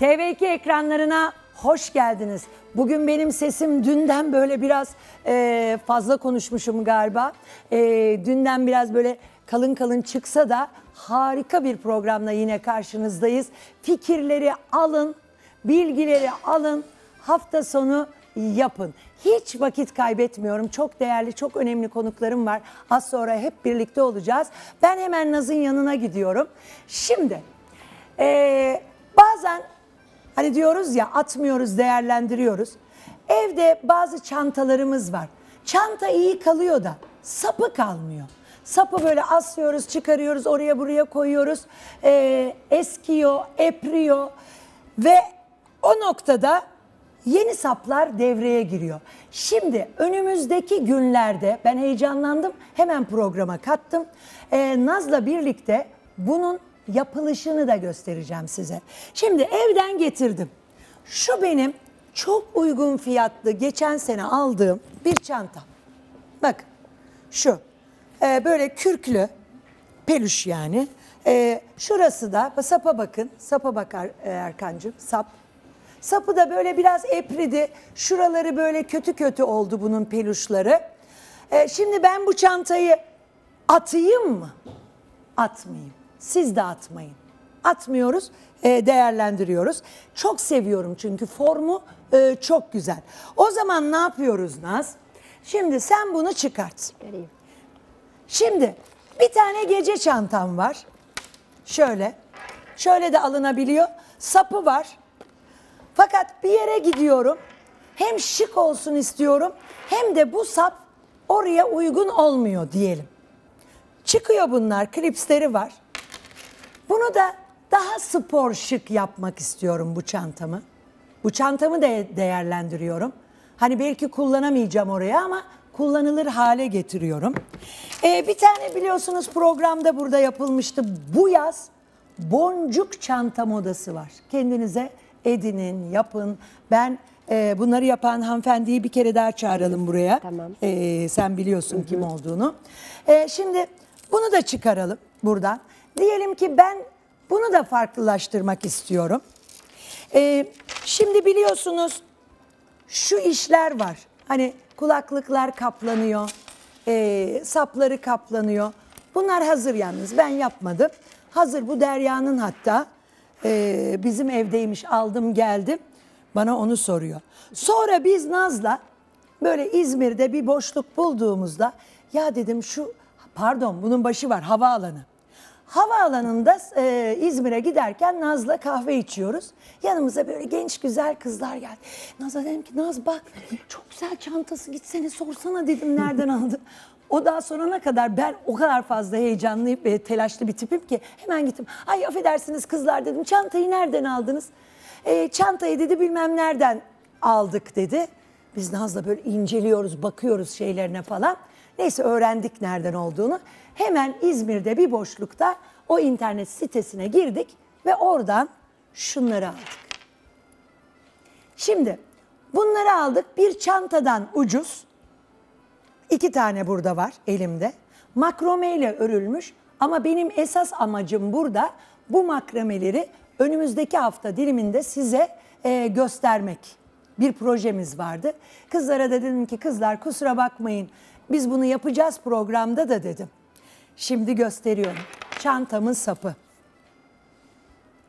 TV2 ekranlarına hoş geldiniz. Bugün benim sesim dünden böyle biraz fazla konuşmuşum galiba. Dünden biraz böyle kalın kalın çıksa da harika bir programla yine karşınızdayız. Fikirleri alın, bilgileri alın, hafta sonu yapın. Hiç vakit kaybetmiyorum. Çok değerli, çok önemli konuklarım var. Az sonra hep birlikte olacağız. Ben hemen Naz'ın yanına gidiyorum. Şimdi bazen hani diyoruz ya, atmıyoruz, değerlendiriyoruz. Evde bazı çantalarımız var. Çanta iyi kalıyor da sapı kalmıyor. Sapı böyle asıyoruz, çıkarıyoruz, oraya buraya koyuyoruz. Eskiyor, epriyor ve o noktada yeni saplar devreye giriyor. Şimdi önümüzdeki günlerde ben heyecanlandım, hemen programa kattım. Naz'la birlikte bunun yapılışını da göstereceğim size. Şimdi evden getirdim. Şu benim çok uygun fiyatlı geçen sene aldığım bir çanta. Bakın şu böyle kürklü, peluş yani. Şurası da sapa bakın. Sapa bakar Erkancığım, sap. Sapı da böyle biraz epridi. Şuraları böyle kötü kötü oldu bunun peluşları. Şimdi ben bu çantayı atayım mı? Atmayayım. Siz de atmayın. Atmıyoruz, değerlendiriyoruz. Çok seviyorum çünkü formu çok güzel. O zaman ne yapıyoruz Naz? Şimdi sen bunu çıkart. Göreyim. Şimdi bir tane gece çantam var. Şöyle. Şöyle de alınabiliyor. Sapı var. Fakat bir yere gidiyorum. Hem şık olsun istiyorum hem de bu sap oraya uygun olmuyor diyelim. Çıkıyor bunlar, klipsleri var. Bunu da daha spor şık yapmak istiyorum bu çantamı. Bu çantamı da değerlendiriyorum. Hani belki kullanamayacağım oraya ama kullanılır hale getiriyorum. Bir tane biliyorsunuz programda burada yapılmıştı. Bu yaz boncuk çanta modası var. Kendinize edinin, yapın. Ben bunları yapan hanımefendiyi bir kere daha çağıralım buraya. Tamam. Sen biliyorsun kim olduğunu. Şimdi bunu da çıkaralım buradan. Diyelim ki ben bunu da farklılaştırmak istiyorum. Şimdi biliyorsunuz şu işler var. Hani kulaklıklar kaplanıyor, sapları kaplanıyor. Bunlar hazır yalnız. Ben yapmadım. Hazır, bu Derya'nın hatta. Bizim evdeymiş, aldım geldim, bana onu soruyor. Sonra biz Naz'la böyle İzmir'de bir boşluk bulduğumuzda ya dedim şu, pardon bunun başı var, havaalanı. Havaalanında İzmir'e giderken Naz'la kahve içiyoruz. Yanımıza böyle genç güzel kızlar geldi. Naz'a dedim ki Naz bak çok güzel çantası, gitsene sorsana dedim nereden aldın. O daha sonuna kadar ben o kadar fazla heyecanlı ve telaşlı bir tipim ki hemen gittim. Ay affedersiniz kızlar dedim, çantayı nereden aldınız? Çantayı dedi bilmem nereden aldık dedi. Biz Naz'la böyle inceliyoruz, bakıyoruz şeylerine falan. Neyse öğrendik nereden olduğunu. Hemen İzmir'de bir boşlukta o internet sitesine girdik ve oradan şunları aldık. Şimdi bunları aldık, bir çantadan ucuz. İki tane burada var elimde. Makrameyle örülmüş ama benim esas amacım burada bu makrameleri önümüzdeki hafta diliminde size göstermek. Bir projemiz vardı. Kızlara da dedim ki kızlar kusura bakmayın biz bunu yapacağız programda da dedim. Şimdi gösteriyorum. Çantamın sapı.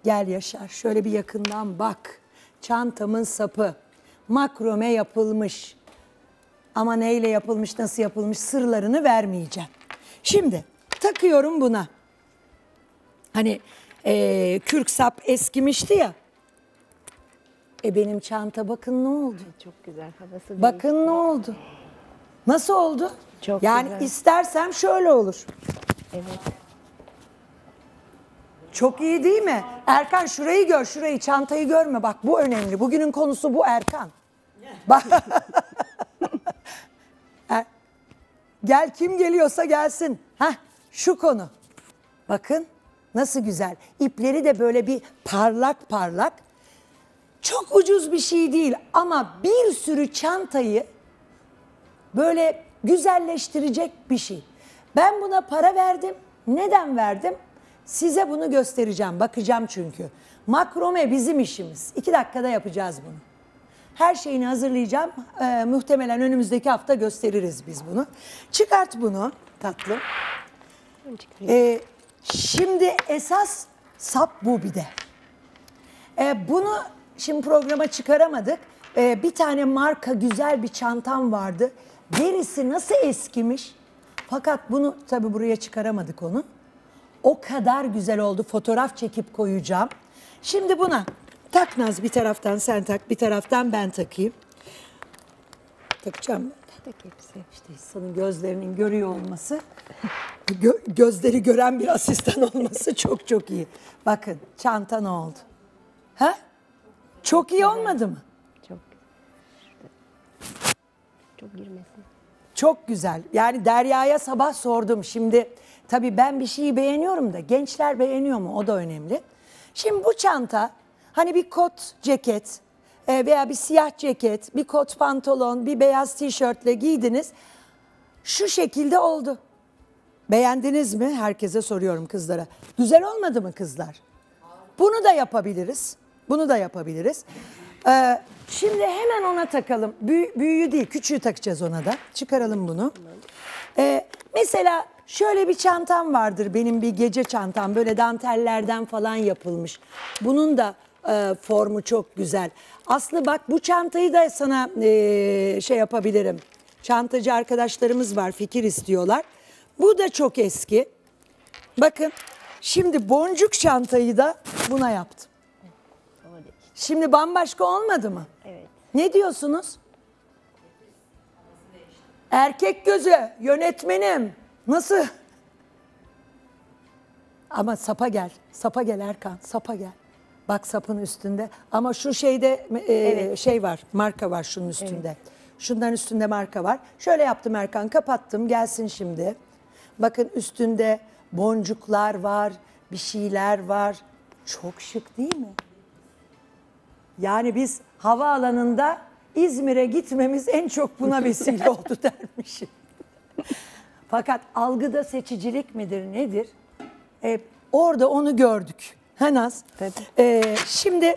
Gel Yaşar şöyle bir yakından bak. Çantamın sapı. Makrame yapılmış. Ama neyle yapılmış, nasıl yapılmış sırlarını vermeyeceğim. Şimdi takıyorum buna. Hani kürk sap eskimişti ya. Benim çanta bakın ne oldu. Çok güzel havası. Bakın değil. Ne oldu. Nasıl oldu? Çok yani güzel. İstersem şöyle olur. Evet. Çok iyi değil mi? Erkan şurayı gör, şurayı, çantayı görme. Bak bu önemli. Bugünün konusu bu Erkan. Bak. Gel kim geliyorsa gelsin. Heh, şu konu. Bakın nasıl güzel. İpleri de böyle bir parlak parlak. Çok ucuz bir şey değil ama bir sürü çantayı böyle güzelleştirecek bir şey. Ben buna para verdim. Neden verdim? Size bunu göstereceğim, bakacağım çünkü. Makrome bizim işimiz. 2 dakikada yapacağız bunu. Her şeyini hazırlayacağım. Muhtemelen önümüzdeki hafta gösteririz biz bunu. Çıkart bunu tatlım. Şimdi esas sap bu bir de. Bunu şimdi programa çıkaramadık. Bir tane marka güzel bir çantam vardı. Derisi nasıl eskimiş. Fakat bunu tabii buraya çıkaramadık onu. O kadar güzel oldu. Fotoğraf çekip koyacağım. Şimdi buna tak Naz, bir taraftan sen tak, bir taraftan ben takayım. Takacağım. Tak hepsi. İşte insanın gözlerinin görüyor olması, gözleri gören bir asistan olması çok çok iyi. Bakın çanta ne oldu? Ha? Çok iyi olmadı mı? Çok. Çok girmesin. Çok güzel. Yani Derya'ya sabah sordum. Şimdi tabii ben bir şeyi beğeniyorum da gençler beğeniyor mu? O da önemli. Şimdi bu çanta hani bir kot ceket veya bir siyah ceket, bir kot pantolon, bir beyaz tişörtle giydiniz. Şu şekilde oldu. Beğendiniz mi? Herkese soruyorum, kızlara. Güzel olmadı mı kızlar? Bunu da yapabiliriz. Bunu da yapabiliriz. Şimdi hemen ona takalım. Büyüğü değil, küçüğü takacağız ona da. Çıkaralım bunu. Mesela şöyle bir çantam vardır benim, bir gece çantam. Böyle dantellerden falan yapılmış. Bunun da formu çok güzel. Aslı bak, bu çantayı da sana şey yapabilirim. Çantacı arkadaşlarımız var, fikir istiyorlar. Bu da çok eski. Bakın şimdi boncuk çantayı da buna yaptım. Şimdi bambaşka olmadı mı? Evet. Ne diyorsunuz? Erkek gözü yönetmenim. Nasıl? Ama sapa gel. Sapa gel Erkan. Sapa gel. Bak sapın üstünde. Ama şu şeyde şey var. Marka var şunun üstünde. Evet. Şundan üstünde marka var. Şöyle yaptım Erkan. Kapattım. Gelsin şimdi. Bakın üstünde boncuklar var. Bir şeyler var. Çok şık değil mi? Yani biz havaalanında İzmir'e gitmemiz en çok buna vesile oldu dermişim. Fakat algıda seçicilik midir nedir? Orada onu gördük. Ha Naz? Tabii. Şimdi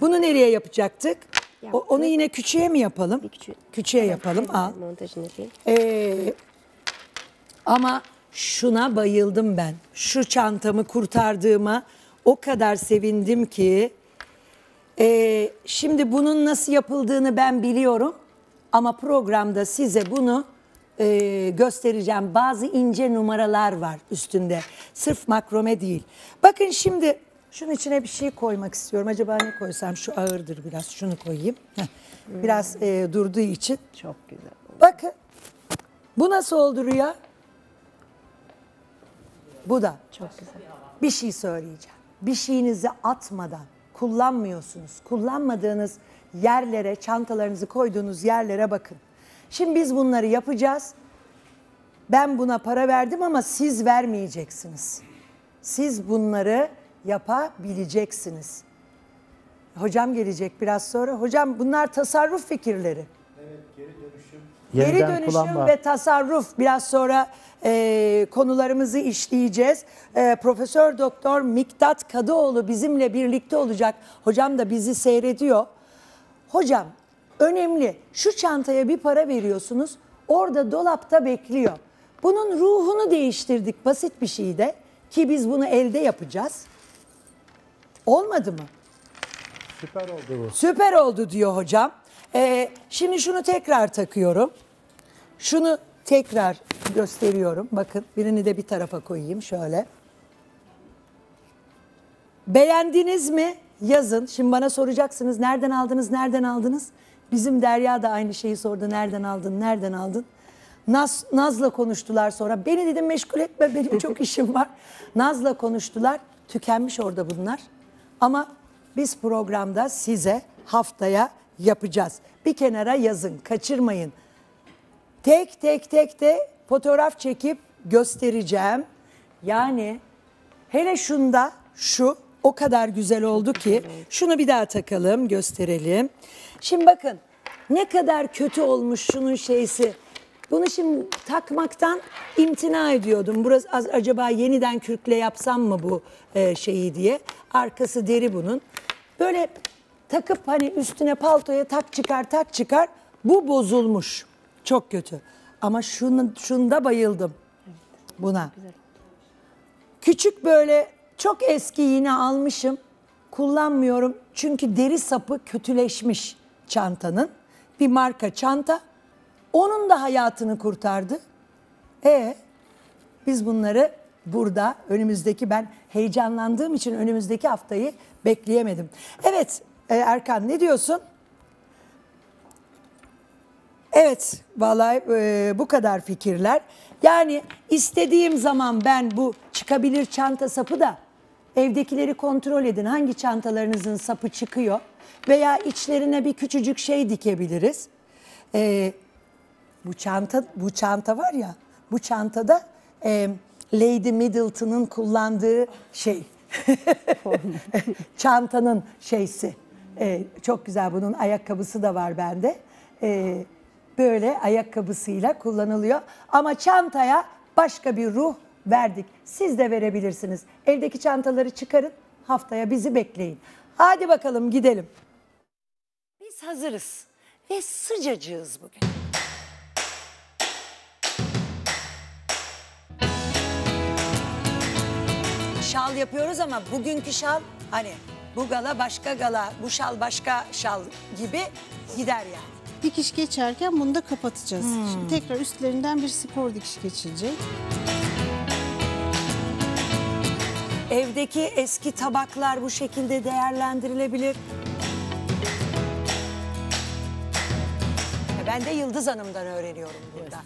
bunu nereye yapacaktık? Onu yine küçüğe mi yapalım? Küçüğe yapalım. Al. Montajını yapayım. Ama şuna bayıldım ben. Şu çantamı kurtardığıma o kadar sevindim ki. Şimdi bunun nasıl yapıldığını ben biliyorum. Ama programda size bunu göstereceğim. Bazı ince numaralar var üstünde. Sırf makrome değil. Bakın şimdi şunun içine bir şey koymak istiyorum. Acaba ne koysam? Şu ağırdır biraz. Şunu koyayım. Biraz durduğu için. Çok güzel. Bakın. Bu nasıl oldu Rüya? Bu da. Çok güzel. Bir şey söyleyeceğim. Bir şeyinizi atmadan kullanmıyorsunuz. Kullanmadığınız yerlere, çantalarınızı koyduğunuz yerlere bakın. Şimdi biz bunları yapacağız. Ben buna para verdim ama siz vermeyeceksiniz. Siz bunları yapabileceksiniz. Hocam gelecek biraz sonra. Hocam bunlar tasarruf fikirleri. Evet, geri dönüşüm. Geri dönüşüm ve tasarruf. Biraz sonra konularımızı işleyeceğiz. Profesör Doktor Mikdat Kadıoğlu bizimle birlikte olacak. Hocam da bizi seyrediyor. Hocam önemli. Şu çantaya bir para veriyorsunuz. Orada dolapta bekliyor. Bunun ruhunu değiştirdik basit bir şeyde. Ki biz bunu elde yapacağız. Olmadı mı? Süper oldu bu. Süper oldu diyor hocam. Şimdi şunu tekrar takıyorum. Şunu tekrar gösteriyorum. Bakın birini de bir tarafa koyayım şöyle. Beğendiniz mi? Yazın. Şimdi bana soracaksınız nereden aldınız, nereden aldınız? Bizim Derya da aynı şeyi sordu. Nereden aldın, nereden aldın? Naz'la konuştular sonra. Beni dedim meşgul etme, benim çok işim var. Naz'la konuştular. Tükenmiş orada bunlar. Ama biz programda size haftaya yapacağız. Bir kenara yazın, kaçırmayın. Tek de fotoğraf çekip göstereceğim. Yani hele şunda şu o kadar güzel oldu ki. Şunu bir daha takalım, gösterelim. Şimdi bakın ne kadar kötü olmuş şunun şeysi. Bunu şimdi takmaktan imtina ediyordum. Burası acaba yeniden kürkle yapsam mı bu şeyi diye. Arkası deri bunun. Böyle takıp hani üstüne paltoya tak çıkar tak çıkar. Bu bozulmuş. Çok kötü. Ama şunda bayıldım buna. Küçük böyle çok eski iğne almışım. Kullanmıyorum. Çünkü deri sapı kötüleşmiş çantanın. Bir marka çanta. Onun da hayatını kurtardı. Biz bunları burada önümüzdeki, ben heyecanlandığım için önümüzdeki haftayı bekleyemedim. Evet Erkan, ne diyorsun? Evet vallahi bu kadar fikirler. Yani istediğim zaman ben bu çıkabilir çanta sapı da, evdekileri kontrol edin hangi çantalarınızın sapı çıkıyor. Veya içlerine bir küçücük şey dikebiliriz. Bu çanta var ya, bu çantada Lady Middleton'ın kullandığı şey, çantanın şeysi. Çok güzel, bunun ayakkabısı da var bende. Böyle ayakkabısıyla kullanılıyor. Ama çantaya başka bir ruh verdik. Siz de verebilirsiniz. Evdeki çantaları çıkarın, haftaya bizi bekleyin. Hadi bakalım gidelim. Biz hazırız ve sıcacığız bugün. Şal yapıyoruz ama bugünkü şal, hani bu gala başka gala, bu şal başka şal gibi gider yani. Dikiş geçerken bunu da kapatacağız. Şimdi tekrar üstlerinden bir spor dikiş geçilecek. Evdeki eski tabaklar bu şekilde değerlendirilebilir. Ben de Yıldız Hanım'dan öğreniyorum burada.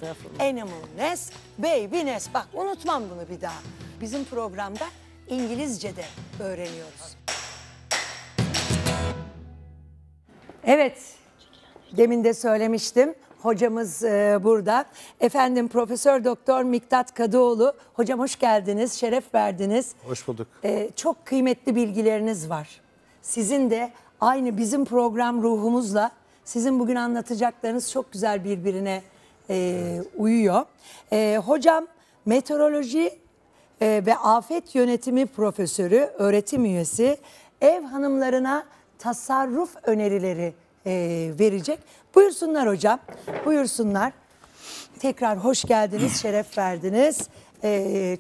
Animal nest, baby nest. Bak unutmam bunu bir daha. Bizim programda İngilizce de öğreniyoruz. Evet, demin de söylemiştim. Hocamız burada. Efendim Profesör Doktor Mikdat Kadıoğlu. Hocam hoş geldiniz, şeref verdiniz. Hoş bulduk. Çok kıymetli bilgileriniz var. Sizin de aynı bizim program ruhumuzla sizin bugün anlatacaklarınız çok güzel birbirine uyuyor. Hocam meteoroloji ve afet yönetimi profesörü, öğretim üyesi, ev hanımlarına tasarruf önerileri verecek. Buyursunlar hocam, buyursunlar. Tekrar hoş geldiniz, şeref verdiniz.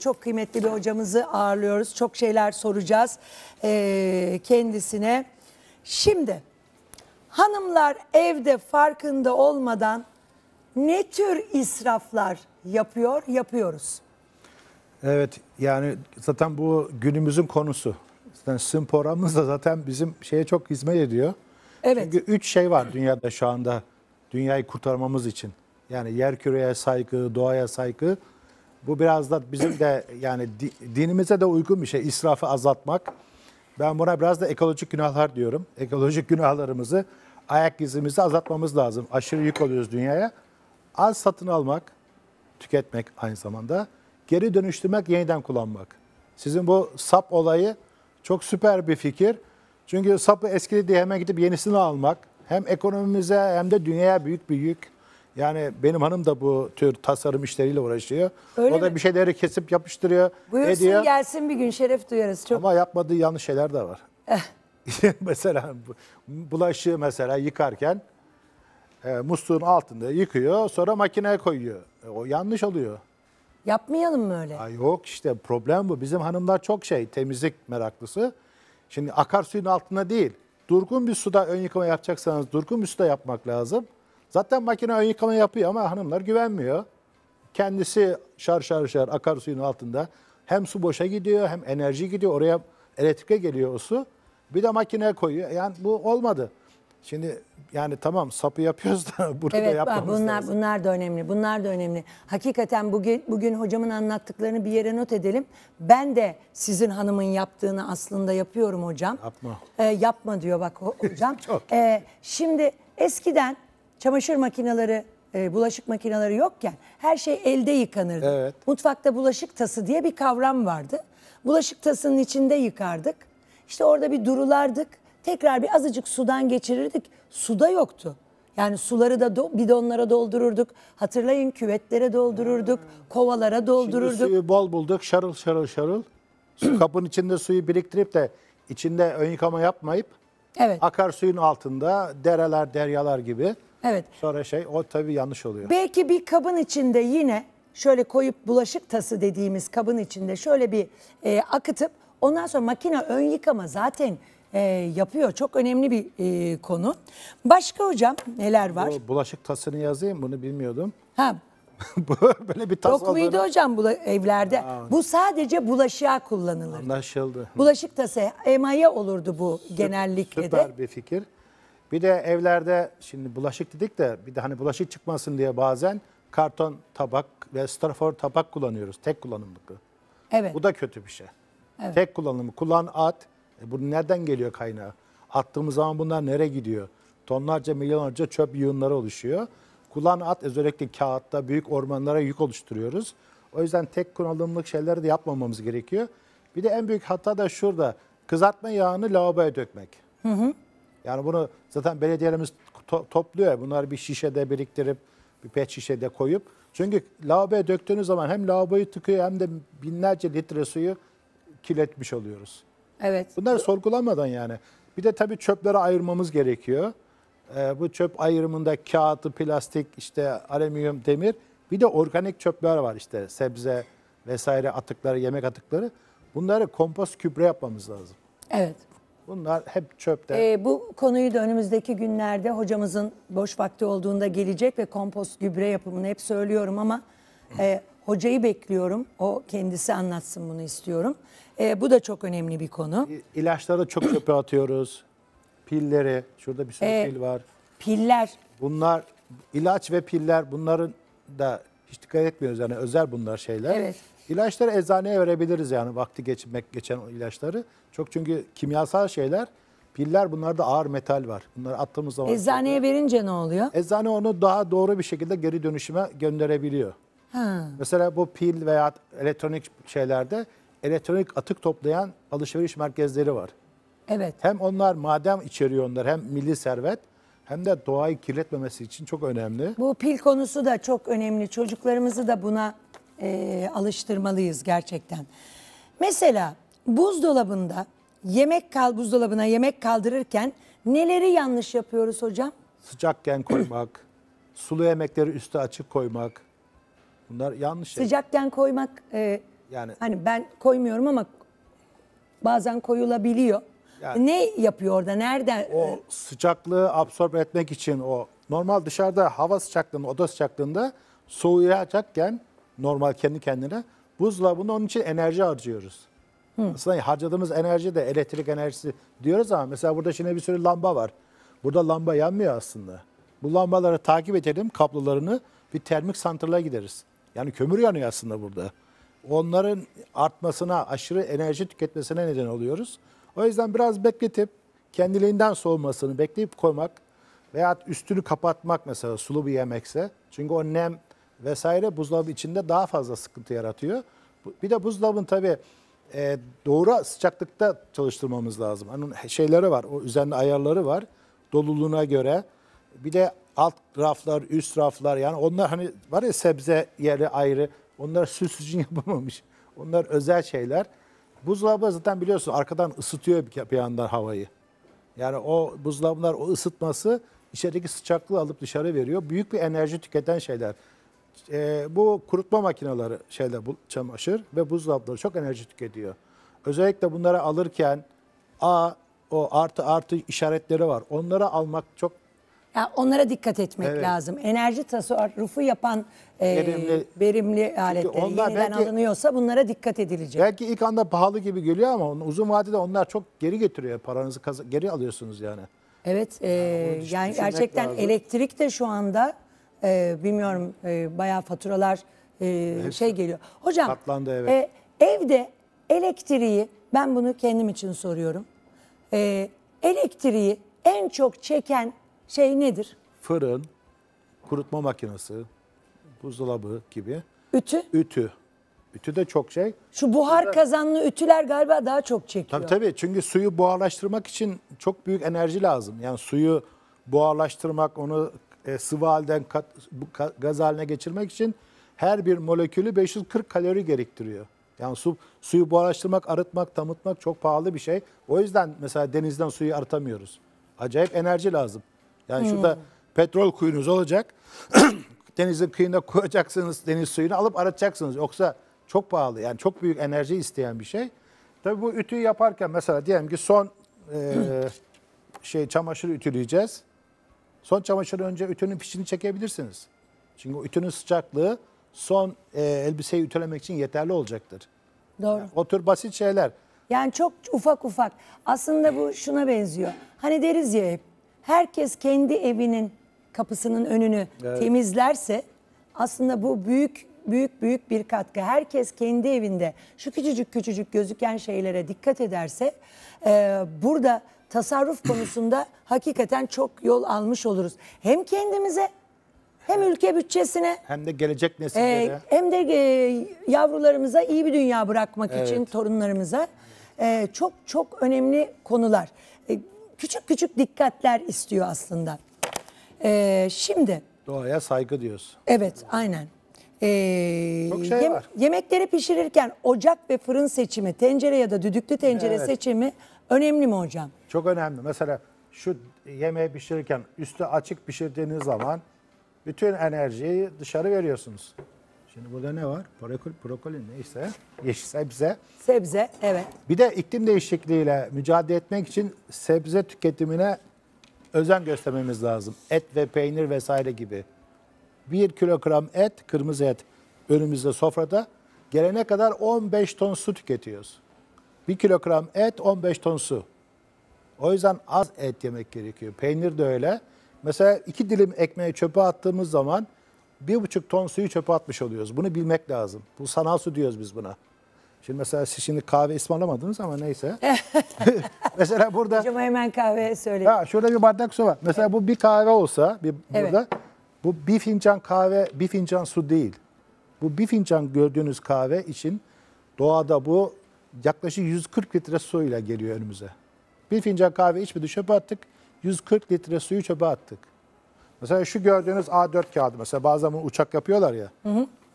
Çok kıymetli bir hocamızı ağırlıyoruz. Çok şeyler soracağız kendisine. Şimdi hanımlar evde farkında olmadan ne tür israflar yapıyoruz? Evet, yani zaten bu günümüzün konusu. Yani sporumuz da zaten bizim şeye çok hizmet ediyor. Evet. Çünkü 3 şey var dünyada şu anda dünyayı kurtarmamız için. Yani yerküreye saygı, doğaya saygı. Bu biraz da bizim de yani dinimize de uygun bir şey. İsrafı azaltmak. Ben buna biraz da ekolojik günahlar diyorum. Ekolojik günahlarımızı, ayak izimizi azaltmamız lazım. Aşırı yük oluyoruz dünyaya. Az satın almak, tüketmek aynı zamanda. Geri dönüştürmek, yeniden kullanmak. Sizin bu sap olayı çok süper bir fikir. Çünkü sapı eskidi diye hemen gidip yenisini almak hem ekonomimize hem de dünyaya büyük bir yük. Yani benim hanım da bu tür tasarım işleriyle uğraşıyor. Öyle o da mi? Bir şeyleri kesip yapıştırıyor. Buyursun ediyor. Gelsin bir gün, şeref duyarız. Çok. Ama yapmadığı yanlış şeyler de var. Mesela bulaşığı mesela yıkarken musluğun altında yıkıyor, sonra makineye koyuyor. O yanlış oluyor. Yapmayalım mı öyle? Ay yok işte, problem bu. Bizim hanımlar çok şey, temizlik meraklısı. Şimdi akarsuyun altında değil, durgun bir suda ön yıkama yapacaksanız durgun bir suda yapmak lazım. Zaten makine ön yıkama yapıyor ama hanımlar güvenmiyor. Kendisi şar akarsuyun altında. Hem su boşa gidiyor hem enerji gidiyor. Oraya elektrike geliyor o su. Bir de makineye koyuyor. Yani bu olmadı. Şimdi yani tamam sapı yapıyoruz da burada evet, yapmamız lazım. Bunlar da önemli. Bunlar da önemli. Hakikaten bugün hocamın anlattıklarını bir yere not edelim. Ben de sizin hanımın yaptığını aslında yapıyorum hocam. Yapma. Yapma diyor bak hocam. Şimdi eskiden çamaşır makineleri, bulaşık makineleri yokken her şey elde yıkanırdı. Evet. Mutfakta bulaşık tası diye bir kavram vardı. Bulaşık tasının içinde yıkardık. İşte orada bir durulardık. Tekrar bir azıcık sudan geçirirdik. Suda yoktu. Yani suları da bidonlara doldururduk. Hatırlayın, küvetlere doldururduk, kovalara doldururduk. Şimdi suyu bol bulduk, şarıl şarıl şarıl. Kapın içinde suyu biriktirip de içinde ön yıkama yapmayıp, evet, akarsuyun altında dereler, deryalar gibi. Evet. Sonra o tabii yanlış oluyor. Belki bir kabın içinde yine şöyle koyup, bulaşık tası dediğimiz kabın içinde şöyle bir akıtıp ondan sonra makine ön yıkama zaten yapıyor. Çok önemli bir konu. Başka hocam neler var? Bu bulaşık tasını yazayım, bunu bilmiyordum. Ha. Böyle bir tas yok muydu olarak hocam evlerde? Aa, bu sadece bulaşığa kullanılır. Anlaşıldı. Bulaşık tası emaye olurdu bu genellikle süper de. Süper bir fikir. Bir de evlerde şimdi bulaşık dedik de bir de hani bulaşık çıkmasın diye bazen karton tabak ve strafor tabak kullanıyoruz. Tek kullanımlıkı. Evet. Bu da kötü bir şey. Evet. Tek kullanımı. Kullan at. Bu nereden geliyor kaynağı? Attığımız zaman bunlar nereye gidiyor? Tonlarca, milyonlarca çöp yığınları oluşuyor. Kullan at özellikle kağıtta büyük ormanlara yük oluşturuyoruz. O yüzden tek kullanımlık şeyleri de yapmamamız gerekiyor. Bir de en büyük hata da şurada. Kızartma yağını lavaboya dökmek. Hı hı. Yani bunu zaten belediyelerimiz topluyor. Bunları bir şişede biriktirip bir pet şişede koyup. Çünkü lavaboya döktüğünüz zaman hem lavaboyu tıkıyor hem de binlerce litre suyu kirletmiş oluyoruz. Evet. Bunları sorgulamadan yani. Bir de tabii çöplere ayırmamız gerekiyor. Bu çöp ayrımında kağıtı, plastik, alüminyum, demir. Bir de organik çöpler var, sebze vesaire atıkları, yemek atıkları. Bunları kompost kübre yapmamız lazım. Evet. Bunlar hep çöpte. Bu konuyu da önümüzdeki günlerde hocamızın boş vakti olduğunda gelecek ve kompost gübre yapımını hep söylüyorum ama hocayı bekliyorum. O kendisi anlatsın, bunu istiyorum. Bu da çok önemli bir konu. İlaçları çok çöpe atıyoruz. Pilleri, şurada bir sürü pil var. Piller. Bunlar ilaç ve piller, bunların da hiç dikkat etmiyoruz yani, özel bunlar şeyler. Evet. İlaçları eczaneye verebiliriz yani, vakti geçen ilaçları. Çok çünkü kimyasal şeyler, piller, bunlarda ağır metal var. Bunları attığımız zaman eczaneye verince ne oluyor? Eczane onu daha doğru bir şekilde geri dönüşüme gönderebiliyor. Ha. Mesela bu pil veya elektronik şeylerde elektronik atık toplayan alışveriş merkezleri var. Evet. Hem onlar maden içeriyor, onlar hem milli servet hem de doğayı kirletmemesi için çok önemli. Bu pil konusu da çok önemli. Çocuklarımızı da buna alıştırmalıyız gerçekten. Mesela buzdolabında buzdolabına yemek kaldırırken neleri yanlış yapıyoruz hocam? Sıcakken koymak, sulu yemekleri üstü açık koymak. Bunlar yanlış. Sıcakken koymak yani hani ben koymuyorum ama bazen koyulabiliyor. Yani, ne yapıyor orada? Nerede? O sıcaklığı absorbe etmek için normal dışarıda hava sıcaklığında, oda sıcaklığında soğuyacakken normal kendi kendine buzdolabında onun için enerji harcıyoruz. Hı. Aslında harcadığımız enerji de elektrik enerjisi diyoruz ama mesela burada şimdi bir sürü lamba var. Burada lamba yanmıyor aslında. Bu lambaları takip edelim, kablolarını, bir termik santrala gideriz. Yani kömür yanıyor aslında burada. Onların artmasına, aşırı enerji tüketmesine neden oluyoruz. O yüzden biraz bekletip kendiliğinden soğumasını bekleyip koymak veya üstünü kapatmak, mesela sulu bir yemekse. Çünkü o nem vesaire buzdolabı içinde daha fazla sıkıntı yaratıyor. Bir de buzdolabın tabii doğru sıcaklıkta çalıştırmamız lazım. Onun şeyleri var, o üzerinde ayarları var doluluğuna göre. Bir de alt raflar, üst raflar, yani onlar hani var ya, sebze yeri ayrı, onlar süs için yapılmamış. Onlar özel şeyler. Buzdolabı zaten biliyorsun arkadan ısıtıyor bir yandan havayı. Yani o buzdolabılar o ısıtması içerideki sıcaklığı alıp dışarı veriyor. Büyük bir enerji tüketen şeyler. Bu kurutma makineleri, çamaşır ve buzdolapları çok enerji tüketiyor. Özellikle bunları alırken o artı işaretleri var. Onları almak çok... Yani onlara dikkat etmek lazım. Enerji tasarrufu yapan verimli aletler yeniden alınıyorsa bunlara dikkat edilecek. Belki ilk anda pahalı gibi geliyor ama uzun vadede onlar çok geri getiriyor. Paranızı geri alıyorsunuz yani. Evet, yani gerçekten lazım. Elektrik de şu anda bilmiyorum bayağı faturalar geliyor. Hocam katlandı, evet. Evde elektriği, ben bunu kendim için soruyorum. Elektriği en çok çeken nedir? Fırın, kurutma makinesi, buzdolabı gibi. Ütü? Ütü. Ütü de çok şey. Şu buhar kazanlı ütüler galiba daha çok çekiyor. Tabii çünkü suyu buharlaştırmak için çok büyük enerji lazım. Yani suyu buharlaştırmak, onu sıvı halden gaz haline geçirmek için her bir molekülü 540 kalori gerektiriyor. Yani suyu buharlaştırmak, arıtmak, damıtmak çok pahalı bir şey. O yüzden mesela denizden suyu arıtamıyoruz. Acayip enerji lazım. Yani şurada petrol kuyunuz olacak. Denizin kıyına koyacaksınız, deniz suyunu alıp arıtacaksınız. Yoksa çok pahalı. Yani çok büyük enerji isteyen bir şey. Tabii bu ütüyü yaparken mesela diyelim ki son çamaşırı ütüleyeceğiz. Son çamaşırı önce ütünün pişini çekebilirsiniz. Çünkü ütünün sıcaklığı son elbiseyi ütülemek için yeterli olacaktır. Doğru. Yani o tür basit şeyler. Yani çok ufak ufak. Aslında bu şuna benziyor. Hani deriz ya hep, herkes kendi evinin kapısının önünü temizlerse aslında bu büyük bir katkı. Herkes kendi evinde şu küçücük gözüken şeylere dikkat ederse burada tasarruf konusunda hakikaten çok yol almış oluruz. Hem kendimize hem ülke bütçesine hem de gelecek nesillere hem de yavrularımıza iyi bir dünya bırakmak için torunlarımıza çok çok önemli konular. Küçük dikkatler istiyor aslında. Şimdi doğaya saygı diyoruz. Evet, aynen. Çok şey var. Yemekleri pişirirken ocak ve fırın seçimi, tencere ya da düdüklü tencere seçimi önemli mi hocam? Çok önemli. Mesela şu yemeği pişirirken üstü açık pişirdiğiniz zaman bütün enerjiyi dışarı veriyorsunuz. Şimdi burada ne var? Brokoli neyse, yeşil sebze. Sebze, evet. Bir de iklim değişikliğiyle mücadele etmek için sebze tüketimine özen göstermemiz lazım. Et ve peynir vesaire gibi. 1 kilogram et, kırmızı et önümüzde sofrada. Gelene kadar 15 ton su tüketiyoruz. 1 kilogram et, 15 ton su. O yüzden az et yemek gerekiyor. Peynir de öyle. Mesela 2 dilim ekmeği çöpe attığımız zaman 1,5 ton suyu çöpe atmış oluyoruz. Bunu bilmek lazım. Bu sanal su diyoruz biz buna. Şimdi mesela siz şimdi kahve ısmarlamadınız ama neyse. Mesela burada... Hocam hemen kahve söyleyeyim. Ha, şurada bir bardak su var. Mesela bu bir kahve olsa burada... Bu bir fincan kahve, bir fincan su değil. Bu bir fincan gördüğünüz kahve için doğada bu yaklaşık 140 litre suyla geliyor önümüze. Bir fincan kahve içmedi, çöpe attık. 140 litre suyu çöpe attık. Mesela şu gördüğünüz A4 kağıdı. Mesela bazen bunu uçak yapıyorlar ya.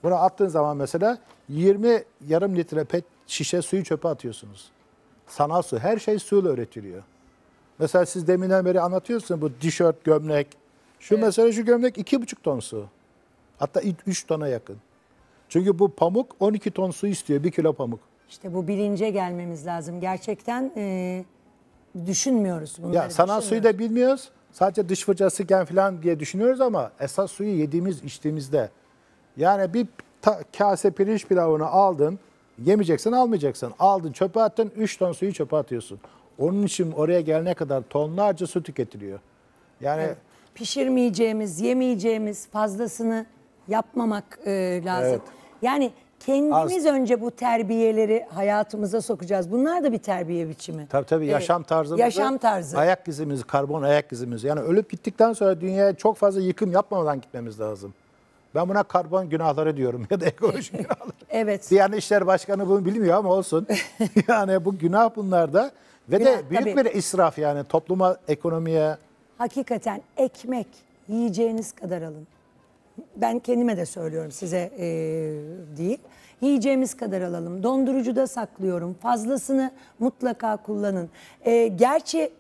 Bunu attığın zaman mesela 20 yarım litre pet şişe suyu çöpe atıyorsunuz. Sanal su. Her şey suyla üretiliyor. Mesela siz deminden beri anlatıyorsunuz bu tişört, gömlek. Şu mesela şu gömlek 2,5 ton su. Hatta 3 tona yakın. Çünkü bu pamuk 12 ton su istiyor. 1 kilo pamuk. İşte bu bilince gelmemiz lazım. Gerçekten düşünmüyoruz bunları. Ya sanal suyu da bilmiyoruz. Sadece dış fırçasıken falan diye düşünüyoruz ama esas suyu yediğimiz, içtiğimizde. Yani bir kase pirinç pilavını aldın. Yemeyeceksin, almayacaksın. Aldın, çöpe attın. 3 ton suyu çöpe atıyorsun. Onun için oraya gelene kadar tonlarca su tüketiliyor. Yani... Evet. Pişirmeyeceğimiz, yemeyeceğimiz fazlasını yapmamak lazım. Evet. Yani kendimiz önce bu terbiyeleri hayatımıza sokacağız. Bunlar da bir terbiye biçimi. Tabii tabii, yaşam tarzımız. Yaşam tarzı. Ayak izimiz, karbon ayak izimiz. Yani ölüp gittikten sonra dünyaya çok fazla yıkım yapmadan gitmemiz lazım. Ben buna karbon günahları diyorum ya da ekolojik günahları. Evet. Diyanet İşleri Başkanı bunu bilmiyor ama olsun. Yani bu günah bunlar da. Ve de büyük bir israf yani topluma, ekonomiye. Hakikaten ekmek yiyeceğiniz kadar alın. Ben kendime de söylüyorum, size değil. Yiyeceğimiz kadar alalım. Dondurucuda saklıyorum. Fazlasını mutlaka kullanın. Gerçi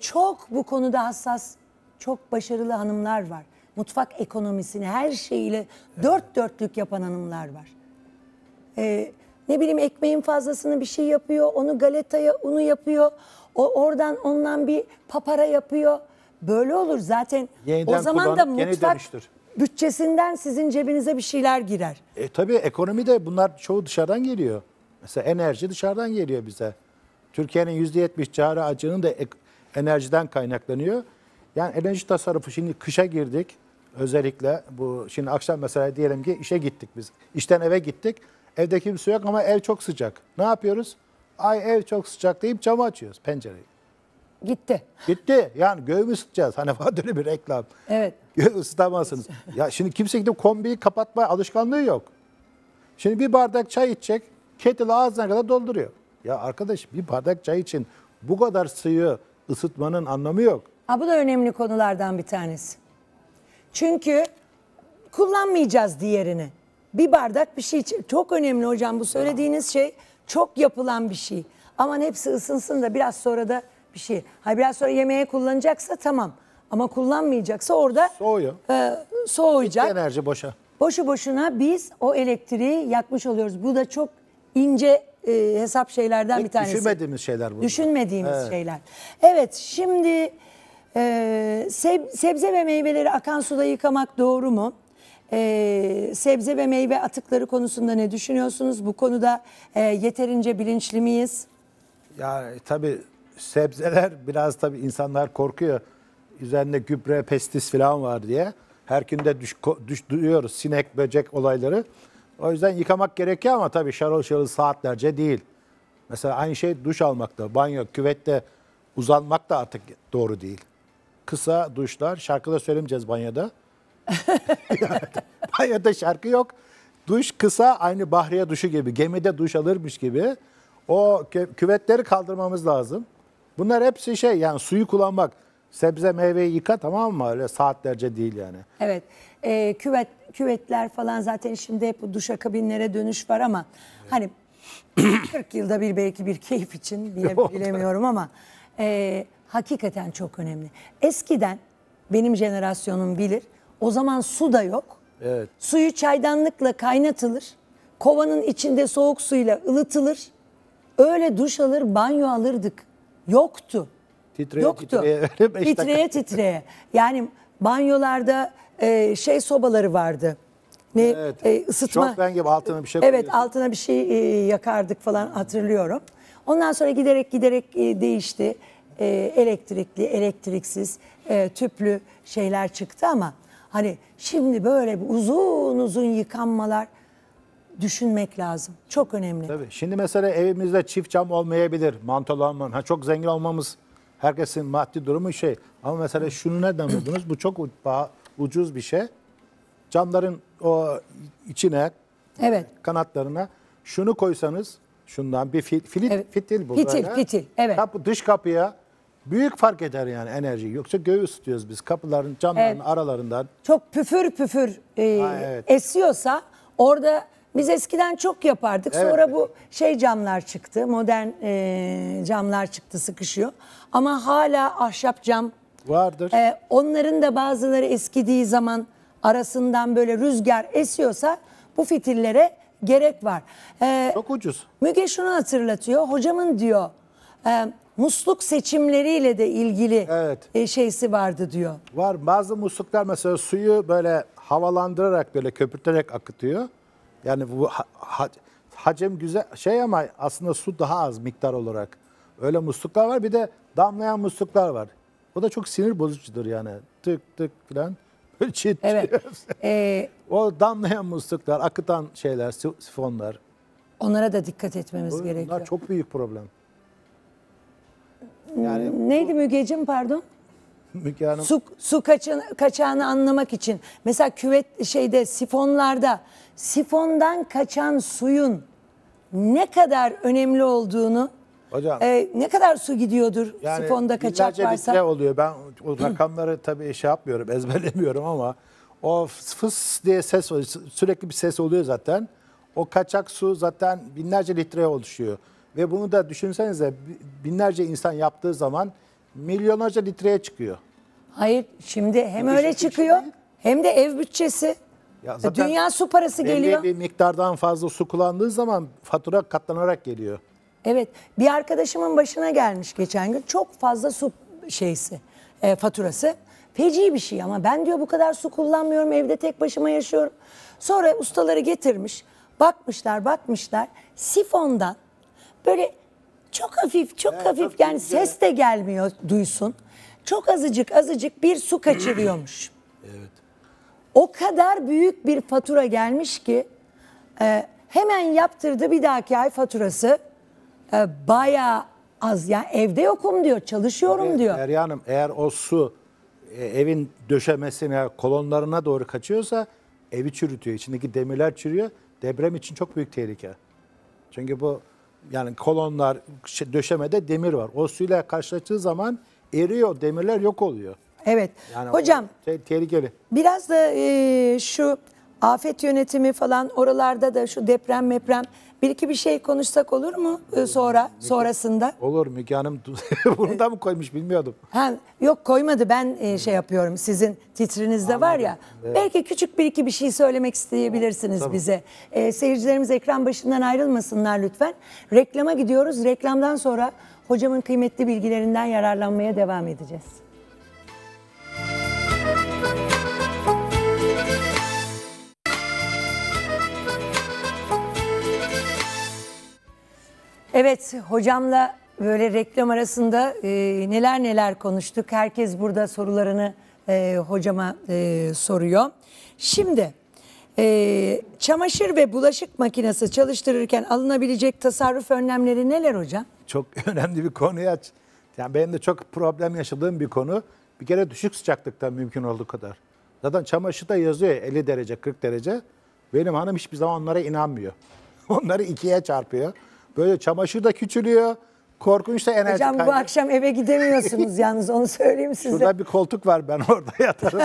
çok bu konuda hassas, çok başarılı hanımlar var. Mutfak ekonomisini her şeyiyle dört dörtlük yapan hanımlar var. Ne bileyim, ekmeğin fazlasını bir şey yapıyor. Onu galetaya, unu yapıyor. Oradan ondan bir papara yapıyor. Böyle olur zaten. Yeniden o zaman da mutfak bütçesinden sizin cebinize bir şeyler girer. Tabii ekonomi de, bunlar çoğu dışarıdan geliyor. Mesela enerji dışarıdan geliyor bize. Türkiye'nin %70 cari açığının da enerjiden kaynaklanıyor. Yani enerji tasarrufu, şimdi kışa girdik özellikle. Bu şimdi akşam mesela diyelim ki işe gittik biz. İşten eve gittik. Evde kimse yok ama ev çok sıcak. Ne yapıyoruz? Ay ev çok sıcak deyip camı açıyoruz, pencereyi. Gitti. Gitti. Yani göğü ısıtacağız. Hani var öyle bir reklam. Evet. Göğü ısıtamazsınız. Ya şimdi kimse gidip kombiyi kapatma alışkanlığı yok. Şimdi bir bardak çay içecek. Kettle ağzına kadar dolduruyor. Ya arkadaş, bir bardak çay için bu kadar suyu ısıtmanın anlamı yok. Ha, bu da önemli konulardan bir tanesi. Çünkü kullanmayacağız diğerini. Bir bardak bir şey çok önemli hocam, bu söylediğiniz şey çok yapılan bir şey. Aman hepsi ısınsın da biraz sonra da bir şey. Hayır, biraz sonra yemeğe kullanacaksa tamam. Ama kullanmayacaksa orada soğuyacak. Hiç enerji boşa. Boşu boşuna biz o elektriği yakmış oluyoruz. Bu da çok ince hesap şeylerden bir tanesi. Düşünmediğimiz şeyler bunlar. Düşünmediğimiz şeyler. Evet, şimdi sebze ve meyveleri akan suda yıkamak doğru mu? Sebze ve meyve atıkları konusunda ne düşünüyorsunuz? Bu konuda yeterince bilinçli miyiz? Yani tabii sebzeler biraz tabii insanlar korkuyor. Üzerinde gübre, pestis falan var diye. Her gün de duyuyoruz sinek, böcek olayları. O yüzden yıkamak gerekiyor ama tabii şarıl şarıl saatlerce değil. Mesela aynı şey duş almakta, banyo, küvette uzanmak da artık doğru değil. Kısa duşlar, şarkı da söylemeyeceğiz banyoda. Banyoda şarkı yok. Duş kısa, aynı bahriye duşu gibi, gemide duş alırmış gibi. O küvetleri kaldırmamız lazım. Bunlar hepsi şey, yani suyu kullanmak. Sebze meyveyi yıka, tamam mı? Öyle saatlerce değil yani. Evet. Küvetler falan zaten şimdi hep bu duşakabinlere dönüş var ama evet. Hani 40 yılda bir belki bir keyif için bilemiyorum ama hakikaten çok önemli. Eskiden benim jenerasyonum bilir. O zaman su da yok. Evet. Suyu çaydanlıkla kaynatılır. Kovanın içinde soğuk suyla ılıtılır. Öyle duş alır, banyo alırdık. Yoktu. Titreye titreye. Yani banyolarda sobaları vardı. Ne? Evet. Isıtma. Çok ben gibi altına bir şey koyuyorsun. Evet, altına bir şey yakardık falan, hatırlıyorum. Ondan sonra giderek değişti. Elektrikli, elektriksiz, tüplü şeyler çıktı ama hani şimdi böyle uzun yıkanmalar düşünmek lazım. Çok önemli. Tabii. Şimdi mesela evimizde çift cam olmayabilir. Mantolanmanın. Çok zengin olmamız, herkesin maddi durumu şey. Ama mesela şunu nereden buldunuz? Bu çok ucuz bir şey. Camların o içine, evet, kanatlarına şunu koysanız, şundan bir fitil, evet, fitil bu. Fitil, evet. Dış kapıya büyük fark eder yani enerji. Yoksa göğü ısıtıyoruz biz kapıların, camların, evet, aralarından. Çok püfür evet, esiyorsa orada. Biz eskiden çok yapardık. Evet. Sonra bu camlar çıktı. Modern camlar çıktı, sıkışıyor. Ama hala ahşap cam vardır. Onların da bazıları eskidiği zaman arasından böyle rüzgar esiyorsa bu fitillere gerek var. Çok ucuz. Müge şunu hatırlatıyor. Hocamın diyor musluk seçimleriyle de ilgili, evet, şeysi vardı diyor. Var. Bazı musluklar mesela suyu böyle havalandırarak, böyle köpürterek akıtıyor. Yani bu hacim güzel şey ama aslında su daha az miktar olarak. Öyle musluklar var, bir de damlayan musluklar var. O da çok sinir bozucudur yani. Tık falan. Evet. O damlayan musluklar, akıtan şeyler, sifonlar. Onlara da dikkat etmemiz gerekiyor. Bunlar çok büyük problem. Yani neydi Mügeciğim, pardon? Müge Hanım. Su kaçağını anlamak için. Mesela sifonlarda sifondan kaçan suyun ne kadar önemli olduğunu, hocam, ne kadar su gidiyordur yani sifonda kaçak varsa. Yani oluyor. Ben o rakamları tabii yapmıyorum, ezberlemiyorum ama o fıs diye ses oluyor. Sürekli bir ses oluyor zaten. O kaçak su zaten binlerce litreye oluşuyor. Ve bunu da düşünsenize, binlerce insan yaptığı zaman milyonlarca litreye çıkıyor. Hayır, şimdi hem öyle çıkıyor hem de ev bütçesi. Ya dünya su parası geliyor. Bir miktardan fazla su kullandığı zaman fatura katlanarak geliyor. Evet, bir arkadaşımın başına gelmiş geçen gün. Çok fazla su faturası. Feci bir şey ama ben diyor bu kadar su kullanmıyorum, evde tek başıma yaşıyorum. Sonra ustaları getirmiş, bakmışlar. Sifondan böyle çok hafif, çok hafif yani ses de gelmiyor duysun. Çok azıcık bir su kaçırıyormuş. Evet. O kadar büyük bir fatura gelmiş ki hemen yaptırdı, bir dahaki ay faturası bayağı az. Yani evde yokum diyor, çalışıyorum diyor. Derya Hanım, eğer o su evin döşemesine, kolonlarına doğru kaçıyorsa evi çürütüyor. İçindeki demirler çürüyor. Deprem için çok büyük tehlike. Çünkü bu yani kolonlar, döşemede demir var. O suyla karşılaştığı zaman eriyor, demirler yok oluyor. Evet. Yani hocam tehlikeli. Biraz da şu afet yönetimi falan, oralarda da şu deprem meprem bir iki bir şey konuşsak olur mu sonrasında? Olur. Müge Hanım bunu da mı koymuş, bilmiyordum. Ha, yok koymadı, ben şey yapıyorum, sizin titrinizde anladım, var ya. Evet. Belki küçük bir iki bir şey söylemek isteyebilirsiniz tabii bize. Seyircilerimiz ekran başından ayrılmasınlar lütfen. Reklama gidiyoruz. Reklamdan sonra hocamın kıymetli bilgilerinden yararlanmaya devam edeceğiz. Evet, hocamla böyle reklam arasında neler neler konuştuk. Herkes burada sorularını hocama soruyor. Şimdi çamaşır ve bulaşık makinesi çalıştırırken alınabilecek tasarruf önlemleri neler hocam? Çok önemli bir konuya, yani benim de çok problem yaşadığım bir konu. Bir kere düşük sıcaklıktan mümkün olduğu kadar. Zaten çamaşırda yazıyor 50 derece, 40 derece. Benim hanım hiçbir zaman onlara inanmıyor. Onları ikiye çarpıyor. Böyle çamaşır da küçülüyor. Korkunç da enerji kaybı. Hocam bu akşam eve gidemiyorsunuz yalnız, onu söyleyeyim size. Şurada bir koltuk var, ben orada yatarım.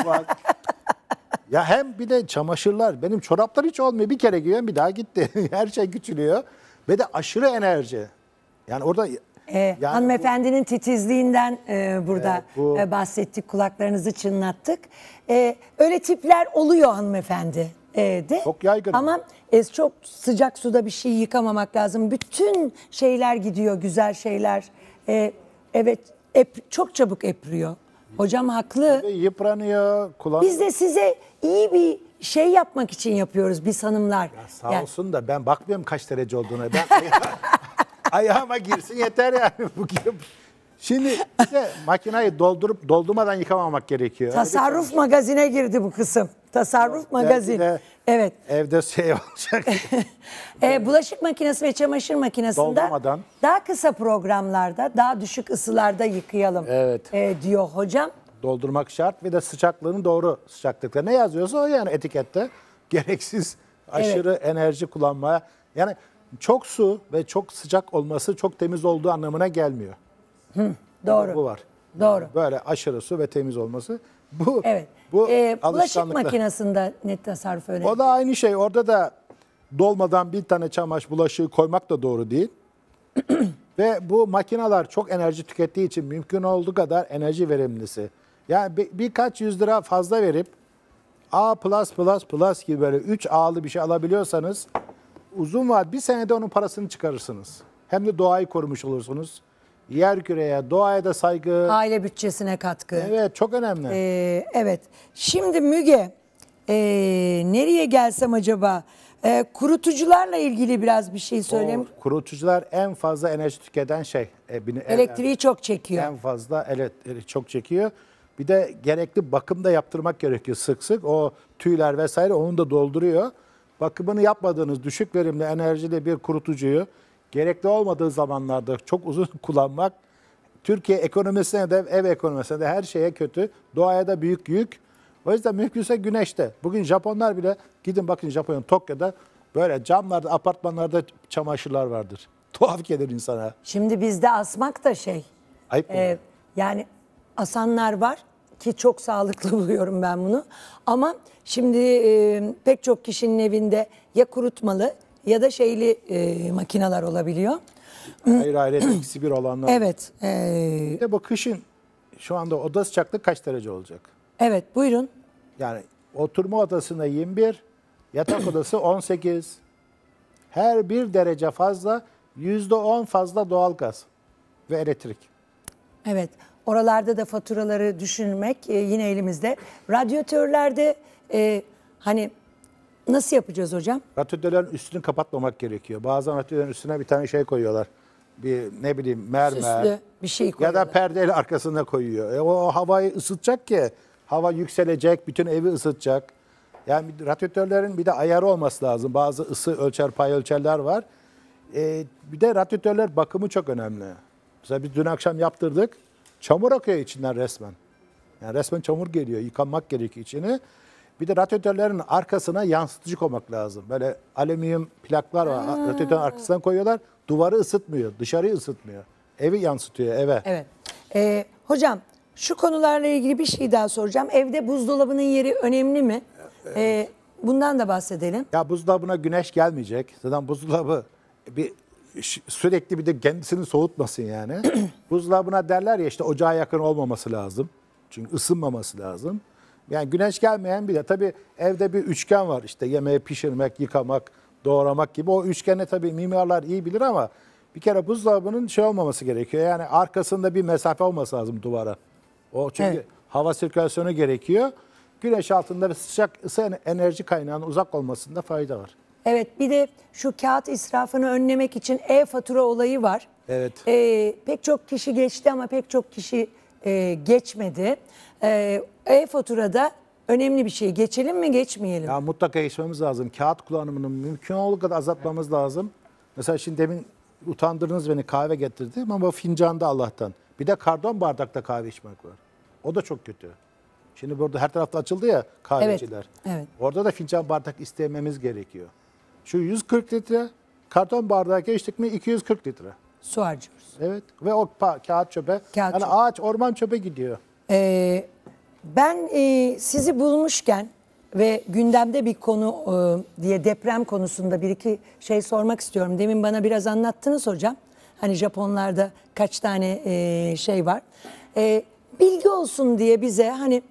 Ya hem bir de çamaşırlar, benim çoraplar hiç olmuyor. Bir kere giyiyorum bir daha gitti. Her şey küçülüyor. Ve de aşırı enerji. Yani orada... yani hanımefendinin titizliğinden burada bahsettik. Kulaklarınızı çınlattık. Öyle tipler oluyor hanımefendi. Çok yaygın. Ama çok sıcak suda bir şey yıkamamak lazım. Bütün şeyler gidiyor, güzel şeyler. Evet, çok çabuk epriyor. Hocam haklı. Yıpranıyor. Biz de size iyi bir şey yapmak için yapıyoruz biz hanımlar. Ya sağ olsun da ben bakmıyorum kaç derece olduğuna. Ben ayağıma girsin yeter yani. Şimdi işte makineyi doldurmadan yıkamamak gerekiyor. Tasarruf magazine girdi bu kısım. Tasarruf magazin. Evet. Evde şey olacak. Bulaşık makinesi ve çamaşır makinesinde daha kısa programlarda, daha düşük ısılarda yıkayalım, evet, diyor hocam. Doldurmak şart ve de sıcaklığını doğru sıcaklıkta. Ne yazıyorsa o, yani etikette. Gereksiz aşırı enerji kullanmaya. Yani çok su ve çok sıcak olması çok temiz olduğu anlamına gelmiyor. Doğru. Bu var. Doğru. Böyle aşırı su ve temiz olması. Bu, evet. Bu bulaşık makinesinde net tasarruf önemli. O da aynı şey. Orada da dolmadan bir tane çamaşır bulaşığı koymak da doğru değil. Ve bu makineler çok enerji tükettiği için mümkün olduğu kadar enerji verimlisi. Yani birkaç yüz lira fazla verip A+++ gibi böyle 3 A'lı bir şey alabiliyorsanız uzun var. Bir senede onun parasını çıkarırsınız. Hem de doğayı korumuş olursunuz. Yerküreye, doğaya da saygı. Aile bütçesine katkı. Evet, çok önemli. Evet. Şimdi Müge, nereye gelsem acaba? Kurutucularla ilgili biraz bir şey söyleyeyim. Kurutucular en fazla enerji tüketen şey. Elektriği çok çekiyor. En fazla elektrik çok çekiyor. Bir de gerekli bakım da yaptırmak gerekiyor sık sık. O tüyler vesaire onu da dolduruyor. Bakımını yapmadığınız düşük verimli enerjili bir kurutucuyu gerekli olmadığı zamanlarda çok uzun kullanmak, Türkiye ekonomisine de, ev ekonomisine de, her şeye kötü, doğaya da büyük yük. O yüzden mümkünse güneşte. Bugün Japonlar bile, gidin bakın Japonya'nın Tokyo'da böyle camlarda, apartmanlarda çamaşırlar vardır. Tuhaf gelir insana. Şimdi bizde asmak da şey. Ayıp mı? Yani asanlar var ki çok sağlıklı buluyorum ben bunu. Ama şimdi pek çok kişinin evinde ya kurutmalı ya da şeyli makineler olabiliyor. Hayır ikisi bir olanlar. Evet. De bu kışın şu anda oda sıcaklık kaç derece olacak? Evet, buyurun. Yani oturma odasında 21, yatak odası 18. Her bir derece fazla %10 fazla doğalgaz ve elektrik. Evet. Oralarda da faturaları düşünmek yine elimizde. Radyatörlerde hani nasıl yapacağız hocam? Radyatörlerin üstünü kapatmamak gerekiyor. Bazen radyatörlerin üstüne bir tane şey koyuyorlar. Bir ne bileyim mermer. Süslü bir şey koyuyorlar. Ya da perdeyle arkasına koyuyor. O havayı ısıtacak ki. Hava yükselecek, bütün evi ısıtacak. Yani radyatörlerin bir de ayarı olması lazım. Bazı ısı ölçer, pay ölçerler var. Bir de radyatörler bakımı çok önemli. Mesela biz dün akşam yaptırdık. Çamur akıyor içinden resmen. Yani resmen çamur geliyor. Yıkanmak gerekiyor içini. Bir de radyatörlerin arkasına yansıtıcı koymak lazım. Böyle alüminyum plaklar var. Radyatörün arkasından koyuyorlar. Duvarı ısıtmıyor, dışarıyı ısıtmıyor. Evi yansıtıyor eve. Evet. Hocam Şu konularla ilgili bir şey daha soracağım. Evde buzdolabının yeri önemli mi? Evet. Bundan da bahsedelim. Ya buzdolabına güneş gelmeyecek. Zaten buzdolabı bir sürekli bir de kendisini soğutmasın yani. Buzdolabına derler ya işte ocağa yakın olmaması lazım. Çünkü ısınmaması lazım. Yani güneş gelmeyen bir de tabii evde bir üçgen var. İşte yemeği pişirmek, yıkamak, doğramak gibi. O üçgeni tabii mimarlar iyi bilir ama bir kere buzdolabının şey olmaması gerekiyor. Yani arkasında bir mesafe olması lazım duvara. O çünkü evet, hava sirkülasyonu gerekiyor. Güneş altında sıcak ısı enerji kaynağının uzak olmasında fayda var. Evet, bir de şu kağıt israfını önlemek için e-fatura olayı var. Evet. Pek çok kişi geçti ama pek çok kişi geçmedi. E-faturada önemli bir şey. Geçelim mi, geçmeyelim? Ya mutlaka geçmemiz lazım. Kağıt kullanımını mümkün olduğu kadar azaltmamız lazım. Mesela şimdi demin utandırdınız beni, kahve getirdim ama fincanda Allah'tan. Bir de kardon bardakta kahve içmek var. O da çok kötü. Şimdi burada her tarafta açıldı ya kahveciler. Evet, evet. Orada da fincan bardak istememiz gerekiyor. Şu 140 litre karton bardağı geçtik mi 240 litre. Su harcıyoruz. Evet ve o kağıt çöpe. Kağıt yani çöpe. Ağaç orman çöpe gidiyor. Ben sizi bulmuşken ve gündemde bir konu diye deprem konusunda bir iki şey sormak istiyorum. Demin bana biraz anlattınız hocam. Hani Japonlarda kaç tane şey var. Bilgi olsun diye bize hani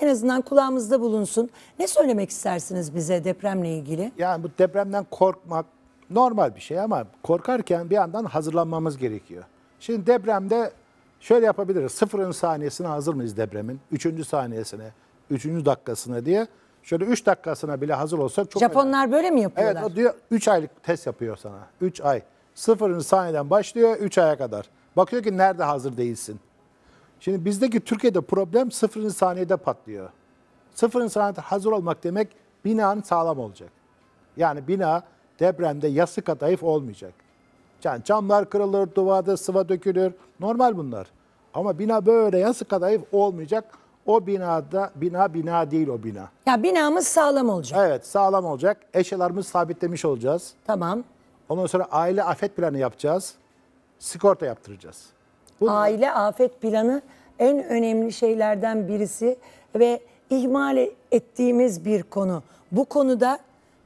en azından kulağımızda bulunsun. Ne söylemek istersiniz bize depremle ilgili? Yani bu depremden korkmak normal bir şey ama korkarken bir yandan hazırlanmamız gerekiyor. Şimdi depremde şöyle yapabiliriz. 0. saniyesine hazır mıyız depremin? 3. saniyesine, 3. dakikasına diye. Şöyle 3 dakikasına bile hazır olsak çok... Japonlar önemli. Böyle mi yapıyorlar? Evet, o diyor 3 aylık test yapıyor sana. 3 ay. 0. saniyeden başlıyor 3 aya kadar. Bakıyor ki nerede hazır değilsin. Şimdi bizdeki Türkiye'de problem 0. saniyede patlıyor. 0. saniyede hazır olmak demek binanın sağlam olacak. Yani bina depremde yasık zayıf olmayacak. Yani camlar kırılır, duvarda sıva dökülür. Normal bunlar. Ama bina böyle yasık zayıf olmayacak. O binada bina değil o bina. Ya binamız sağlam olacak. Evet, sağlam olacak. Eşyalarımızı sabitlemiş olacağız. Tamam. Ondan sonra aile afet planı yapacağız. Sigorta yaptıracağız. Bunlar. Aile afet planı en önemli şeylerden birisi ve ihmal ettiğimiz bir konu. Bu konuda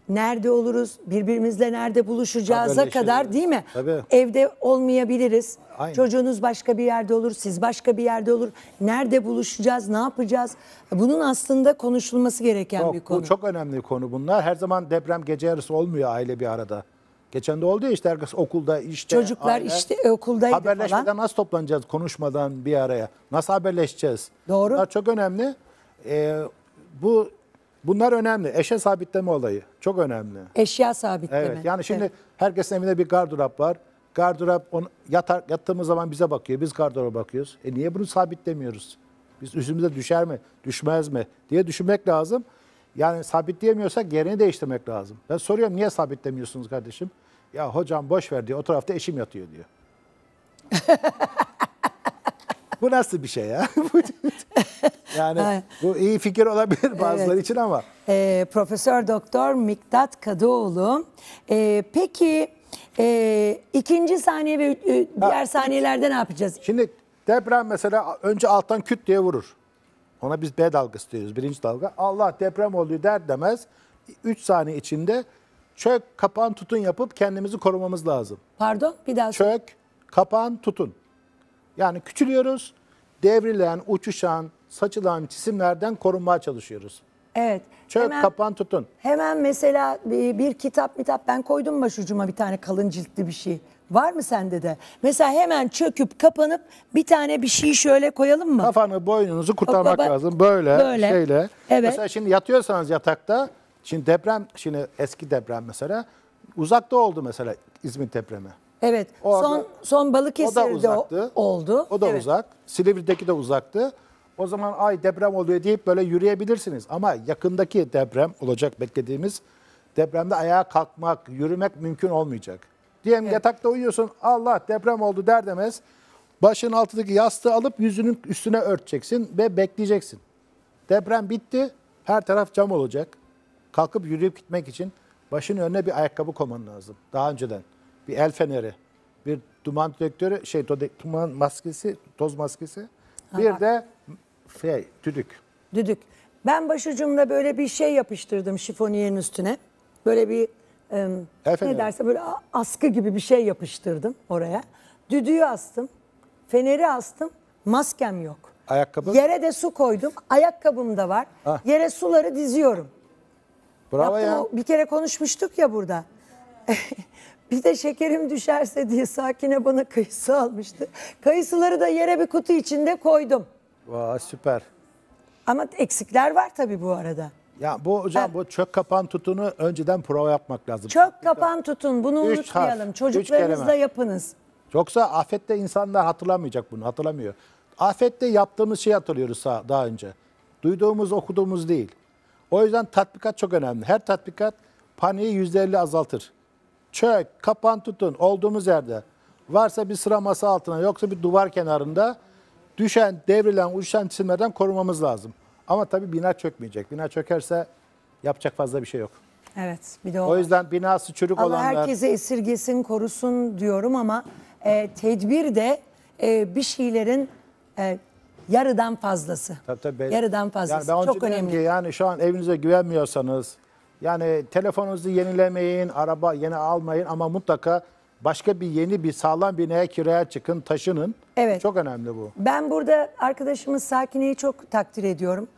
nerede oluruz, birbirimizle nerede buluşacağıza kadar değil mi? Tabii. Evde olmayabiliriz. Aynen. Çocuğunuz başka bir yerde olur, siz başka bir yerde olur. Nerede buluşacağız, ne yapacağız? Bunun aslında konuşulması gereken bir konu. Bu çok önemli bir konu bunlar. Her zaman deprem gece yarısı olmuyor aile bir arada. Geçen de oldu ya işte herkes okulda, işte çocuklar aile, işte okuldaydı falan. Haberleşmeden nasıl toplanacağız konuşmadan bir araya? Nasıl haberleşeceğiz? Doğru. Bunlar çok önemli. Bunlar önemli. Eşya sabitleme olayı çok önemli. Eşya sabitleme. Evet. Yani şimdi evet, herkesin evinde bir gardırop var. Gardırop yattığımız zaman bize bakıyor. Biz gardıroba bakıyoruz. Niye bunu sabitlemiyoruz? Biz üstümüze düşer mi, düşmez mi diye düşünmek lazım. Yani sabitleyemiyorsak yerini değiştirmek lazım. Ben soruyorum niye sabitlemiyorsunuz kardeşim? Ya hocam boş ver diyor. O tarafta eşim yatıyor diyor. Bu nasıl bir şey ya? Yani bu iyi fikir olabilir bazıları evet, için ama. Profesör Doktor Mikdat Kadıoğlu. Peki 2. saniye ve diğer saniyelerde ne yapacağız? Şimdi deprem mesela önce alttan küt diye vurur. Ona biz B dalgası diyoruz, 1. dalga. Allah deprem oluyor der demez. 3 saniye içinde çök, kapan, tutun yapıp kendimizi korumamız lazım. Pardon, bir daha söyle. Çök, kapan, tutun. Yani küçülüyoruz, devrilen, uçuşan, saçılan cisimlerden korunmaya çalışıyoruz. Evet. Çök, hemen, kapan, tutun. Hemen mesela bir kitap ben koydum başucuma bir tane kalın ciltli bir şey. Var mı sende de? Mesela hemen çöküp kapanıp bir tane bir şey şöyle koyalım mı? Kafanı, boynunuzu kurtarmak lazım. Böyle şeyle. Evet. Mesela şimdi yatıyorsanız yatakta, şimdi deprem, şimdi eski deprem mesela uzakta oldu mesela İzmir depremi. Evet. Orada, son Balıkesir'de oldu. O da evet, uzak. Silivri'deki de uzaktı. O zaman ay deprem oluyor deyip böyle yürüyebilirsiniz. Ama yakındaki deprem olacak beklediğimiz depremde ayağa kalkmak, yürümek mümkün olmayacak. Diyelim evet, yatakta uyuyorsun, Allah deprem oldu der demez. Başın altındaki yastığı alıp yüzünün üstüne örteceksin ve bekleyeceksin. Deprem bitti, her taraf cam olacak. Kalkıp yürüyüp gitmek için başın önüne bir ayakkabı koyman lazım. Daha önceden bir el feneri, bir duman detektörü, duman maskesi, toz maskesi. Bir de şey, düdük. Düdük. Ben başucumla böyle bir şey yapıştırdım şifoniyerin üstüne. Böyle bir ne derse böyle askı gibi bir şey yapıştırdım oraya. Düdüğü astım. Feneri astım. Maskem yok. Ayakkabı? Yere de su koydum. Ayakkabım da var. Ah. Yere suları diziyorum. Bravo ya. Bir kere konuşmuştuk ya burada. Bir de şekerim düşerse diye Sakine bana kayısı almıştı. Kayısıları da yere bir kutu içinde koydum. Vay süper. Ama eksikler var tabii bu arada. Ya bu hocam bu çök kapan tutunu önceden prova yapmak lazım. Çök kapan tutun, bunu unutmayalım. Çocuklarınızla yapınız. Yoksa afette insanlar hatırlamayacak bunu, hatırlamıyor. Afette yaptığımız şeyi hatırlıyoruz daha önce. Duyduğumuz, okuduğumuz değil. O yüzden tatbikat çok önemli. Her tatbikat paniği %50 azaltır. Çök, kapan tutun olduğumuz yerde. Varsa bir sıra masa altına, yoksa bir duvar kenarında düşen, devrilen, uçuşan cisimlerden korumamız lazım. Ama tabii bina çökmeyecek. Bina çökerse yapacak fazla bir şey yok. Evet, bir de o yüzden binası çürük olanlar... Allah herkesi esirgesin, korusun diyorum ama tedbir de bir şeylerin... yarıdan fazlası. Tabii, tabii. Yarıdan fazlası. Yani çok önemli. Yani şu an evinize güvenmiyorsanız, yani telefonunuzu yenilemeyin, araba yeni almayın ama mutlaka başka bir yeni bir sağlam binaya kiraya çıkın, taşının. Evet. Çok önemli bu. Ben burada arkadaşımız Sakine'yi çok takdir ediyorum.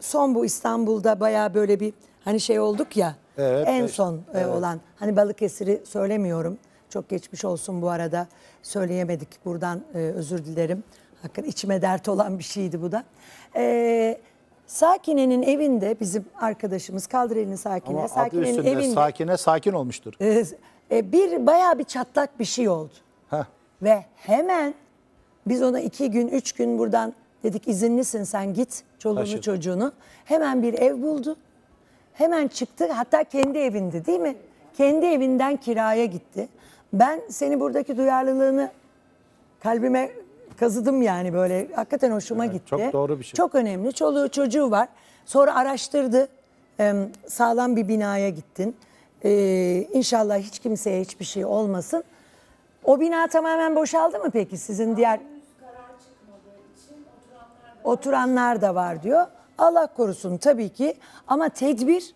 Son bu İstanbul'da bayağı böyle bir hani şey olduk ya. Evet, en son olan. Hani Balıkesir'i söylemiyorum. Çok geçmiş olsun bu arada. Söyleyemedik. Buradan özür dilerim. Hakikaten içime dert olan bir şeydi bu da. Sakine'nin evinde bizim arkadaşımız, kaldır elini Sakine. Ama Sakine'nin adı üstünde, evinde, Sakine sakin olmuştur. Bayağı bir çatlak bir şey oldu. Heh. Ve hemen biz ona 2 gün 3 gün buradan dedik izinlisin sen git çoluğunu taşıdı, çocuğunu. Hemen bir ev buldu. Hemen çıktı, hatta kendi evinde değil mi? Kendi evinden kiraya gitti. Ben seni buradaki duyarlılığını kalbime... kazıdım yani böyle. Hakikaten hoşuma gitti. Çok doğru bir şey. Çok önemli. Çoluğu çocuğu var. Sonra araştırdı. Sağlam bir binaya gittin. İnşallah hiç kimseye hiçbir şey olmasın. O bina tamamen boşaldı mı peki sizin daha diğer? Karar çıkmadığı için oturanlar da var diyor. Allah korusun tabii ki. Ama tedbir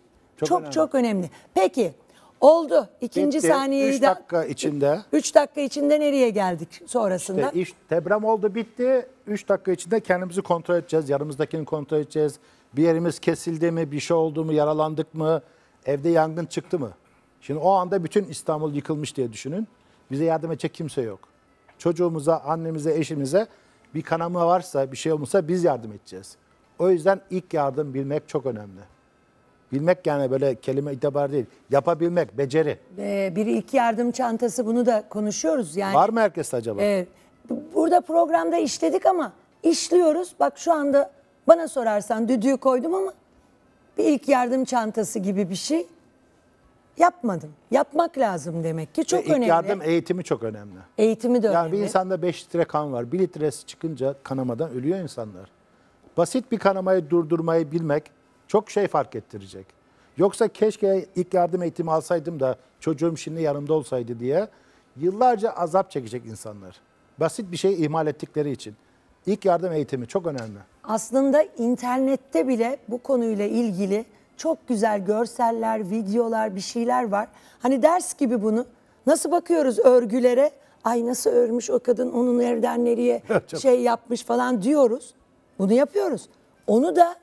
çok önemli. Peki. Oldu. İkinci bitti. Saniyeyi 3 dakika içinde. 3 dakika içinde nereye geldik sonrasında? İşte iş deprem oldu, bitti. 3 dakika içinde kendimizi kontrol edeceğiz. Yanımızdakini kontrol edeceğiz. Bir yerimiz kesildi mi? Bir şey oldu mu? Yaralandık mı? Evde yangın çıktı mı? Şimdi o anda bütün İstanbul yıkılmış diye düşünün. Bize yardım edecek kimse yok. Çocuğumuza, annemize, eşimize bir kanama varsa, bir şey olmuşsa biz yardım edeceğiz. O yüzden ilk yardım bilmek çok önemli. Bilmek yani böyle kelime itibar değil. Yapabilmek, beceri. Biri ilk yardım çantası, bunu da konuşuyoruz. Yani. Var mı herkes acaba? Burada programda işledik ama işliyoruz. Bak şu anda bana sorarsan düdüğü koydum ama bir ilk yardım çantası gibi bir şey yapmadım. Yapmak lazım demek ki, çok önemli. İlk yardım eğitimi çok önemli. Eğitimi de önemli. Yani bir insanda 5 litre kan var. 1 litresi çıkınca kanamadan ölüyor insanlar. Basit bir kanamayı durdurmayı bilmek çok şey fark ettirecek. Yoksa keşke ilk yardım eğitimi alsaydım da çocuğum şimdi yanımda olsaydı diye yıllarca azap çekecek insanlar. Basit bir şey ihmal ettikleri için. İlk yardım eğitimi çok önemli. Aslında internette bile bu konuyla ilgili çok güzel görseller, videolar, bir şeyler var. Hani ders gibi bunu. Nasıl bakıyoruz örgülere? Ay nasıl örmüş o kadın, onun nereden nereye şey yapmış falan diyoruz. Bunu yapıyoruz. Onu da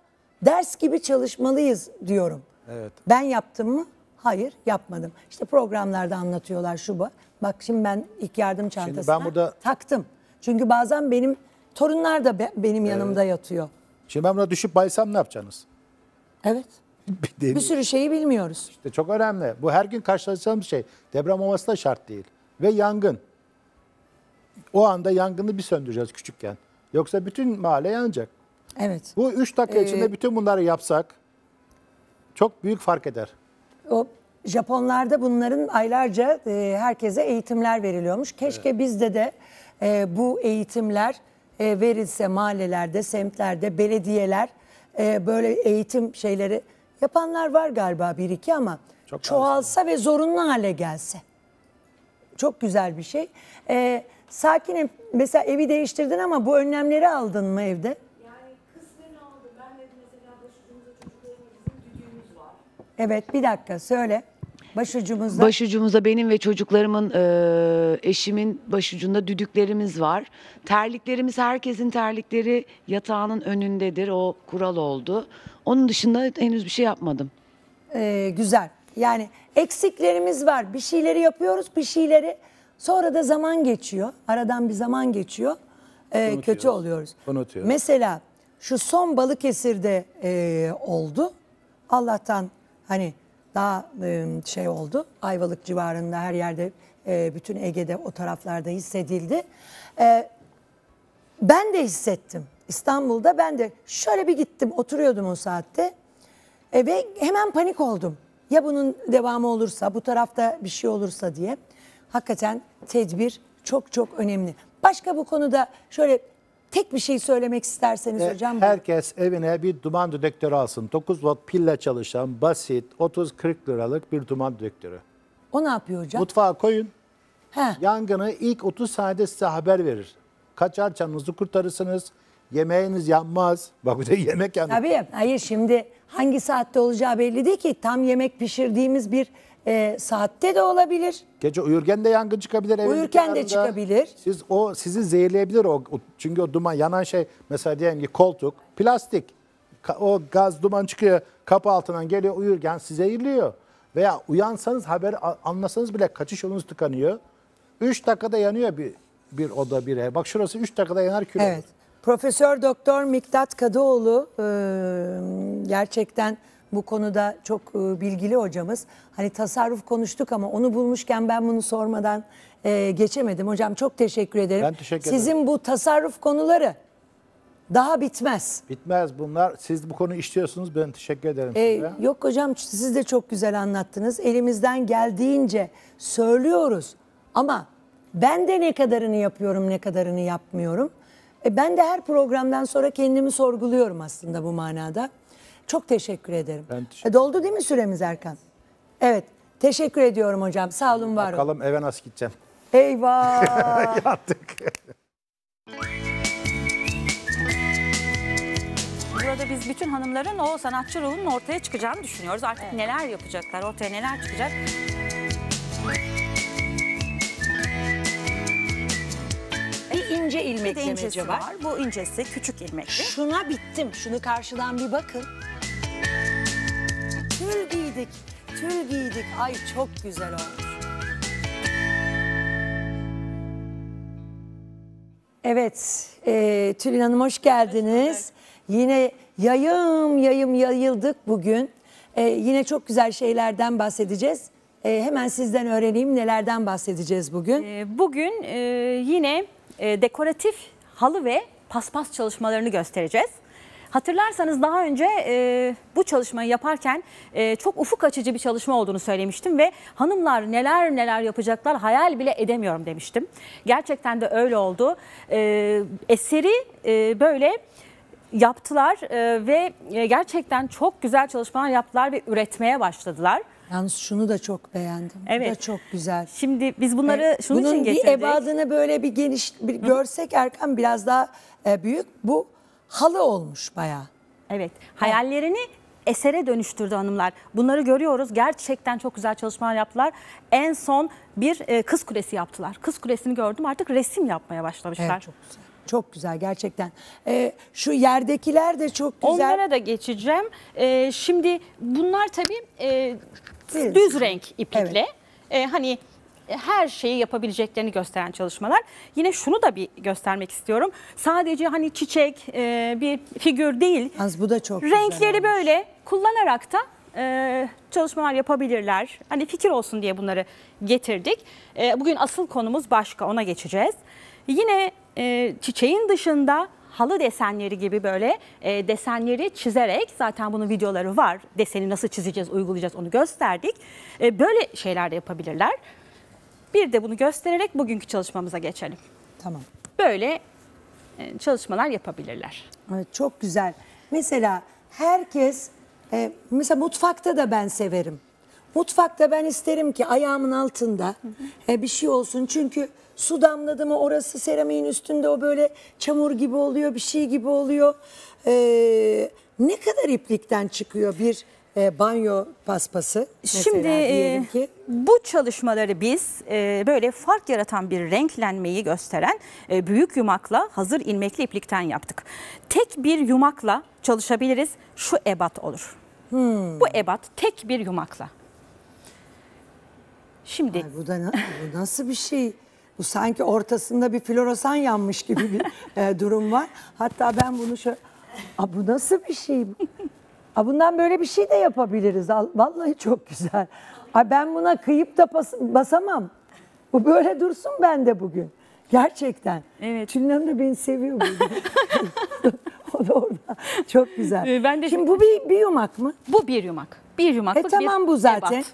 ders gibi çalışmalıyız diyorum. Evet. Ben yaptım mı? Hayır, yapmadım. İşte programlarda anlatıyorlar şu bu. Bak şimdi ben ilk yardım çantasına burada... taktım. Çünkü bazen benim torunlar da benim yanımda yatıyor. Şimdi ben buna düşüp baysam ne yapacaksınız? Evet. Bir sürü şeyi bilmiyoruz. İşte çok önemli. Bu her gün karşılaşacağımız şey. Deprem olması da şart değil. Ve yangın. O anda yangını bir söndüreceğiz küçükken. Yoksa bütün mahalle yanacak. Evet. Bu 3 dakika içinde bütün bunları yapsak çok büyük fark eder. O Japonlarda bunların aylarca herkese eğitimler veriliyormuş. Keşke bizde de bu eğitimler verilse, mahallelerde, semtlerde, belediyeler böyle eğitim şeyleri yapanlar var galiba 1-2 ama çok çoğalsa ve zorunlu hale gelse. Çok güzel bir şey. sakinim. Mesela evi değiştirdin ama bu önlemleri aldın mı evde? Yani kısmen aldım. Ben de mesela başucumuzda çocuklarımızın düdüğümüz var. Evet, bir dakika söyle. Başucumuzda. Başucumuzda benim ve çocuklarımın, eşimin başucunda düdüklerimiz var. Terliklerimiz, herkesin terlikleri yatağının önündedir. O kural oldu. Onun dışında henüz bir şey yapmadım. Güzel. Yani eksiklerimiz var. Bir şeyleri yapıyoruz, bir şeyleri... Sonra da zaman geçiyor. Aradan bir zaman geçiyor. Kötü oluyoruz. Unutuyoruz. Mesela şu son Balıkesir'de oldu. Allah'tan hani daha şey oldu. Ayvalık civarında her yerde, bütün Ege'de o taraflarda hissedildi. Ben de hissettim. İstanbul'da ben de şöyle bir gittim. Oturuyordum o saatte. Ve hemen panik oldum. Ya bunun devamı olursa, bu tarafta bir şey olursa diye. Hakikaten tedbir çok çok önemli. Başka bu konuda şöyle tek bir şey söylemek isterseniz hocam. Herkes evine bir duman dedektörü alsın. 9 volt pille çalışan basit 30-40 liralık bir duman dedektörü. O ne yapıyor hocam? Mutfağa koyun. Heh. Yangını ilk 30 saniyede size haber verir. Kaçar canınızı kurtarırsınız. Yemeğiniz yanmaz. Bak bu da yemek yanmaz. Tabii. Hayır, şimdi hangi saatte olacağı belli değil ki. Tam yemek pişirdiğimiz bir... saatte de olabilir. Gece uyurken de yangın çıkabilir. Uyurken de çıkabilir. Sizi zehirleyebilir o. Çünkü o duman, yanan şey, mesela diyelim ki koltuk, plastik. O gaz, duman çıkıyor, kapı altından geliyor, uyurken sizi zehirliyor. Veya uyansanız, haber anlasanız bile kaçış yolunuz tıkanıyor. 3 dakikada yanıyor bir oda, bir ev. Bak şurası 3 dakikada yanar, kül olur. Evet. Profesör Doktor Mikdat Kadıoğlu gerçekten bu konuda çok bilgili hocamız. Hani tasarruf konuştuk ama onu bulmuşken ben bunu sormadan geçemedim. Hocam çok teşekkür ederim. Ben teşekkür ederim. Sizin bu tasarruf konuları daha bitmez. Bitmez bunlar. Siz bu konuyu işliyorsunuz. Ben teşekkür ederim size. Yok hocam, siz de çok güzel anlattınız. Elimizden geldiğince söylüyoruz. Ama ben de ne kadarını yapıyorum, ne kadarını yapmıyorum. Ben de her programdan sonra kendimi sorguluyorum aslında bu manada. Çok teşekkür ederim. Ben teşekkür ederim. Doldu değil mi süremiz Erkan? Evet. Teşekkür ediyorum hocam. Sağ olun, var olun. Bakalım eve nasıl gideceğim? Eyvah. Yattık. Burada biz bütün hanımların o sanatçı ruhunun ortaya çıkacağını düşünüyoruz. Artık evet. Neler yapacaklar? Ortaya neler çıkacak? İnce ilmeklemece var. Bu incesi küçük ilmekli. Şuna bittim. Şunu karşıdan bir bakın. Tül giydik, tül giydik. Ay çok güzel olmuş. Evet, Tülin Hanım hoş geldiniz. Yine yayıldık bugün. Yine çok güzel şeylerden bahsedeceğiz. Hemen sizden öğreneyim, nelerden bahsedeceğiz bugün. Bugün yine dekoratif halı ve paspas çalışmalarını göstereceğiz. Hatırlarsanız daha önce bu çalışmayı yaparken çok ufuk açıcı bir çalışma olduğunu söylemiştim ve hanımlar neler yapacaklar hayal bile edemiyorum demiştim. Gerçekten de öyle oldu. Eseri böyle yaptılar ve gerçekten çok güzel çalışmalar yaptılar ve üretmeye başladılar. Yalnız şunu da çok beğendim. Evet. Bu da çok güzel. Şimdi biz bunları şunun için getirdik. Bunun bir ebadını böyle bir geniş bir görsek Erkan, biraz daha büyük. Bu halı olmuş bayağı. Evet. Hayallerini esere dönüştürdü hanımlar. Bunları görüyoruz. Gerçekten çok güzel çalışmalar yaptılar. En son bir kız kulesi yaptılar. Kız kulesini gördüm. Artık resim yapmaya başlamışlar. Evet, çok güzel. Çok güzel gerçekten. Şu yerdekiler de çok güzel. Onlara da geçeceğim. Şimdi bunlar tabii düz renk iplikle. Evet. Hani her şeyi yapabileceklerini gösteren çalışmalar. Yine şunu da bir göstermek istiyorum. Sadece hani çiçek, bir figür değil. Az bu da çok renkleri güzel. Renkleri böyle kullanarak da çalışmalar yapabilirler. Hani fikir olsun diye bunları getirdik. Bugün asıl konumuz başka, ona geçeceğiz. Yine çiçeğin dışında halı desenleri gibi böyle desenleri çizerek, zaten bunun videoları var. Deseni nasıl çizeceğiz, uygulayacağız onu gösterdik. Böyle şeyler de yapabilirler. Bir de bunu göstererek bugünkü çalışmamıza geçelim. Tamam. Böyle çalışmalar yapabilirler. Evet, çok güzel. Mesela herkes, mesela mutfakta da ben severim. Mutfakta ben isterim ki ayağımın altında bir şey olsun. Çünkü Su damladı mı orası seramiğin üstünde, o böyle çamur gibi oluyor, bir şey gibi oluyor. Ne kadar iplikten çıkıyor bir banyo paspası mesela? Şimdi diyelim ki bu çalışmaları biz böyle fark yaratan bir renklenmeyi gösteren büyük yumakla hazır ilmekli iplikten yaptık. Tek bir yumakla çalışabiliriz, şu ebat olur. Bu ebat tek bir yumakla. Şimdi ay, bu nasıl bir şey? Bu sanki ortasında bir floresan yanmış gibi bir durum var. Hatta ben bunu şöyle... Bu nasıl bir şey? Bundan böyle bir şey de yapabiliriz. Vallahi çok güzel. Ben buna kıyıp da basamam. Bu böyle dursun bende bugün. Gerçekten. Evet. Tülin Hanım da beni seviyor bugün. O da orada. Çok güzel. Ben de... Şimdi bu bir yumak mı? Bu bir yumak. Bir yumaklık tamam, bu zaten. Ebat.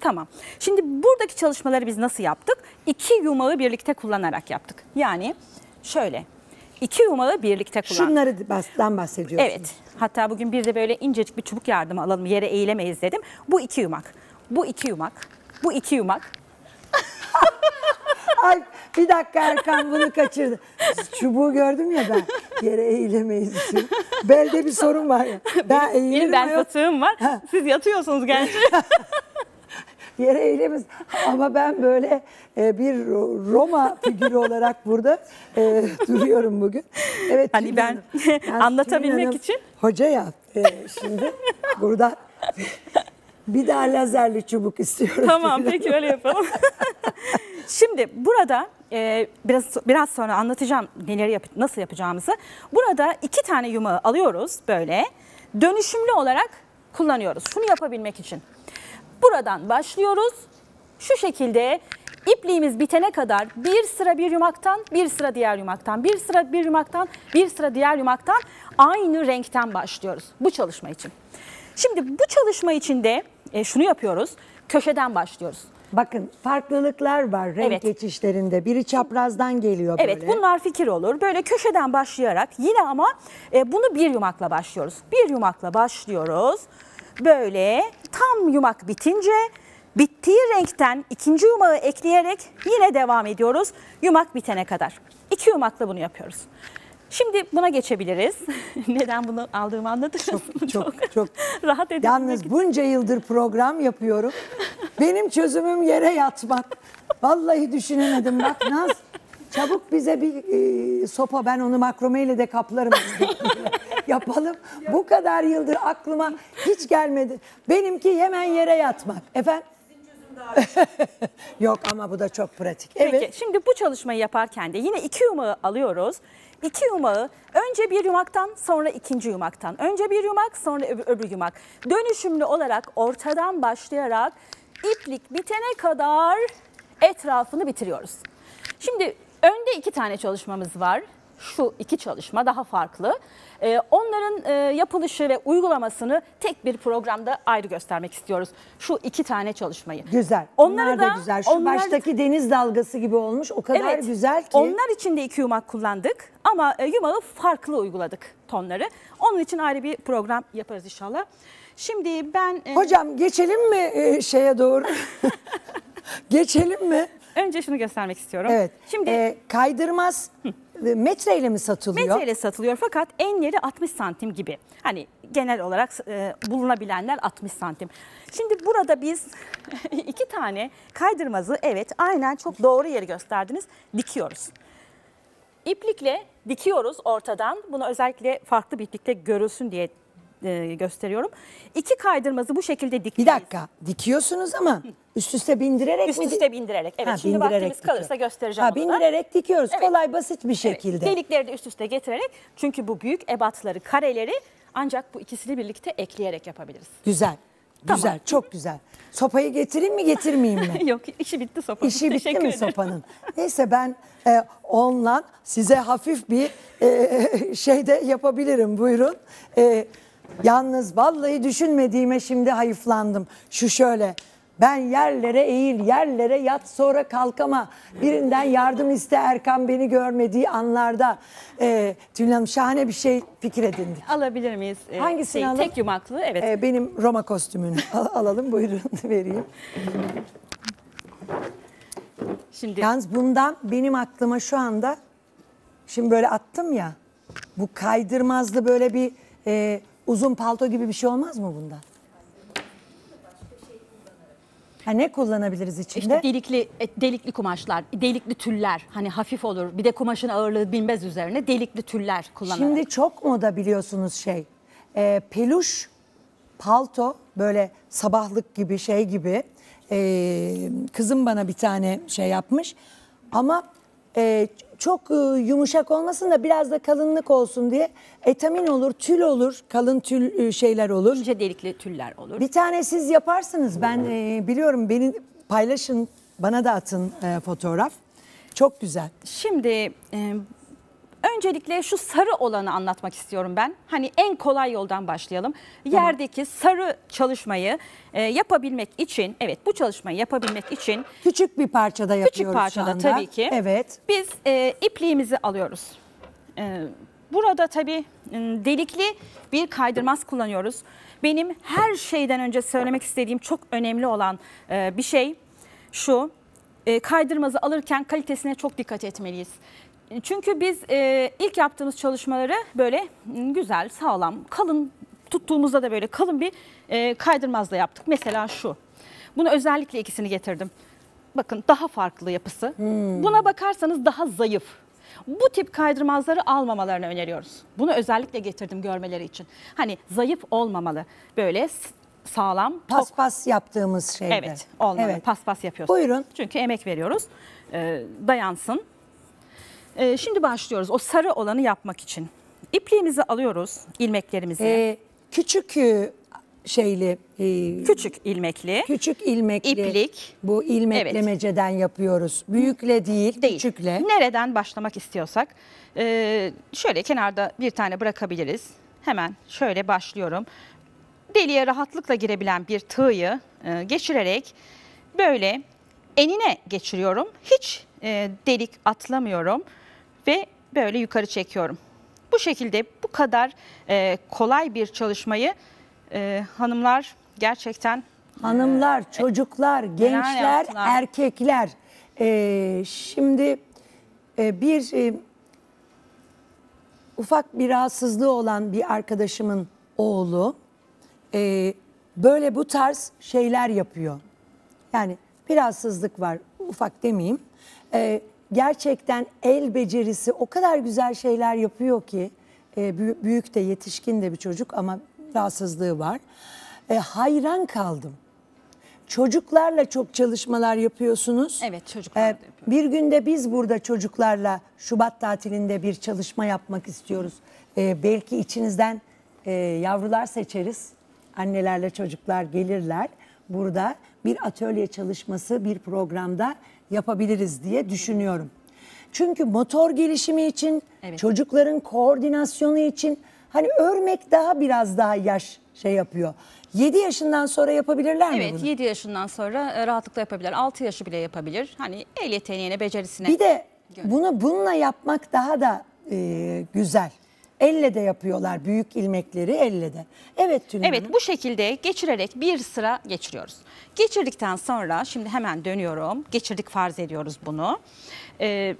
Tamam. Şimdi buradaki çalışmaları biz nasıl yaptık? İki yumağı birlikte kullanarak yaptık. Yani şöyle. İki yumağı birlikte kullandık. Şunlardan bahsediyorsunuz. Evet. Hatta bugün bir de böyle incecik bir çubuk yardımı alalım. Yere eğilemeyiz dedim. Bu iki yumak. Bu iki yumak. Bu iki yumak. Ay bir dakika Erkan bunu kaçırdı. Çubuğu gördüm ya ben. Yere eğilemeyiz için. Belde bir sorun var ya. Ben eğilirim. Benim fıtığım var. Ha. Siz yatıyorsunuz gerçi. Yere eğilemez. Ama ben böyle bir Roma figürü olarak burada duruyorum bugün. Evet. Hani ben Hanım, anlatabilmek Hanım, için. Hoca ya şimdi burada bir daha lazerli çubuk istiyorum. Tamam peki öyle yapalım. Şimdi burada biraz sonra anlatacağım neleri nasıl yapacağımızı. Burada iki tane yumağı alıyoruz böyle dönüşümlü olarak kullanıyoruz. Şunu yapabilmek için. Buradan başlıyoruz. Şu şekilde ipliğimiz bitene kadar bir sıra bir yumaktan, bir sıra diğer yumaktan, bir sıra bir yumaktan, bir sıra diğer yumaktan aynı renkten başlıyoruz bu çalışma için. Şimdi bu çalışma için de şunu yapıyoruz. Köşeden başlıyoruz. Bakın farklılıklar var renk geçişlerinde. Biri çaprazdan geliyor böyle. Evet bunlar fikir olur. Böyle köşeden başlayarak yine ama bunu bir yumakla başlıyoruz. Bir yumakla başlıyoruz. Böyle tam yumak bitince bittiği renkten ikinci yumağı ekleyerek yine devam ediyoruz yumak bitene kadar. İki yumakla bunu yapıyoruz. Şimdi buna geçebiliriz. Neden bunu aldığımı anlatırım. Çok rahat edin. Yalnız bunca yıldır program yapıyorum. Benim çözümüm yere yatmak. Vallahi düşünemedim bak Naz. Çabuk bize bir sopa, ben onu makromeyle de kaplarım. Yapalım. Yok. Bu kadar yıldır aklıma hiç gelmedi. Benimki hemen yere yatmak. Efendim? Yok ama bu da çok pratik. Peki, evet. Şimdi bu çalışmayı yaparken de yine iki yumağı alıyoruz. İki yumağı önce bir yumaktan sonra ikinci yumaktan. Önce bir yumak sonra öbür yumak. Dönüşümlü olarak ortadan başlayarak iplik bitene kadar etrafını bitiriyoruz. Şimdi önde iki tane çalışmamız var. Şu iki çalışma daha farklı. Onların yapılışı ve uygulamasını tek bir programda ayrı göstermek istiyoruz. Şu iki tane çalışmayı. Güzel. Onlar da güzel. Şu onlar... baştaki deniz dalgası gibi olmuş. O kadar evet, güzel ki. Onlar için de iki yumak kullandık. Ama yumağı farklı uyguladık tonları. Onun için ayrı bir program yaparız inşallah. Şimdi ben... Hocam geçelim mi şeye doğru? Geçelim mi? Önce şunu göstermek istiyorum. Evet. Şimdi kaydırmaz... Metreyle mi satılıyor? Metreyle satılıyor fakat enleri 60 santim gibi. Hani genel olarak bulunabilenler 60 santim. Şimdi burada biz iki tane kaydırmazı evet aynen çok doğru yeri gösterdiniz. Dikiyoruz. İplikle dikiyoruz ortadan. Bunu özellikle farklı bir iplikle görülsün diye gösteriyorum. İki kaydırmazı bu şekilde dikeceğiz. Bir dakika dikiyorsunuz ama üst üste bindirerek mi? Üst üste bindirerek. Evet ha, şimdi bindirerek vaktimiz dikiyor. Kalırsa göstereceğim. Ha, bindirerek dikiyoruz. Evet. Kolay basit bir şekilde. Evet. Delikleri de üst üste getirerek çünkü bu büyük ebatları kareleri ancak bu ikisini birlikte ekleyerek yapabiliriz. Güzel. Tamam. Güzel çok güzel. Sopayı getireyim mi getirmeyeyim mi? Yok işi bitti sopanın. İşi bitti mi sopanın? Neyse ben onunla size hafif bir şey de yapabilirim buyurun. Yalnız vallahi düşünmediğime şimdi hayıflandım. Şu şöyle, ben yerlere eğil, yerlere yat sonra kalkama. Birinden yardım iste Erkan beni görmediği anlarda. Tülin Hanım şahane bir şey fikir edindi. Alabilir miyiz? Hangisini alalım? Tek yumaklı, evet. Benim Roma kostümünü alalım, buyurun vereyim. Şimdi... Yalnız bundan benim aklıma şu anda, şimdi böyle attım ya, bu kaydırmazlı böyle bir uzun palto gibi bir şey olmaz mı bunda? Ha, ne kullanabiliriz içinde? İşte delikli kumaşlar, delikli tüller, hani hafif olur. Bir de kumaşın ağırlığı bilmez üzerine, delikli tüller kullanarak. Şimdi çok moda biliyorsunuz şey, peluş palto, böyle sabahlık gibi şey gibi. Kızım bana bir tane şey yapmış ama çok yumuşak olmasın da biraz da kalınlık olsun diye etamin olur, tül olur, kalın tül şeyler olur. İnce delikli tüller olur. Bir tane siz yaparsınız, ben biliyorum, beni paylaşın, bana da atın fotoğraf. Çok güzel. Şimdi öncelikle şu sarı olanı anlatmak istiyorum ben. Hani en kolay yoldan başlayalım. Tamam. Yerdeki sarı çalışmayı yapabilmek için, evet bu çalışmayı yapabilmek için. Küçük bir parçada yapıyoruz şu anda. Küçük parçada tabii ki. Evet. Biz ipliğimizi alıyoruz. Burada tabii delikli bir kaydırmaz kullanıyoruz. Benim her şeyden önce söylemek istediğim çok önemli olan bir şey şu. Kaydırmazı alırken kalitesine çok dikkat etmeliyiz. Çünkü biz ilk yaptığımız çalışmaları böyle güzel, sağlam, kalın tuttuğumuzda da böyle kalın bir kaydırmazla yaptık. Mesela şu. Bunu özellikle ikisini getirdim. Bakın daha farklı yapısı. Buna bakarsanız daha zayıf. Bu tip kaydırmazları almamalarını öneriyoruz. Bunu özellikle getirdim görmeleri için. Hani zayıf olmamalı. Böyle sağlam. Paspas yaptığımız şeyde. Evet, olmalı. Evet. Paspas yapıyoruz. Buyurun. Çünkü emek veriyoruz. Dayansın. Şimdi başlıyoruz o sarı olanı yapmak için. İpliğimizi alıyoruz, ilmeklerimizi. Küçük şeyli. Küçük ilmekli. Küçük ilmekli. İplik. Bu ilmeklemeceden evet. yapıyoruz. Büyükle değil, küçükle. Nereden başlamak istiyorsak. Şöyle kenarda bir tane bırakabiliriz. Hemen şöyle başlıyorum. Deliğe rahatlıkla girebilen bir tığ'yı geçirerek böyle enine geçiriyorum. Hiç delik atlamıyorum. Ve böyle yukarı çekiyorum. Bu şekilde bu kadar kolay bir çalışmayı hanımlar gerçekten... Hanımlar, çocuklar, gençler, yaptılar. Erkekler. Şimdi bir ufak bir rahatsızlığı olan bir arkadaşımın oğlu böyle bu tarz şeyler yapıyor. Yani bir rahatsızlık var, ufak demeyeyim. Gerçekten el becerisi o kadar güzel şeyler yapıyor ki büyük de yetişkin de bir çocuk ama rahatsızlığı var. Hayran kaldım. Çocuklarla çok çalışmalar yapıyorsunuz. Evet, çocuklarla yapıyoruz. Bir günde biz burada çocuklarla Şubat tatilinde bir çalışma yapmak istiyoruz. Belki içinizden yavrular seçeriz. Annelerle çocuklar gelirler. Burada bir atölye çalışması bir programda yapabiliriz diye düşünüyorum. Çünkü motor gelişimi için, evet. çocukların koordinasyonu için hani örmek daha biraz daha yaş şey yapıyor. 7 yaşından sonra yapabilirler mi bunu? Evet, 7 yaşından sonra rahatlıkla yapabilir. 6 yaşı bile yapabilir. Hani el yeteneğine, becerisine. Bir de bunu bununla yapmak daha da güzel. Elle de yapıyorlar büyük ilmekleri, elle de. Evet Tülin Hanım. Evet, bu şekilde geçirerek bir sıra geçiriyoruz. Geçirdikten sonra şimdi hemen dönüyorum. Geçirdik farz ediyoruz bunu.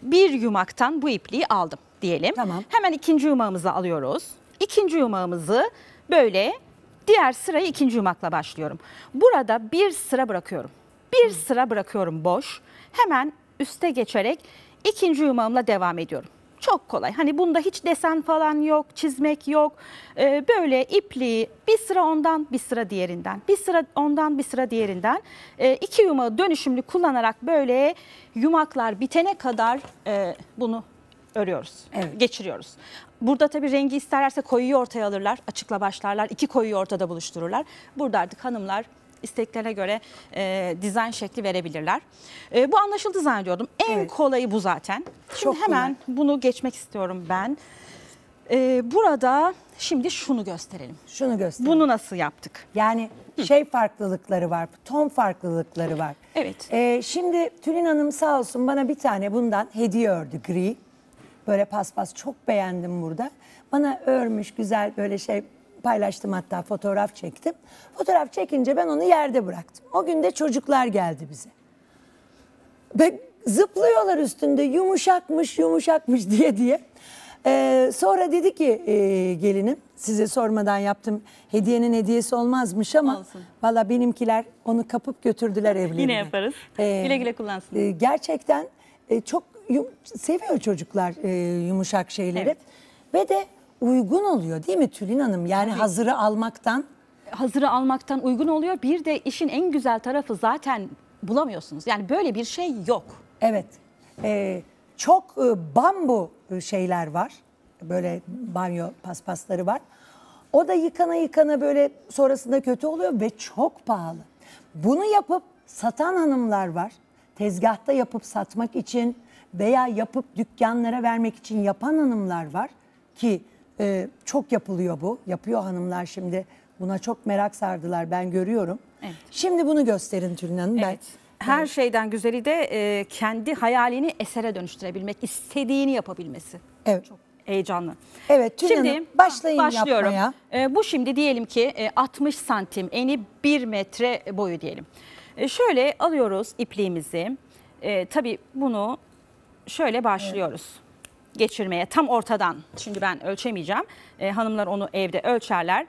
Bir yumaktan bu ipliği aldım diyelim. Tamam. Hemen ikinci yumağımızı alıyoruz. İkinci yumağımızı böyle diğer sırayı ikinci yumakla başlıyorum. Burada bir sıra bırakıyorum. Bir sıra bırakıyorum boş. Hemen üste geçerek ikinci yumağımla devam ediyorum. Çok kolay. Hani bunda hiç desen falan yok, çizmek yok. Böyle ipliği bir sıra ondan, bir sıra diğerinden, bir sıra ondan, bir sıra diğerinden. İki yumağı dönüşümlü kullanarak böyle yumaklar bitene kadar bunu örüyoruz, evet. geçiriyoruz. Burada tabii rengi isterlerse koyuyu ortaya alırlar, açıkla başlarlar, iki koyuyu ortada buluştururlar. Burada artık hanımlar isteklerine göre dizayn şekli verebilirler. Bu anlaşıldı zannediyordum. En evet. kolayı bu zaten. Şimdi çok hemen kolay. Bunu geçmek istiyorum ben. Burada şimdi şunu gösterelim. Şunu gösterelim. Bunu nasıl yaptık? Yani şey farklılıkları var, ton farklılıkları var. Evet. Şimdi Tülin Hanım sağ olsun bana bir tane bundan hediye ördü, gri. Böyle paspas, çok beğendim burada. Bana örmüş güzel böyle şey... Paylaştım, hatta fotoğraf çektim. Fotoğraf çekince ben onu yerde bıraktım. O gün de çocuklar geldi bize. Ben Zıplıyorlar üstünde, yumuşakmış yumuşakmış diye. Sonra dedi ki gelinim, size sormadan yaptım, hediyenin hediyesi olmazmış ama valla benimkiler onu kapıp götürdüler evlerine. Yine yaparız. Güle güle kullansın. Gerçekten çok seviyor çocuklar yumuşak şeyleri. Evet. Ve de uygun oluyor değil mi Tülin Hanım? Yani evet, hazırı almaktan uygun oluyor. Bir de işin en güzel tarafı zaten bulamıyorsunuz. Yani böyle bir şey yok. Evet. Çok bambu şeyler var. Böyle banyo paspasları var. O da yıkana yıkana böyle sonrasında kötü oluyor ve çok pahalı. Bunu yapıp satan hanımlar var. Tezgahta yapıp satmak için veya yapıp dükkanlara vermek için yapan hanımlar var. Ki çok yapılıyor bu. Yapıyor hanımlar şimdi. Buna çok merak sardılar, ben görüyorum. Evet. Şimdi bunu gösterin Tülin Hanım. Evet. Her şeyden güzeli de kendi hayalini esere dönüştürebilmek, istediğini yapabilmesi. Evet. Çok heyecanlı. Evet Tülin Hanım, başlıyorum yapmaya. Bu şimdi diyelim ki 60 santim eni 1 metre boyu diyelim. Şöyle alıyoruz ipliğimizi. Tabii bunu şöyle başlıyoruz. Evet. Geçirmeye tam ortadan. Şimdi ben ölçemeyeceğim. Hanımlar onu evde ölçerler.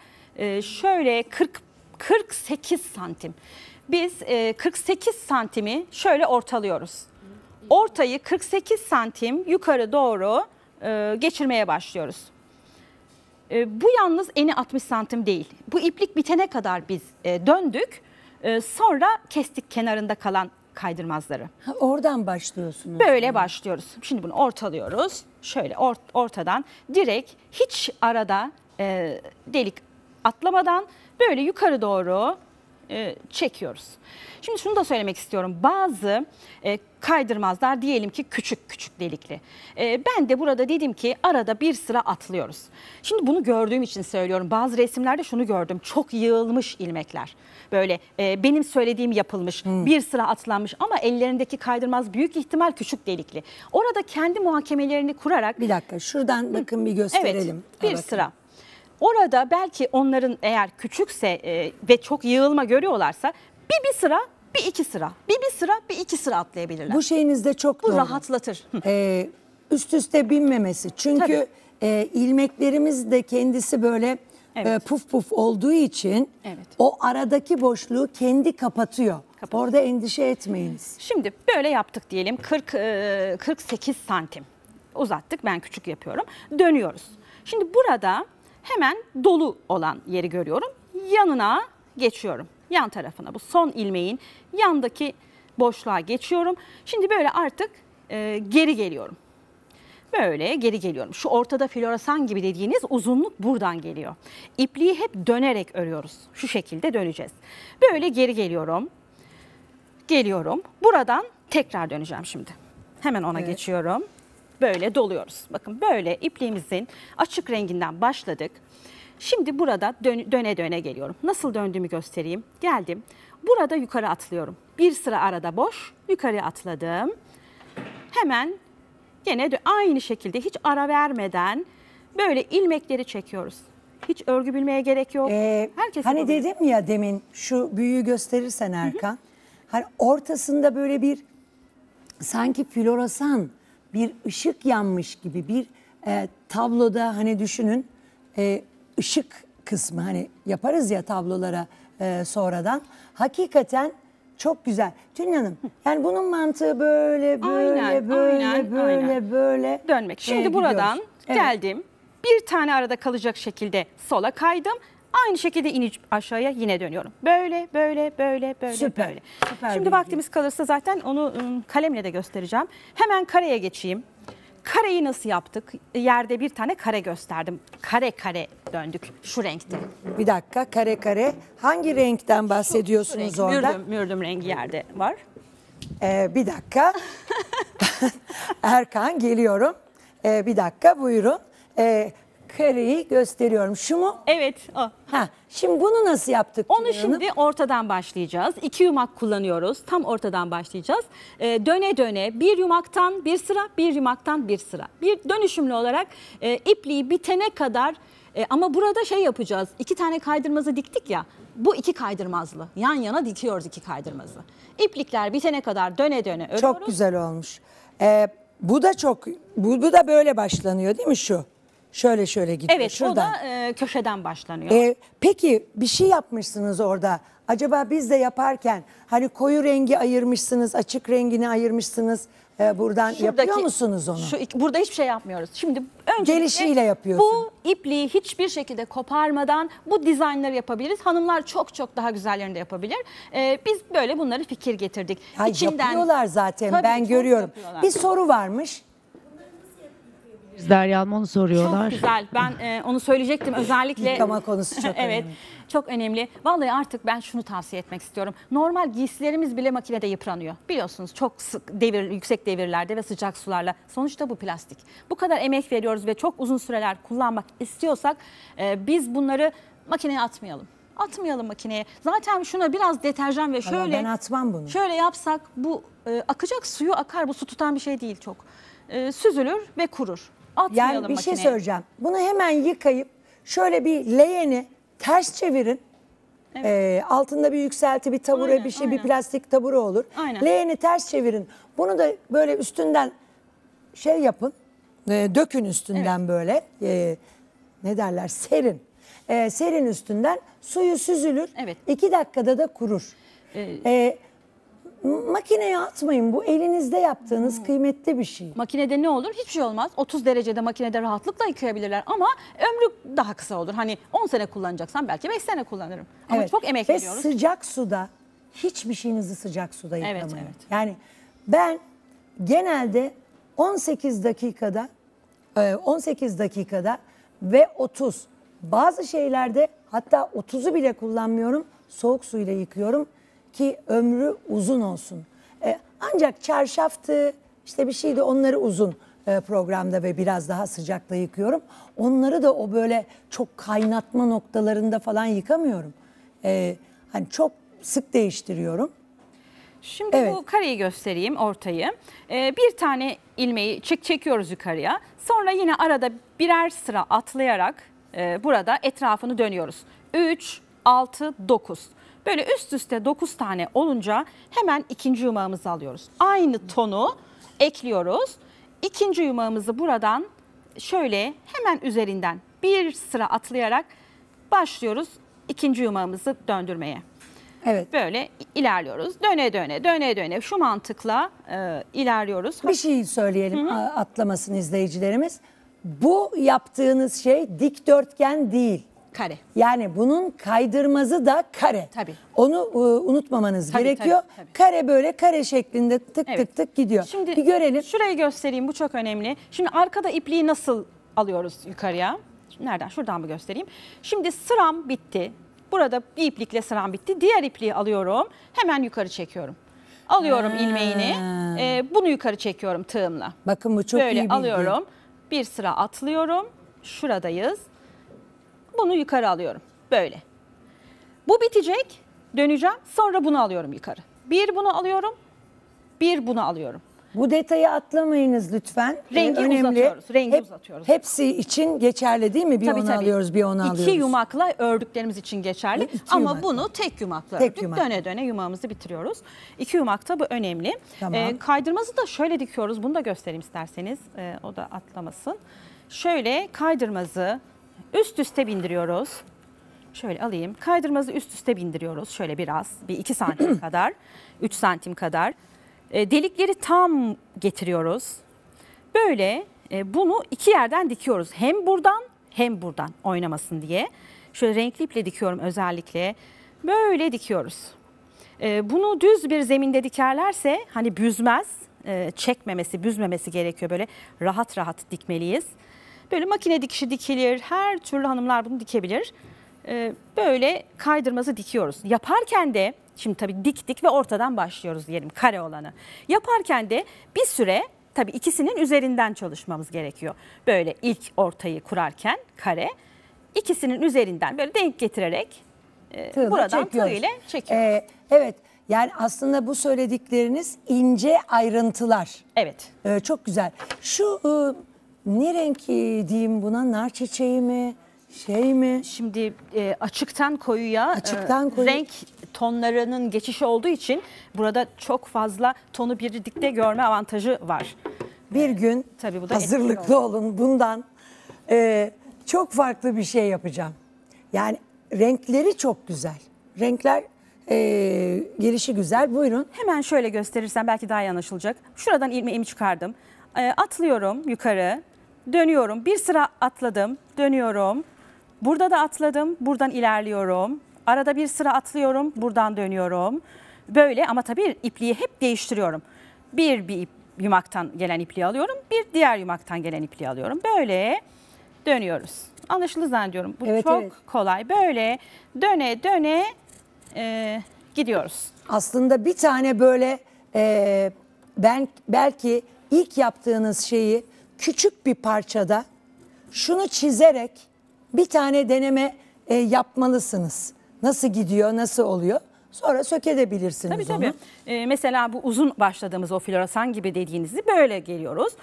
Şöyle 48 santim. Biz 48 santimi şöyle ortalıyoruz. Ortayı 48 santim yukarı doğru geçirmeye başlıyoruz. Bu yalnız eni 60 santim değil. Bu iplik bitene kadar biz döndük. Sonra kestik kenarında kalan kaydırmazları. Ha, oradan başlıyorsunuz. Böyle yani başlıyoruz. Şimdi bunu ortalıyoruz. Şöyle ortadan direkt, hiç arada delik atlamadan böyle yukarı doğru çekiyoruz. Şimdi şunu da söylemek istiyorum. Bazı kaydırmazlar diyelim ki küçük küçük delikli. Ben de burada dedim ki arada bir sıra atlıyoruz. Şimdi bunu gördüğüm için söylüyorum. Bazı resimlerde şunu gördüm. Çok yığılmış ilmekler. Böyle benim söylediğim yapılmış. Bir sıra atlanmış ama ellerindeki kaydırmaz büyük ihtimal küçük delikli. Orada kendi muhakemelerini kurarak. Bir dakika şuradan bakın bir gösterelim. Evet, bir sıra. Orada belki onların eğer küçükse ve çok yığılma görüyorlarsa bir sıra, bir iki sıra, bir sıra, bir iki sıra atlayabilirler. Bu şeyinizde çok doğru. Bu rahatlatır. Üst üste binmemesi. Çünkü ilmeklerimiz de kendisi böyle puf puf olduğu için o aradaki boşluğu kendi kapatıyor. Orada endişe etmeyiniz. Şimdi böyle yaptık diyelim. 48 santim uzattık. Ben küçük yapıyorum. Dönüyoruz. Şimdi burada hemen dolu olan yeri görüyorum. Yanına geçiyorum. Yan tarafına, bu son ilmeğin yandaki boşluğa geçiyorum. Şimdi böyle artık geri geliyorum. Böyle geri geliyorum. Şu ortada floresan gibi dediğiniz uzunluk buradan geliyor. İpliği hep dönerek örüyoruz. Şu şekilde döneceğiz. Böyle geri geliyorum. Geliyorum. Buradan tekrar döneceğim şimdi. Hemen ona geçiyorum. Böyle doluyoruz. Bakın böyle ipliğimizin açık renginden başladık. Şimdi burada döne döne geliyorum. Nasıl döndüğümü göstereyim. Geldim. Burada yukarı atlıyorum. Bir sıra arada boş. Yukarı atladım. Hemen yine aynı şekilde hiç ara vermeden böyle ilmekleri çekiyoruz. Hiç örgü bilmeye gerek yok. Hani dedim ya demin, şu büyüğü gösterirsen Erkan. Hani ortasında böyle bir sanki floresan bir ışık yanmış gibi bir tabloda, hani düşünün ışık kısmı, hani yaparız ya tablolara sonradan. Hakikaten çok güzel. Tülin Hanım, yani bunun mantığı böyle böyle böyle dönmek. Şimdi buradan geldim. Bir tane arada kalacak şekilde sola kaydım. Aynı şekilde inip aşağıya yine dönüyorum. Böyle böyle böyle böyle. Süper. Böyle. Süper. Şimdi vaktimiz kalırsa zaten onu kalemle de göstereceğim. Hemen kareye geçeyim. Kareyi nasıl yaptık? Yerde bir tane kare gösterdim. Kare kare döndük şu renkte. Bir dakika, kare kare. Hangi renkten bahsediyorsunuz şu renk, orada? Mürdüm rengi yerde var. Bir dakika. Erkan geliyorum. Bir dakika buyurun. Kareyi gösteriyorum. Şu mu? Evet. O. Ha, şimdi bunu nasıl yaptık? Onu şimdi ortadan başlayacağız. 2 yumak kullanıyoruz. Tam ortadan başlayacağız. Döne döne bir yumaktan bir sıra, bir yumaktan bir sıra. Bir dönüşümlü olarak ipliği bitene kadar Ama burada şey yapacağız. İki tane kaydırmazı diktik ya. Bu iki kaydırmazlı. Yan yana dikiyoruz iki kaydırmazı. İplikler bitene kadar döne döne örüyoruz. Çok güzel olmuş. Bu da böyle başlanıyor değil mi şu? Şöyle şöyle gidiyor. Evet, şuradan. O da köşeden başlanıyor. Peki bir şey yapmışsınız orada. Acaba biz de yaparken hani koyu rengi ayırmışsınız, açık rengini ayırmışsınız. Buradan şuradaki, yapıyor musunuz onu? Burada hiçbir şey yapmıyoruz. Şimdi gelişiyle yapıyorsun. Bu ipliği hiçbir şekilde koparmadan bu dizaynları yapabiliriz. Hanımlar çok daha güzellerini de yapabilir. Biz böyle bunları fikir getirdik. Ya İçinden, yapıyorlar zaten tabii, ben görüyorum. Bir soru varmış. Derya'm onu soruyorlar. Çok güzel. Ben onu söyleyecektim özellikle. Yıkama konusu çok önemli. Evet. Çok önemli. Vallahi artık ben şunu tavsiye etmek istiyorum. Normal giysilerimiz bile makinede yıpranıyor. Biliyorsunuz çok sık yüksek devirlerde ve sıcak sularla. Sonuçta bu plastik. Bu kadar emek veriyoruz ve çok uzun süreler kullanmak istiyorsak biz bunları makineye atmayalım. Atmayalım makineye. Zaten şuna biraz deterjan ve şöyle. Ben atmam bunu. Şöyle yapsak bu akacak suyu akar. Bu su tutan bir şey değil çok. Süzülür ve kurur. Atmayalım yani bir makineye. Şey söyleyeceğim. Bunu hemen yıkayıp şöyle bir leğeni ters çevirin. Evet. Altında bir yükselti, bir tabure, aynen, bir şey, aynen, bir plastik tabure olur. Aynen. Leğeni ters çevirin. Bunu da böyle üstünden şey yapın. Dökün üstünden, evet, böyle. Ne derler? Serin. Serin üstünden suyu süzülür. Evet. 2 dakikada da kurur. Makineye atmayın. Bu elinizde yaptığınız kıymetli bir şey. Makinede ne olur? Hiçbir şey olmaz. 30 derecede makinede rahatlıkla yıkayabilirler ama ömrü daha kısa olur. Hani 10 sene kullanacaksan belki 5 sene kullanırım. Ama evet, çok emek veriyoruz. Ve sıcak suda, hiçbir şeyinizi sıcak suda yıkamayın. Evet, evet. Yani ben genelde 18 dakikada ve 30. Bazı şeylerde hatta 30'u bile kullanmıyorum. Soğuk suyla yıkıyorum. Ki ömrü uzun olsun. Ancak çarşaftı, işte bir şeydi, onları uzun programda ve biraz daha sıcakla yıkıyorum. Onları da o böyle çok kaynatma noktalarında falan yıkamıyorum. Hani çok sık değiştiriyorum. Şimdi evet, bu kareyi göstereyim, ortayı. Bir tane ilmeği çekiyoruz yukarıya. Sonra yine arada birer sıra atlayarak burada etrafını dönüyoruz. 3, 6, 9. Böyle üst üste 9 tane olunca hemen ikinci yumağımızı alıyoruz. Aynı tonu ekliyoruz. İkinci yumağımızı buradan şöyle hemen üzerinden bir sıra atlayarak başlıyoruz ikinci yumağımızı döndürmeye. Evet. Böyle ilerliyoruz. Döne döne şu mantıkla ilerliyoruz. Bir şey söyleyelim, hı-hı, atlamasın izleyicilerimiz. Bu yaptığınız şey dikdörtgen değil. Kare. Yani bunun kaydırmazı da kare. Tabii. Onu unutmamanız gerekiyor. Tabii. Kare böyle kare şeklinde tık, evet, tık gidiyor. Şimdi bir görelim. Şurayı göstereyim, bu çok önemli. Şimdi arkada ipliği nasıl alıyoruz yukarıya? Nereden? Şuradan mı göstereyim? Şimdi sıram bitti. Burada bir iplikle sıram bitti. Diğer ipliği alıyorum. Hemen yukarı çekiyorum. Alıyorum ilmeğini. Bunu yukarı çekiyorum tığımla. Bakın bu çok böyle iyi bilgi. Böyle alıyorum. Bir sıra atlıyorum. Şuradayız. Bunu yukarı alıyorum. Böyle. Bu bitecek. Döneceğim. Sonra bunu alıyorum yukarı. Bir bunu alıyorum. Bir bunu alıyorum. Bu detayı atlamayınız lütfen. Rengi önemli. Uzatıyoruz. Rengi uzatıyoruz. Hepsi için geçerli değil mi? Bir tabii, onu tabii alıyoruz, bir onu alıyoruz. 2 yumakla ördüklerimiz için geçerli. Ama bunu tek yumakla ördük. Döne döne yumağımızı bitiriyoruz. 2 yumakta bu önemli. Tamam. Kaydırmazı da şöyle dikiyoruz. Bunu da göstereyim isterseniz. O da atlamasın. Şöyle kaydırmazı üst üste bindiriyoruz. Şöyle alayım. Kaydırmazı üst üste bindiriyoruz. Şöyle biraz. Bir 2 santim kadar. 3 santim kadar. Delikleri tam getiriyoruz. Böyle bunu 2 yerden dikiyoruz. Hem buradan hem buradan oynamasın diye. Şöyle renkli iple dikiyorum özellikle. Böyle dikiyoruz. Bunu düz bir zeminde dikerlerse hani büzmez. Çekmemesi, büzmemesi gerekiyor. Böyle rahat rahat dikmeliyiz. Böyle makine dikişi dikilir, her türlü hanımlar bunu dikebilir. Böyle kaydırmazı dikiyoruz. Yaparken de, şimdi tabii diktik ve ortadan başlıyoruz diyelim kare olanı. Yaparken de bir süre tabii ikisinin üzerinden çalışmamız gerekiyor. Böyle ilk ortayı kurarken kare, ikisinin üzerinden böyle denk getirerek buradan tığ ile çekiyoruz. Evet. Yani aslında bu söyledikleriniz ince ayrıntılar. Evet. Çok güzel. Şu... Ne renk diyeyim buna? Nar çiçeği mi? Şey mi? Şimdi açıktan koyuya renk tonlarının geçişi olduğu için burada çok fazla tonu birlikte görme avantajı var. Bir gün tabii bu da hazırlıklı olun. Bundan çok farklı bir şey yapacağım. Yani renkleri çok güzel. Renkler girişi güzel. Buyurun. Hemen şöyle gösterirsem belki daha iyi anlaşılacak. Şuradan ilmeğimi çıkardım. Atlıyorum yukarı. Dönüyorum. Bir sıra atladım. Dönüyorum. Burada da atladım. Buradan ilerliyorum. Arada bir sıra atlıyorum. Buradan dönüyorum. Böyle ama tabii ipliği hep değiştiriyorum. Bir yumaktan gelen ipliği alıyorum. Bir diğer yumaktan gelen ipliği alıyorum. Böyle dönüyoruz. Anlaşıldı zannediyorum. Bu evet, çok kolay. Böyle döne döne gidiyoruz. Aslında bir tane böyle belki ilk yaptığınız şeyi küçük bir parçada şunu çizerek bir tane deneme yapmalısınız. Nasıl gidiyor, nasıl oluyor? Sonra sökebilirsiniz onu. Tabii. Mesela bu uzun başladığımız o floresan gibi dediğinizi böyle geliyoruz.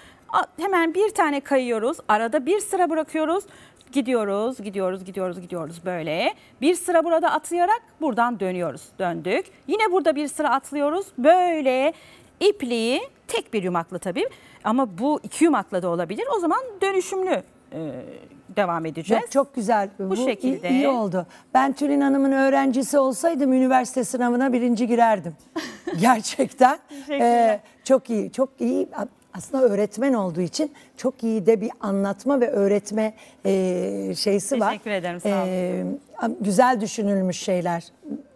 Hemen bir tane kayıyoruz. Arada bir sıra bırakıyoruz. Gidiyoruz, gidiyoruz, gidiyoruz, gidiyoruz böyle. Bir sıra burada atlayarak buradan dönüyoruz. Döndük. Yine burada bir sıra atlıyoruz. Böyle ipliği tek bir yumakla tabii ama bu iki yumakla da olabilir. O zaman dönüşümlü devam edeceğiz. Çok güzel. Bu şekilde. İyi oldu. Ben Tülin Hanım'ın öğrencisi olsaydım üniversite sınavına birinci girerdim. Gerçekten. Çok iyi. Çok iyi. Aslında öğretmen olduğu için çok iyi de bir anlatma ve öğretme şeysi var. Teşekkür ederim. Sağ olun. Güzel düşünülmüş şeyler.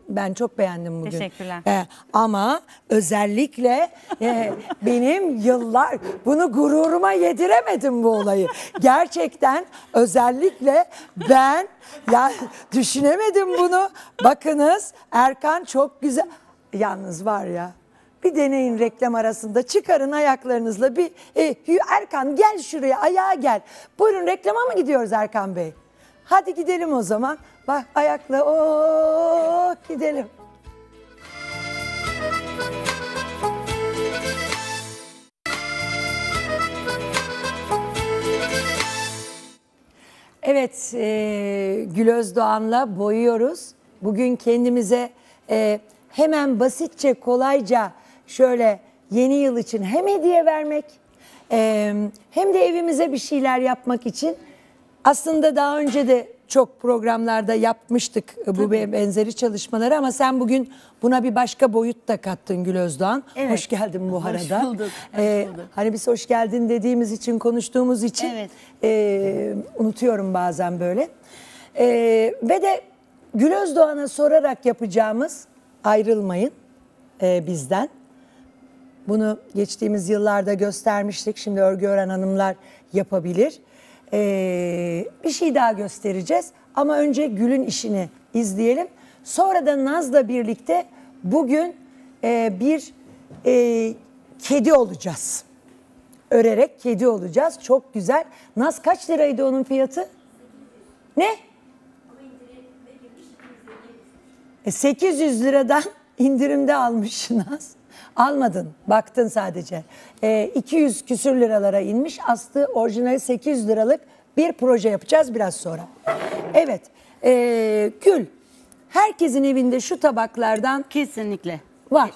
Ben çok beğendim bugün. Teşekkürler. Ama özellikle benim yıllar bunu gururuma yediremedim bu olayı. Gerçekten özellikle ben ya düşünemedim bunu. Bakınız Erkan çok güzel. Yalnız var ya. Bir deneyin reklam arasında. Çıkarın ayaklarınızla bir Erkan gel şuraya ayağa gel. Buyurun reklama mı gidiyoruz Erkan Bey? Hadi gidelim o zaman. Bak ayakla gidelim. Evet Gül Özdoğan'la boyuyoruz. Bugün kendimize hemen basitçe kolayca şöyle yeni yıl için hem hediye vermek hem de evimize bir şeyler yapmak için aslında daha önce de çok programlarda yapmıştık bu benzeri çalışmaları ama sen bugün buna bir başka boyut da kattın Gül Özdoğan. Evet. Hoş geldin bu arada. Hoş bulduk. Hani biz hoş geldin dediğimiz için, konuştuğumuz için evet. Unutuyorum bazen böyle. Ve de Gül Özdoğan'a sorarak yapacağımız ayrılmayın bizden. Bunu geçtiğimiz yıllarda göstermiştik. Şimdi örgü öğren hanımlar yapabilir. Bir şey daha göstereceğiz ama önce Gül'ün işini izleyelim. Sonra da Naz'la birlikte bugün bir kedi olacağız. Örerek kedi olacağız. Çok güzel. Naz kaç liraydı onun fiyatı? Ne? 800 liradan indirimde almış Naz. Almadın, baktın sadece. 200 küsür liralara inmiş. Aslı orijinali 800 liralık bir proje yapacağız biraz sonra. Evet, Gül, herkesin evinde şu tabaklardan kesinlikle var.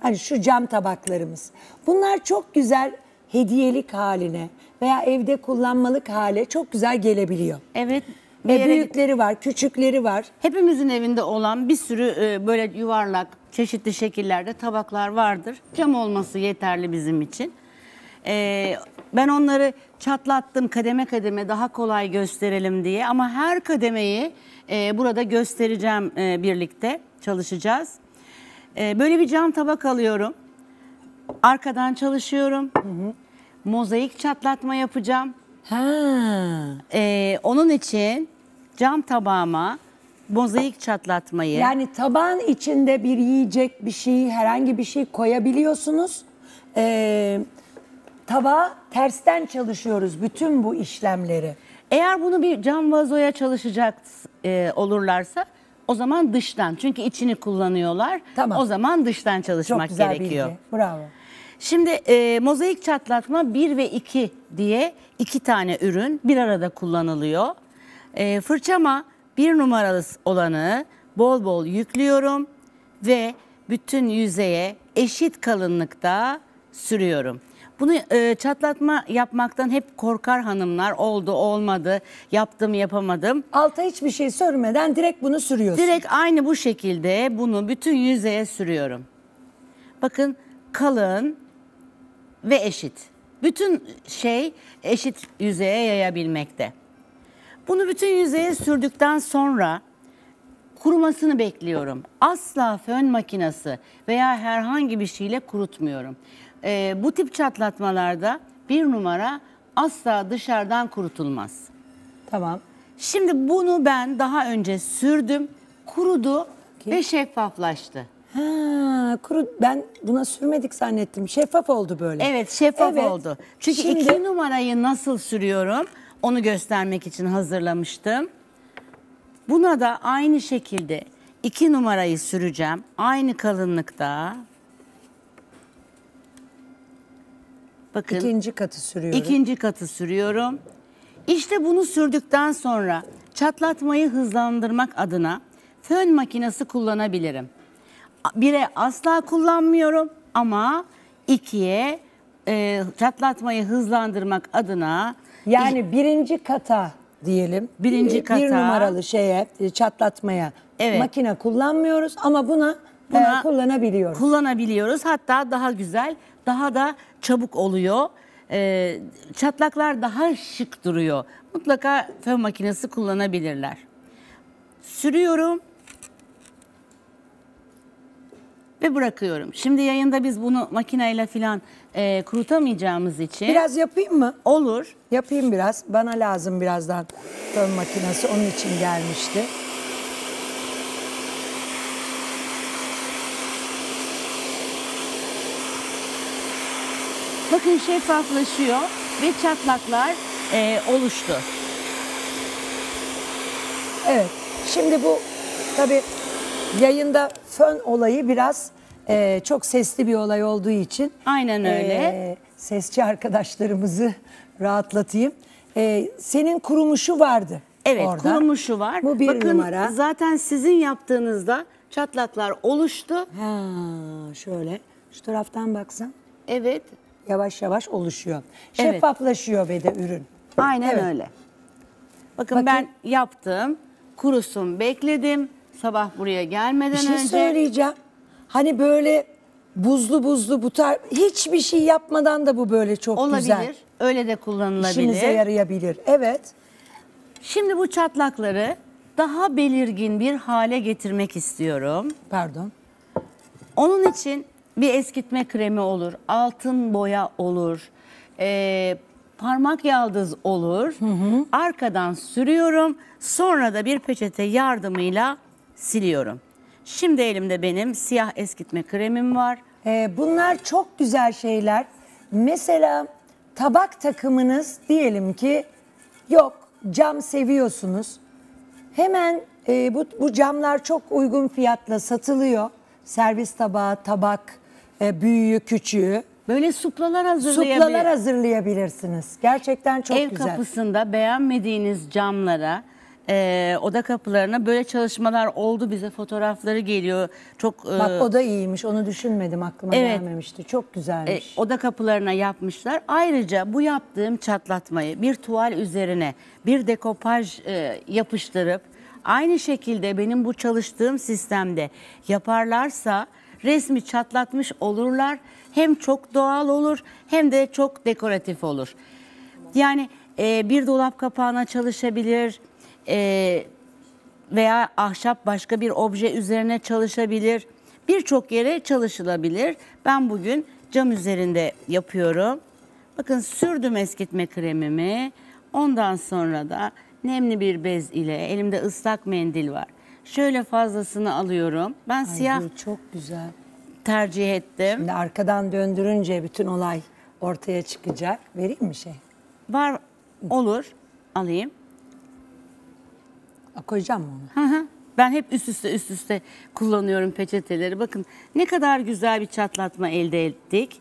Hani şu cam tabaklarımız. Bunlar çok güzel hediyelik haline veya evde kullanmalık hale çok güzel gelebiliyor. Evet. Büyükleri var, küçükleri var. Hepimizin evinde olan bir sürü böyle yuvarlak, çeşitli şekillerde tabaklar vardır. Cam olması yeterli bizim için. Ben onları çatlattım kademe kademe daha kolay gösterelim diye. Ama her kademeyi burada göstereceğim, birlikte çalışacağız. Böyle bir cam tabak alıyorum. Arkadan çalışıyorum. Hı hı. Mozaik çatlatma yapacağım. Onun için cam tabağıma mozaik çatlatmayı. Yani tabağın içinde bir yiyecek, bir şey, herhangi bir şey koyabiliyorsunuz. Tabağa tersten çalışıyoruz bütün bu işlemleri. Eğer bunu bir cam vazoya çalışacak olurlarsa o zaman dıştan. Çünkü içini kullanıyorlar. Tamam. O zaman dıştan çalışmak gerekiyor. Çok güzel bilgi. Bravo. Şimdi mozaik çatlatma 1 ve 2 diye iki tane ürün bir arada kullanılıyor. Fırçama 1 numaralı olanı bol bol yüklüyorum ve bütün yüzeye eşit kalınlıkta sürüyorum. Bunu çatlatma yapmaktan hep korkar hanımlar. Oldu, olmadı, yaptım, yapamadım. Alta hiçbir şey sürmeden direkt bunu sürüyorsun. Direkt aynı bu şekilde bunu bütün yüzeye sürüyorum. Bakın, kalın ve eşit. Bütün şey eşit yüzeye yayabilmekte. Bunu bütün yüzeye sürdükten sonra kurumasını bekliyorum. Asla fön makinesi veya herhangi bir şeyle kurutmuyorum. Bu tip çatlatmalarda 1 numara asla dışarıdan kurutulmaz. Tamam. Şimdi bunu ben daha önce sürdüm, kurudu ve şeffaflaştı. Ha, ben buna sürmedik zannettim. Şeffaf oldu böyle. Evet, şeffaf oldu. Çünkü şimdi 2 numarayı nasıl sürüyorum onu göstermek için hazırlamıştım. Buna da aynı şekilde 2 numarayı süreceğim. Aynı kalınlıkta. Bakın, ikinci katı sürüyorum. İşte bunu sürdükten sonra çatlatmayı hızlandırmak adına fön makinesi kullanabilirim. 1'e asla kullanmıyorum ama 2'ye çatlatmayı hızlandırmak adına. Yani 1. kata diyelim. 1. kata. 1 numaralı şeye, çatlatmaya makine kullanmıyoruz ama buna kullanabiliyoruz. Hatta daha güzel, daha da çabuk oluyor. Çatlaklar daha şık duruyor. Mutlaka fön makinesi kullanabilirler. Sürüyorum ve bırakıyorum. Şimdi yayında biz bunu makineyle falan kurutamayacağımız için. Biraz yapayım mı? Olur. Yapayım biraz. Bana lazım birazdan fön makinesi. Onun için gelmişti. Bakın, şeffaflaşıyor ve çatlaklar oluştu. Evet. Şimdi bu tabii yayında fön olayı biraz çok sesli bir olay olduğu için. Aynen öyle. Sesçi arkadaşlarımızı rahatlatayım. Senin kurumuşu vardı. Evet, orada kurumuşu var. Bu 1 numara. Zaten sizin yaptığınızda çatlaklar oluştu. Ha, şöyle şu taraftan baksan. Evet. Yavaş yavaş oluşuyor. Şeffaflaşıyor ve de ürün. Aynen öyle. Bakın, ben yaptım. Kurusun bekledim. Sabah buraya gelmeden önce. Bir şey söyleyeceğim. Hani böyle buzlu bu tarz hiçbir şey yapmadan da bu böyle çok güzel. Olabilir. Öyle de kullanılabilir. İşimize yarayabilir. Evet. Şimdi bu çatlakları daha belirgin bir hale getirmek istiyorum. Pardon. Onun için bir eskitme kremi olur, altın boya olur, parmak yaldız olur. Hı hı. Arkadan sürüyorum. Sonra da bir peçete yardımıyla siliyorum. Şimdi elimde benim siyah eskitme kremim var. Bunlar çok güzel şeyler. Mesela tabak takımınız diyelim ki yok, cam seviyorsunuz. Hemen bu camlar çok uygun fiyatla satılıyor. Servis tabağı, tabak, büyüğü, küçüğü. Böyle suplalar hazırlayabilirsiniz. Gerçekten çok güzel. Ev kapısında beğenmediğiniz camlara, oda kapılarına böyle çalışmalar oldu. Bize fotoğrafları geliyor. Çok, bak, o da iyiymiş. Onu düşünmedim. Aklıma gelmemişti. Çok güzelmiş. Oda kapılarına yapmışlar. Ayrıca bu yaptığım çatlatmayı bir tuval üzerine bir dekopaj yapıştırıp aynı şekilde benim bu çalıştığım sistemde yaparlarsa resmi çatlatmış olurlar. Hem çok doğal olur hem de çok dekoratif olur. Yani bir dolap kapağına çalışabilir veya ahşap başka bir obje üzerine çalışabilir. Birçok yere çalışılabilir. Ben bugün cam üzerinde yapıyorum. Bakın, sürdüm eskitme kremimi. Ondan sonra da nemli bir bez ile elimde ıslak mendil var. Şöyle fazlasını alıyorum. Ben siyah çok güzel tercih ettim. Şimdi arkadan döndürünce bütün olay ortaya çıkacak. Vereyim mi şey? Var, olur. Alayım. Koyacağım mı onu? Hı hı. Ben hep üst üste kullanıyorum peçeteleri. Bakın ne kadar güzel bir çatlatma elde ettik.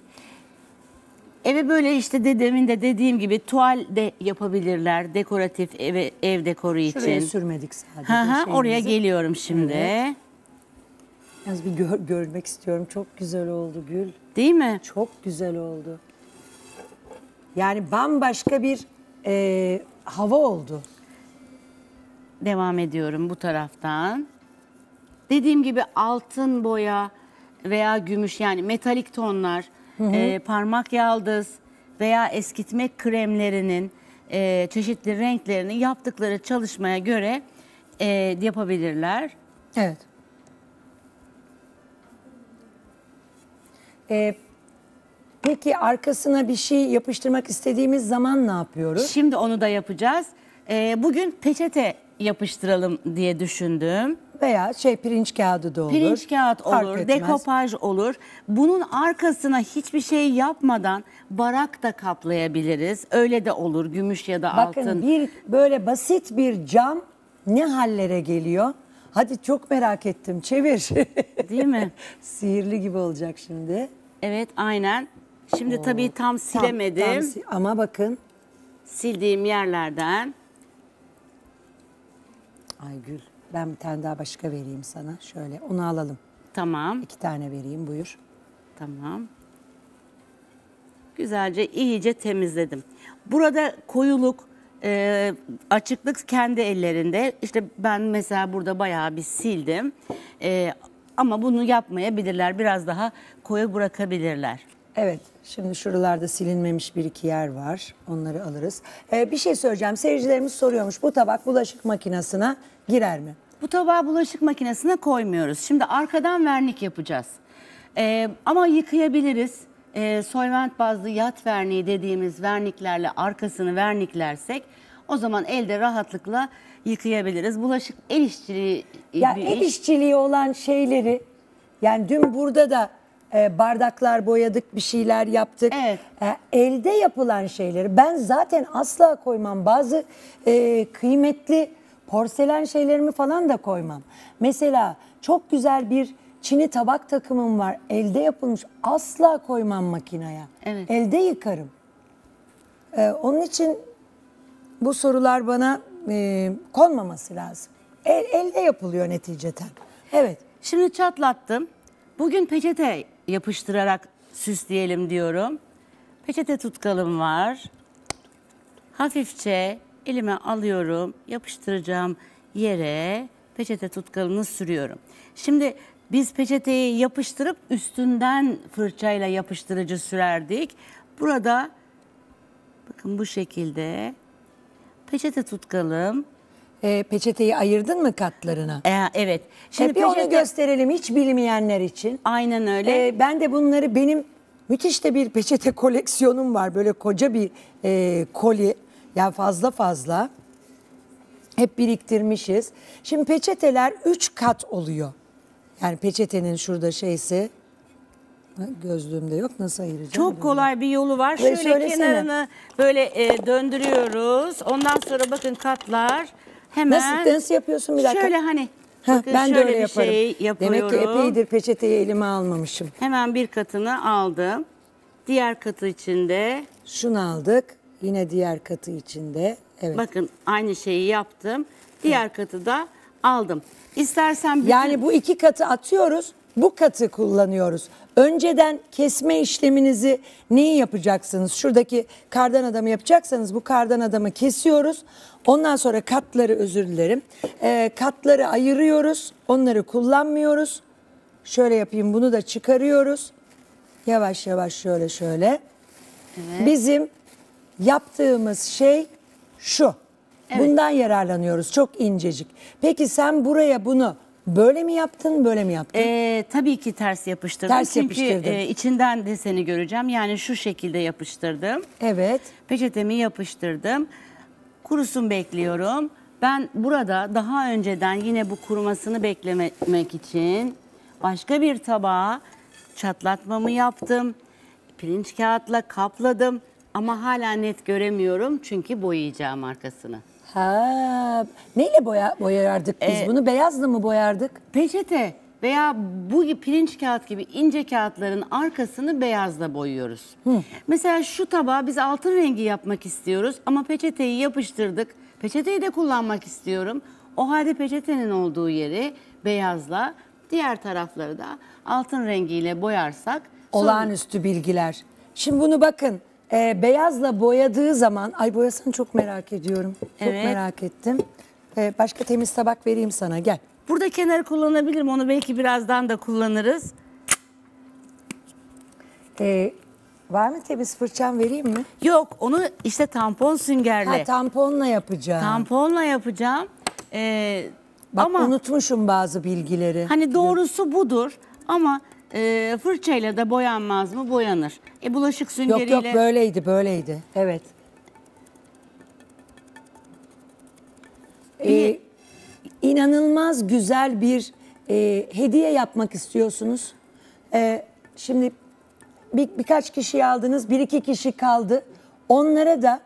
Eve böyle işte dedemin de dediğim gibi tuval de yapabilirler. Dekoratif ev dekoru için. Şuraya sürmedik sadece. Oraya geliyorum şimdi. Evet. Biraz bir görmek istiyorum. Çok güzel oldu Gül. Değil mi? Çok güzel oldu. Yani bambaşka bir hava oldu. Devam ediyorum bu taraftan. Dediğim gibi altın boya veya gümüş, yani metalik tonlar, parmak yaldız veya eskitme kremlerinin çeşitli renklerini yaptıkları çalışmaya göre yapabilirler. Evet. Peki arkasına bir şey yapıştırmak istediğimiz zaman ne yapıyoruz? Şimdi onu da yapacağız. Bugün peçete yapıştıralım diye düşündüm. Veya pirinç kağıdı da olur. Pirinç kağıt olur, dekopaj olur. Bunun arkasına hiçbir şey yapmadan barak da kaplayabiliriz. Öyle de olur, gümüş ya da altın. Bakın böyle basit bir cam ne hallere geliyor? Hadi çok merak ettim, çevir. Değil mi? Sihirli gibi olacak şimdi. Evet, aynen. Şimdi tabii tam silemedim. Ama bakın. Sildiğim yerlerden. Ay Gül, ben bir tane daha başka vereyim sana. Şöyle onu alalım. Tamam. 2 tane vereyim, buyur. Tamam. Güzelce, iyice temizledim. Burada koyuluk, açıklık kendi ellerinde. İşte ben mesela burada bayağı bir sildim. Ama bunu yapmayabilirler. Biraz daha koyu bırakabilirler. Evet. Şimdi şuralarda silinmemiş 1-2 yer var. Onları alırız. Bir şey söyleyeceğim. Seyircilerimiz soruyormuş. Bu tabak bulaşık makinesine girer mi? Bu tabağı bulaşık makinesine koymuyoruz. Şimdi arkadan vernik yapacağız. Ama yıkayabiliriz. Solvent bazlı yat verniği dediğimiz verniklerle arkasını verniklersek o zaman elde rahatlıkla yıkayabiliriz. Bulaşık el işçiliği. Ya el işçiliği olan şeyleri, yani dün burada da bardaklar boyadık, bir şeyler yaptık. Evet. Elde yapılan şeyleri ben zaten asla koymam. Bazı kıymetli porselen şeylerimi falan da koymam. Mesela çok güzel bir çini tabak takımım var. Elde yapılmış. Asla koymam makineye. Evet. Elde yıkarım. Onun için bu sorular bana konmaması lazım. Elde yapılıyor neticeden. Evet. Şimdi çatlattım. Bugün peçete yapıştırarak süsleyelim diyorum. Peçete tutkalım var. Hafifçe elime alıyorum. Yapıştıracağım yere peçete tutkalını sürüyorum. Şimdi biz peçeteyi yapıştırıp üstünden fırçayla yapıştırıcı sürerdik. Burada bakın bu şekilde peçete tutkalım. Peçeteyi ayırdın mı katlarına? Evet. Şimdi bir onu gösterelim hiç bilmeyenler için. Aynen öyle. Ben de bunları, benim müthiş de bir peçete koleksiyonum var. Böyle koca bir koli, yani fazla hep biriktirmişiz. Şimdi peçeteler 3 kat oluyor. Yani peçetenin şurada şeysi, gözlüğümde yok, nasıl ayıracağım? Çok kolay bir yolu var. Şöyle kenarını böyle döndürüyoruz. Ondan sonra bakın katlar hemen. Nasıl yapıyorsun bir dakika? Şöyle hani. Bakın ben şöyle de öyle yaparım. Şey demek ki epeydir peçeteyi elime almamışım. Hemen bir katını aldım. Diğer katı içinde. Şunu aldık. Yine diğer katı içinde. Evet. Bakın aynı şeyi yaptım. Diğer katı da aldım. İstersen bütün... Yani bu 2 katı atıyoruz. Bu katı kullanıyoruz. Önceden kesme işleminizi neyi yapacaksınız? Şuradaki kardan adamı yapacaksanız bu kardan adamı kesiyoruz. Ondan sonra katları, özür dilerim. Katları ayırıyoruz. Onları kullanmıyoruz. Şöyle yapayım, bunu da çıkarıyoruz. Yavaş yavaş şöyle. Evet. Bizim yaptığımız şey şu. Evet. Bundan yararlanıyoruz. Çok incecik. Peki sen buraya bunu... Böyle mi yaptın, böyle mi yaptın? Tabii ki ters yapıştırdım. Çünkü içinden deseni göreceğim. Yani şu şekilde yapıştırdım. Evet. Peçetemi yapıştırdım. Kurusun bekliyorum. Ben burada daha önceden yine bu kurumasını beklemek için başka bir tabağa çatlatmamı yaptım. Pirinç kağıtla kapladım. Ama hala net göremiyorum çünkü boyayacağım arkasını. Neyle boyardık biz bunu? Beyazla mı boyardık? Peçete. veya bu pirinç kağıt gibi ince kağıtların arkasını beyazla boyuyoruz. Hı. Mesela şu tabağı biz altın rengi yapmak istiyoruz ama peçeteyi yapıştırdık. Peçeteyi de kullanmak istiyorum. O halde peçetenin olduğu yeri beyazla, diğer tarafları da altın rengiyle boyarsak... Olağanüstü bilgiler. Şimdi bunu bakın, beyazla boyadığı zaman... Ay, boyasını çok merak ediyorum. Evet. Çok merak ettim. Başka temiz tabak vereyim sana, gel. Burada kenarı kullanabilirim, onu belki birazdan da kullanırız. Var mı temiz fırçam, vereyim mi? Yok, onu işte tampon süngerle. Ha, tamponla yapacağım. Tamponla yapacağım. Bak, ama unutmuşum bazı bilgileri. Hani doğrusu budur ama fırçayla da boyanmaz mı? Boyanır. Bulaşık süngeriyle... Yok yok, böyleydi böyleydi. Evet. İnanılmaz güzel bir hediye yapmak istiyorsunuz. Şimdi birkaç kişiyi aldınız, bir iki kişi kaldı. Onlara da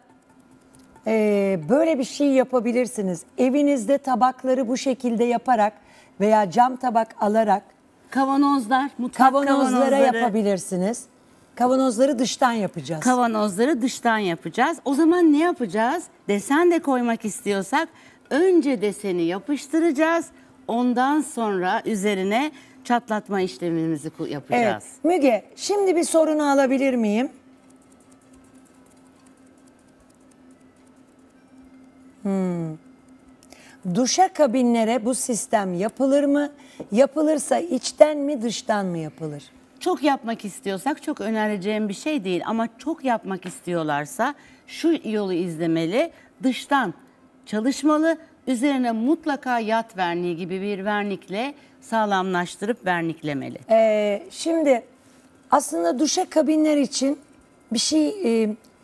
böyle bir şey yapabilirsiniz. Evinizde tabakları bu şekilde yaparak veya cam tabak alarak, kavanozlar, mutfak kavanozlara yapabilirsiniz. Kavanozları dıştan yapacağız. Kavanozları dıştan yapacağız. O zaman ne yapacağız? Desen de koymak istiyorsak önce deseni yapıştıracağız. Ondan sonra üzerine çatlatma işlemimizi yapacağız. Evet. Müge, şimdi bir sorunu alabilir miyim? Duşakabinlere bu sistem yapılır mı? Yapılırsa içten mi dıştan mı yapılır? Çok yapmak istiyorsak çok önereceğim bir şey değil. Ama çok yapmak istiyorlarsa şu yolu izlemeli. Dıştan çalışmalı. Üzerine mutlaka yat verniği gibi bir vernikle sağlamlaştırıp verniklemeli. Şimdi aslında duşakabinler için bir şey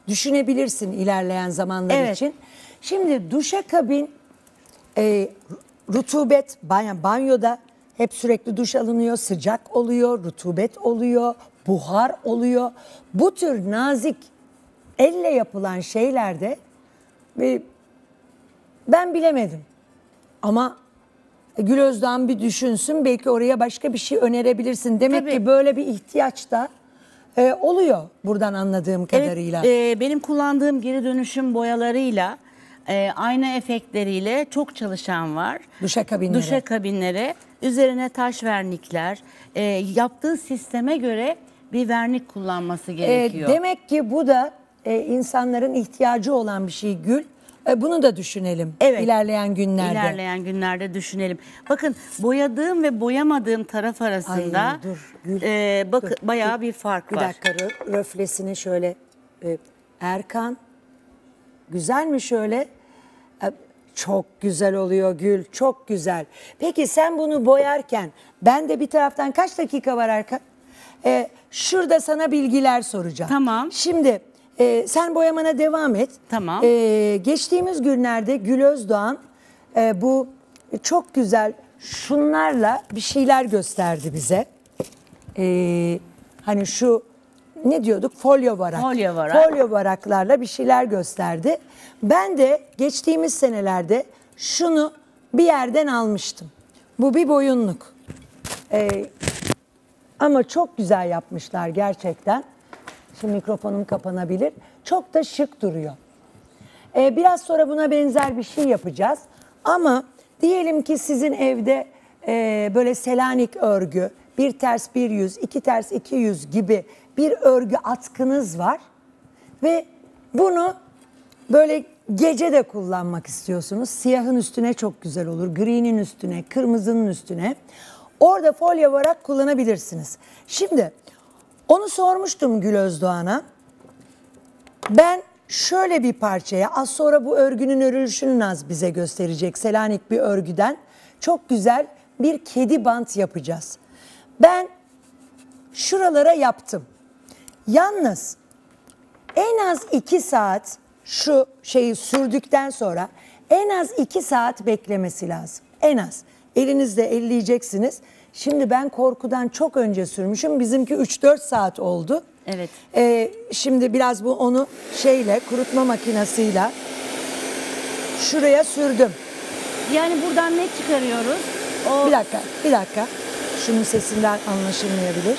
düşünebilirsin ilerleyen zamanlar için. Şimdi duşakabin rutubet, banyoda hep sürekli duş alınıyor, sıcak oluyor, rutubet oluyor, buhar oluyor. Bu tür nazik elle yapılan şeylerde ben bilemedim. Ama Gül Özdoğan bir düşünsün, belki oraya başka bir şey önerebilirsin. Demek ki böyle bir ihtiyaç da oluyor buradan anladığım kadarıyla. Evet, benim kullandığım geri dönüşüm boyalarıyla, ayna efektleriyle çok çalışan var. Duşakabinlere. Üzerine taş vernikler. Yaptığı sisteme göre bir vernik kullanması gerekiyor. Demek ki bu da insanların ihtiyacı olan bir şey Gül. Bunu da düşünelim. Evet. İlerleyen günlerde. İlerleyen günlerde düşünelim. Bakın, boyadığım ve boyamadığım taraf arasında bayağı bir fark var. Bir dakika, röflesini şöyle Erkan. Güzel mi şöyle? Çok güzel oluyor Gül, çok güzel. Peki sen bunu boyarken, ben de bir taraftan kaç dakika var Erkan? Şurada sana bilgiler soracağım. Tamam. Şimdi sen boyamana devam et. Tamam. Geçtiğimiz günlerde Gül Özdoğan bu çok güzel şunlarla bir şeyler gösterdi bize. Hani şu... Ne diyorduk? Folyo varak. Folyo varaklarla bir şeyler gösterdi. Ben de geçtiğimiz senelerde şunu bir yerden almıştım. Bu bir boyunluk. Ama çok güzel yapmışlar gerçekten. Şimdi mikrofonum kapanabilir. Çok da şık duruyor. Biraz sonra buna benzer bir şey yapacağız. Ama diyelim ki sizin evde böyle Selanik örgü, bir ters bir yüz, iki ters iki yüz gibi bir örgü atkınız var ve bunu böyle gece de kullanmak istiyorsunuz. Siyahın üstüne çok güzel olur, green'in üstüne, kırmızının üstüne. Orada folyo varak kullanabilirsiniz. Şimdi onu sormuştum Gül Özdoğan'a. Ben şöyle bir parçaya, az sonra bu örgünün örülüşünü Naz bize gösterecek. Selanik bir örgüden çok güzel bir kedi bant yapacağız. Ben şuralara yaptım. Yalnız en az 2 saat şu şeyi sürdükten sonra en az 2 saat beklemesi lazım. En az. Elinizle elleyeceksiniz. Şimdi ben korkudan çok önce sürmüşüm. Bizimki 3-4 saat oldu. Evet. Şimdi biraz bu onu kurutma makinesiyle şuraya sürdüm. Yani buradan ne çıkarıyoruz? Bir dakika. Şunun sesinden anlaşılmayabilir.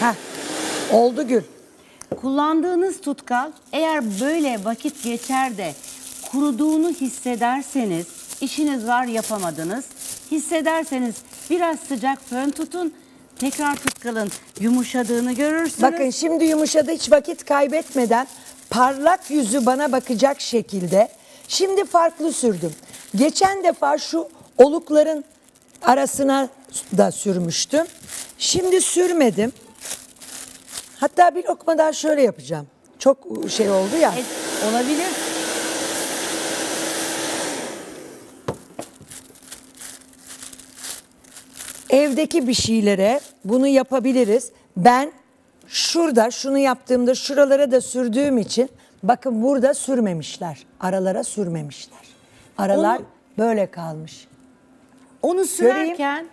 Heh, oldu Gül. Kullandığınız tutkal eğer böyle vakit geçer de kuruduğunu hissederseniz, işiniz var yapamadınız, hissederseniz biraz sıcak fön tutun, tekrar tutkalın yumuşadığını görürsünüz. Bakın şimdi yumuşadı, hiç vakit kaybetmeden parlak yüzü bana bakacak şekilde. Şimdi farklı sürdüm. Geçen defa şu olukların arasına da sürmüştüm. Şimdi sürmedim. Hatta bir lokma daha şöyle yapacağım. Çok şey oldu ya. Olabilir. Evdeki bir şeylere bunu yapabiliriz. Ben şurada şunu yaptığımda şuralara da sürdüğüm için bakın burada sürmemişler. Aralara sürmemişler. Aralar böyle kalmış. Onu sürerken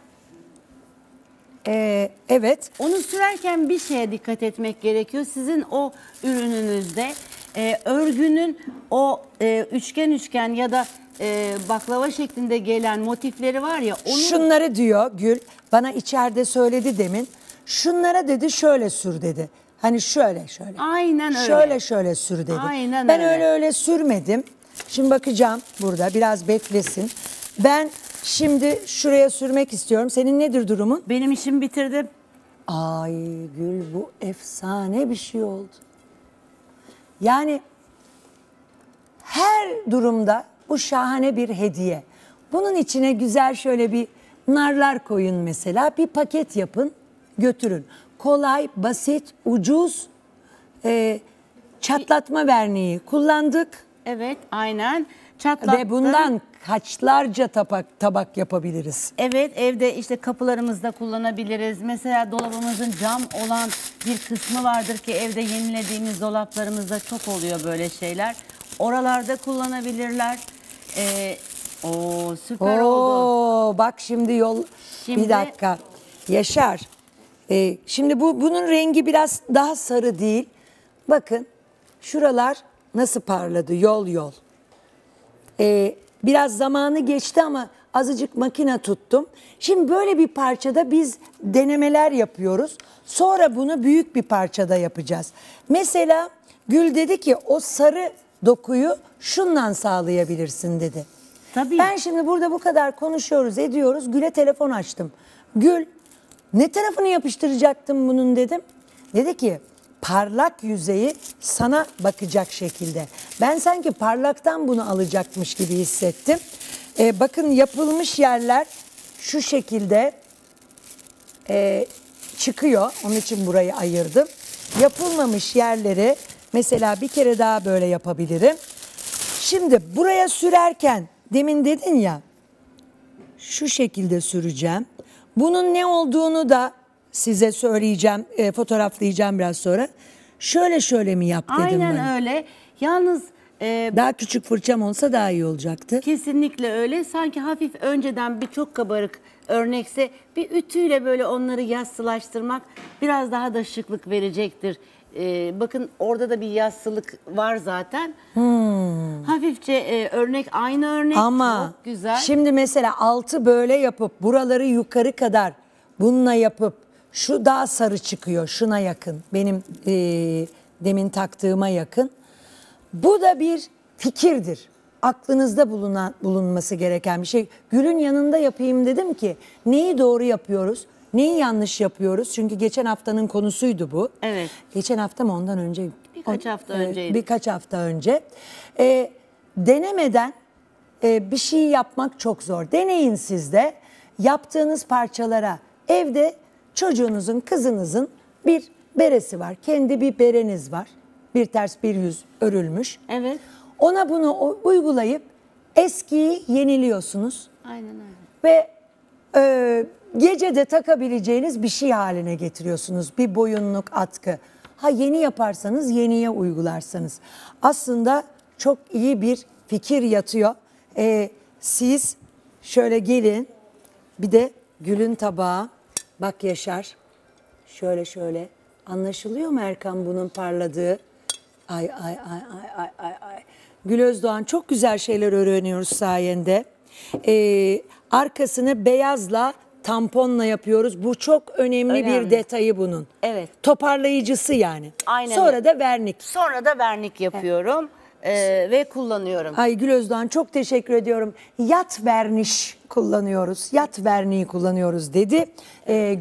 evet. Onu sürerken bir şeye dikkat etmek gerekiyor. Sizin o ürününüzde örgünün o üçgen ya da baklava şeklinde gelen motifleri var ya. Onu... Şunları diyor Gül, bana içeride söyledi demin. Şunlara dedi şöyle sür dedi. Hani şöyle. Aynen öyle. Şöyle sür dedi. Aynen ben öyle sürmedim. Şimdi bakacağım burada biraz beklesin. Ben şimdi şuraya sürmek istiyorum. Senin nedir durumun? Benim işimi bitirdim. Ay Gül, bu efsane bir şey oldu. Yani her durumda bu şahane bir hediye. Bunun içine güzel şöyle bir narlar koyun mesela. Bir paket yapın, götürün. Kolay, basit, ucuz, çatlatma verniği kullandık. Evet, aynen. Çatlattı. Ve bundan kaçlarca tabak yapabiliriz. Evet, evde işte kapılarımızda kullanabiliriz. Mesela dolabımızın cam olan bir kısmı vardır ki evde yenilediğimiz dolaplarımızda çok oluyor böyle şeyler. Oralarda kullanabilirler. Süper oldu. Bak şimdi bir dakika. Yaşar. Şimdi bunun rengi biraz daha sarı değil. Bakın şuralar nasıl parladı yol. Biraz zamanı geçti ama azıcık makine tuttum. Şimdi böyle bir parçada biz denemeler yapıyoruz. Sonra bunu büyük bir parçada yapacağız. Mesela Gül dedi ki o sarı dokuyu şundan sağlayabilirsin dedi. Tabii. Ben şimdi burada bu kadar konuşuyoruz, ediyoruz. Gül'e telefon açtım. Gül, ne tarafını yapıştıracaktım bunun dedim. Dedi ki parlak yüzeyi sana bakacak şekilde. Ben sanki parlaktan bunu alacakmış gibi hissettim. Bakın yapılmış yerler şu şekilde çıkıyor. Onun için burayı ayırdım. Yapılmamış yerleri mesela bir kere daha böyle yapabilirim. Şimdi buraya sürerken demin dedin ya şu şekilde süreceğim. Bunun ne olduğunu da size söyleyeceğim, fotoğraflayacağım biraz sonra. Şöyle mi yap dedim. Aynen bana. Öyle. Yalnız daha küçük fırçam olsa daha iyi olacaktı. Kesinlikle öyle. Sanki hafif önceden bir çok kabarık örnekse bir ütüyle böyle onları yassılaştırmak biraz daha da şıklık verecektir. Bakın orada da bir yassılık var zaten. Hafifçe örnek aynı örnek. Ama çok güzel. Şimdi mesela altı böyle yapıp buraları yukarı kadar bununla yapıp şu daha sarı çıkıyor. Şuna yakın. Benim demin taktığıma yakın. Bu da bir fikirdir. Aklınızda bulunması gereken bir şey. Gül'ün yanında yapayım dedim ki neyi doğru yapıyoruz? Neyi yanlış yapıyoruz? Çünkü geçen haftanın konusuydu bu. Evet. Geçen hafta mı ondan önce? Birkaç hafta önce. Denemeden bir şey yapmak çok zor. Deneyin siz de. Yaptığınız parçalara evde çocuğunuzun, kızınızın bir beresi var. Kendi bir bereniz var. Bir ters bir yüz örülmüş. Evet. Ona bunu uygulayıp eskiyi yeniliyorsunuz. Aynen öyle. Ve gece de takabileceğiniz bir şey haline getiriyorsunuz. Bir boyunluk, atkı. Ha yeni yaparsanız yeniye uygularsanız. Aslında çok iyi bir fikir yatıyor. Siz şöyle gelin. Bir de Gül'ün tabağı. Bak Yaşar. Şöyle. Anlaşılıyor mu Erkan bunun parladığı? Ay. Gül Özdoğan, çok güzel şeyler öğreniyoruz sayende. arkasını beyazla, tamponla yapıyoruz. Bu çok önemli bir detayı bunun. Evet. Toparlayıcısı yani. Aynen. Sonra da vernik. Sonra da vernik yapıyorum. Ve kullanıyorum. Ay Gül Özdoğan, çok teşekkür ediyorum. Yat verniş kullanıyoruz. Yat verniği kullanıyoruz dedi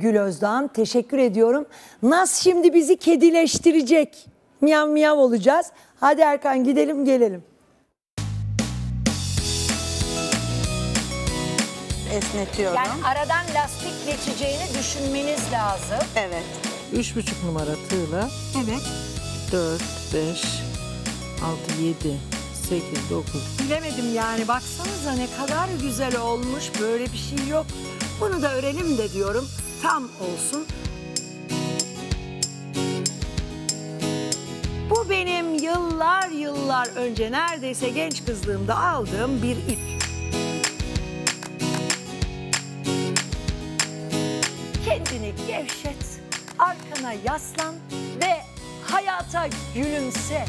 Gül Özdoğan. Teşekkür ediyorum. Naz şimdi bizi kedileştirecek. Miyav miyav olacağız. Hadi Erkan, gidelim gelelim. Esnetiyorum. Yani aradan lastik geçeceğini düşünmeniz lazım. Evet. 3,5 numara tığla. Evet. 4, 5... 6, 7, 8, 9. Bilemedim yani, baksanıza ne kadar güzel olmuş, böyle bir şey yok. Bunu da örelim de diyorum, tam olsun. Bu benim yıllar yıllar önce, neredeyse genç kızlığımda aldığım bir ip. Kendini gevşet, arkana yaslan ve hayata gülümse.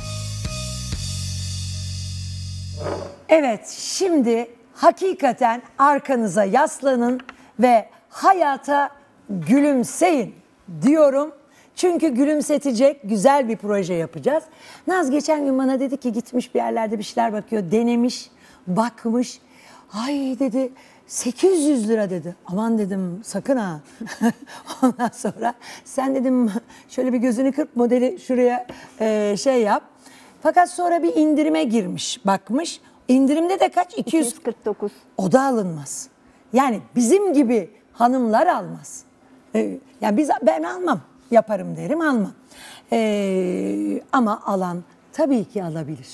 Evet, şimdi hakikaten arkanıza yaslanın ve hayata gülümseyin diyorum. Çünkü gülümsetecek güzel bir proje yapacağız. Naz geçen gün bana dedi ki gitmiş bir yerlerde bir şeyler bakıyor, denemiş, bakmış. Ay dedi, 800 lira dedi. Aman dedim, sakın ha. Ondan sonra sen dedim şöyle bir gözünü kırp, modeli şuraya şey yap. Fakat sonra bir indirime girmiş, bakmış. İndirimde de kaç? 249. O da alınmaz. Yani bizim gibi hanımlar almaz. Yani ben almam. Yaparım derim, almam. Ama alan tabii ki alabilir.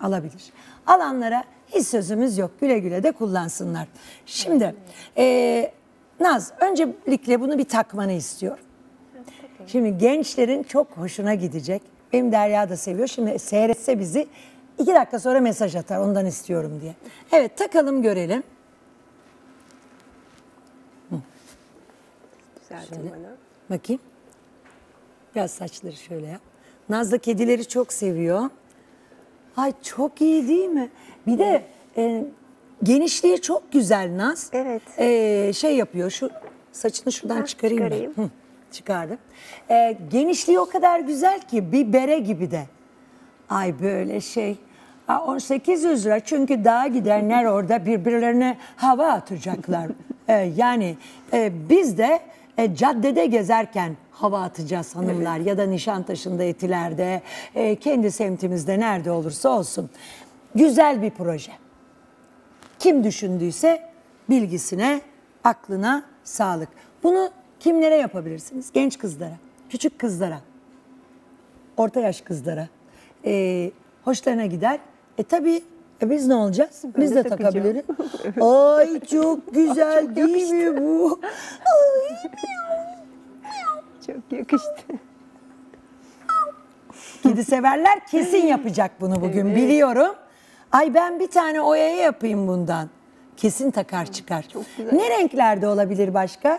Alabilir. Alanlara hiç sözümüz yok. Güle güle de kullansınlar. Şimdi Naz, öncelikle bunu bir takmanı istiyorum. Şimdi gençlerin çok hoşuna gidecek. Benim Derya da seviyor. Şimdi seyretse bizi 2 dakika sonra mesaj atar, ondan istiyorum diye. Evet, takalım görelim. Güzel. Bakayım. Biraz saçları şöyle yap. Naz da kedileri çok seviyor. Ay çok iyi değil mi? Bir de genişliği çok güzel Naz. Evet. Şey yapıyor. Şu saçını şuradan çıkarayım. Ben. Çıkardım. Genişliği o kadar güzel ki, bir bere gibi de. Ay böyle şey. 1800 lira çünkü daha gidenler orada birbirlerine hava atacaklar. Yani biz de caddede gezerken hava atacağız hanımlar. Evet. Ya da Nişantaşı'nda, Etiler'de, kendi semtimizde, nerede olursa olsun. Güzel bir proje. Kim düşündüyse bilgisine, aklına sağlık. Bunu kimlere yapabilirsiniz? Genç kızlara, küçük kızlara, orta yaş kızlara. Hoşlarına gider. Tabii biz ne olacağız? Biz de takabiliriz. Ay çok güzel çok değil mi bu? Ay, çok yakıştı. Kedi severler kesin yapacak bunu bugün, evet. Biliyorum. Ay ben bir tane oyaya yapayım bundan. Kesin takar çıkar. Ne renklerde olabilir başka?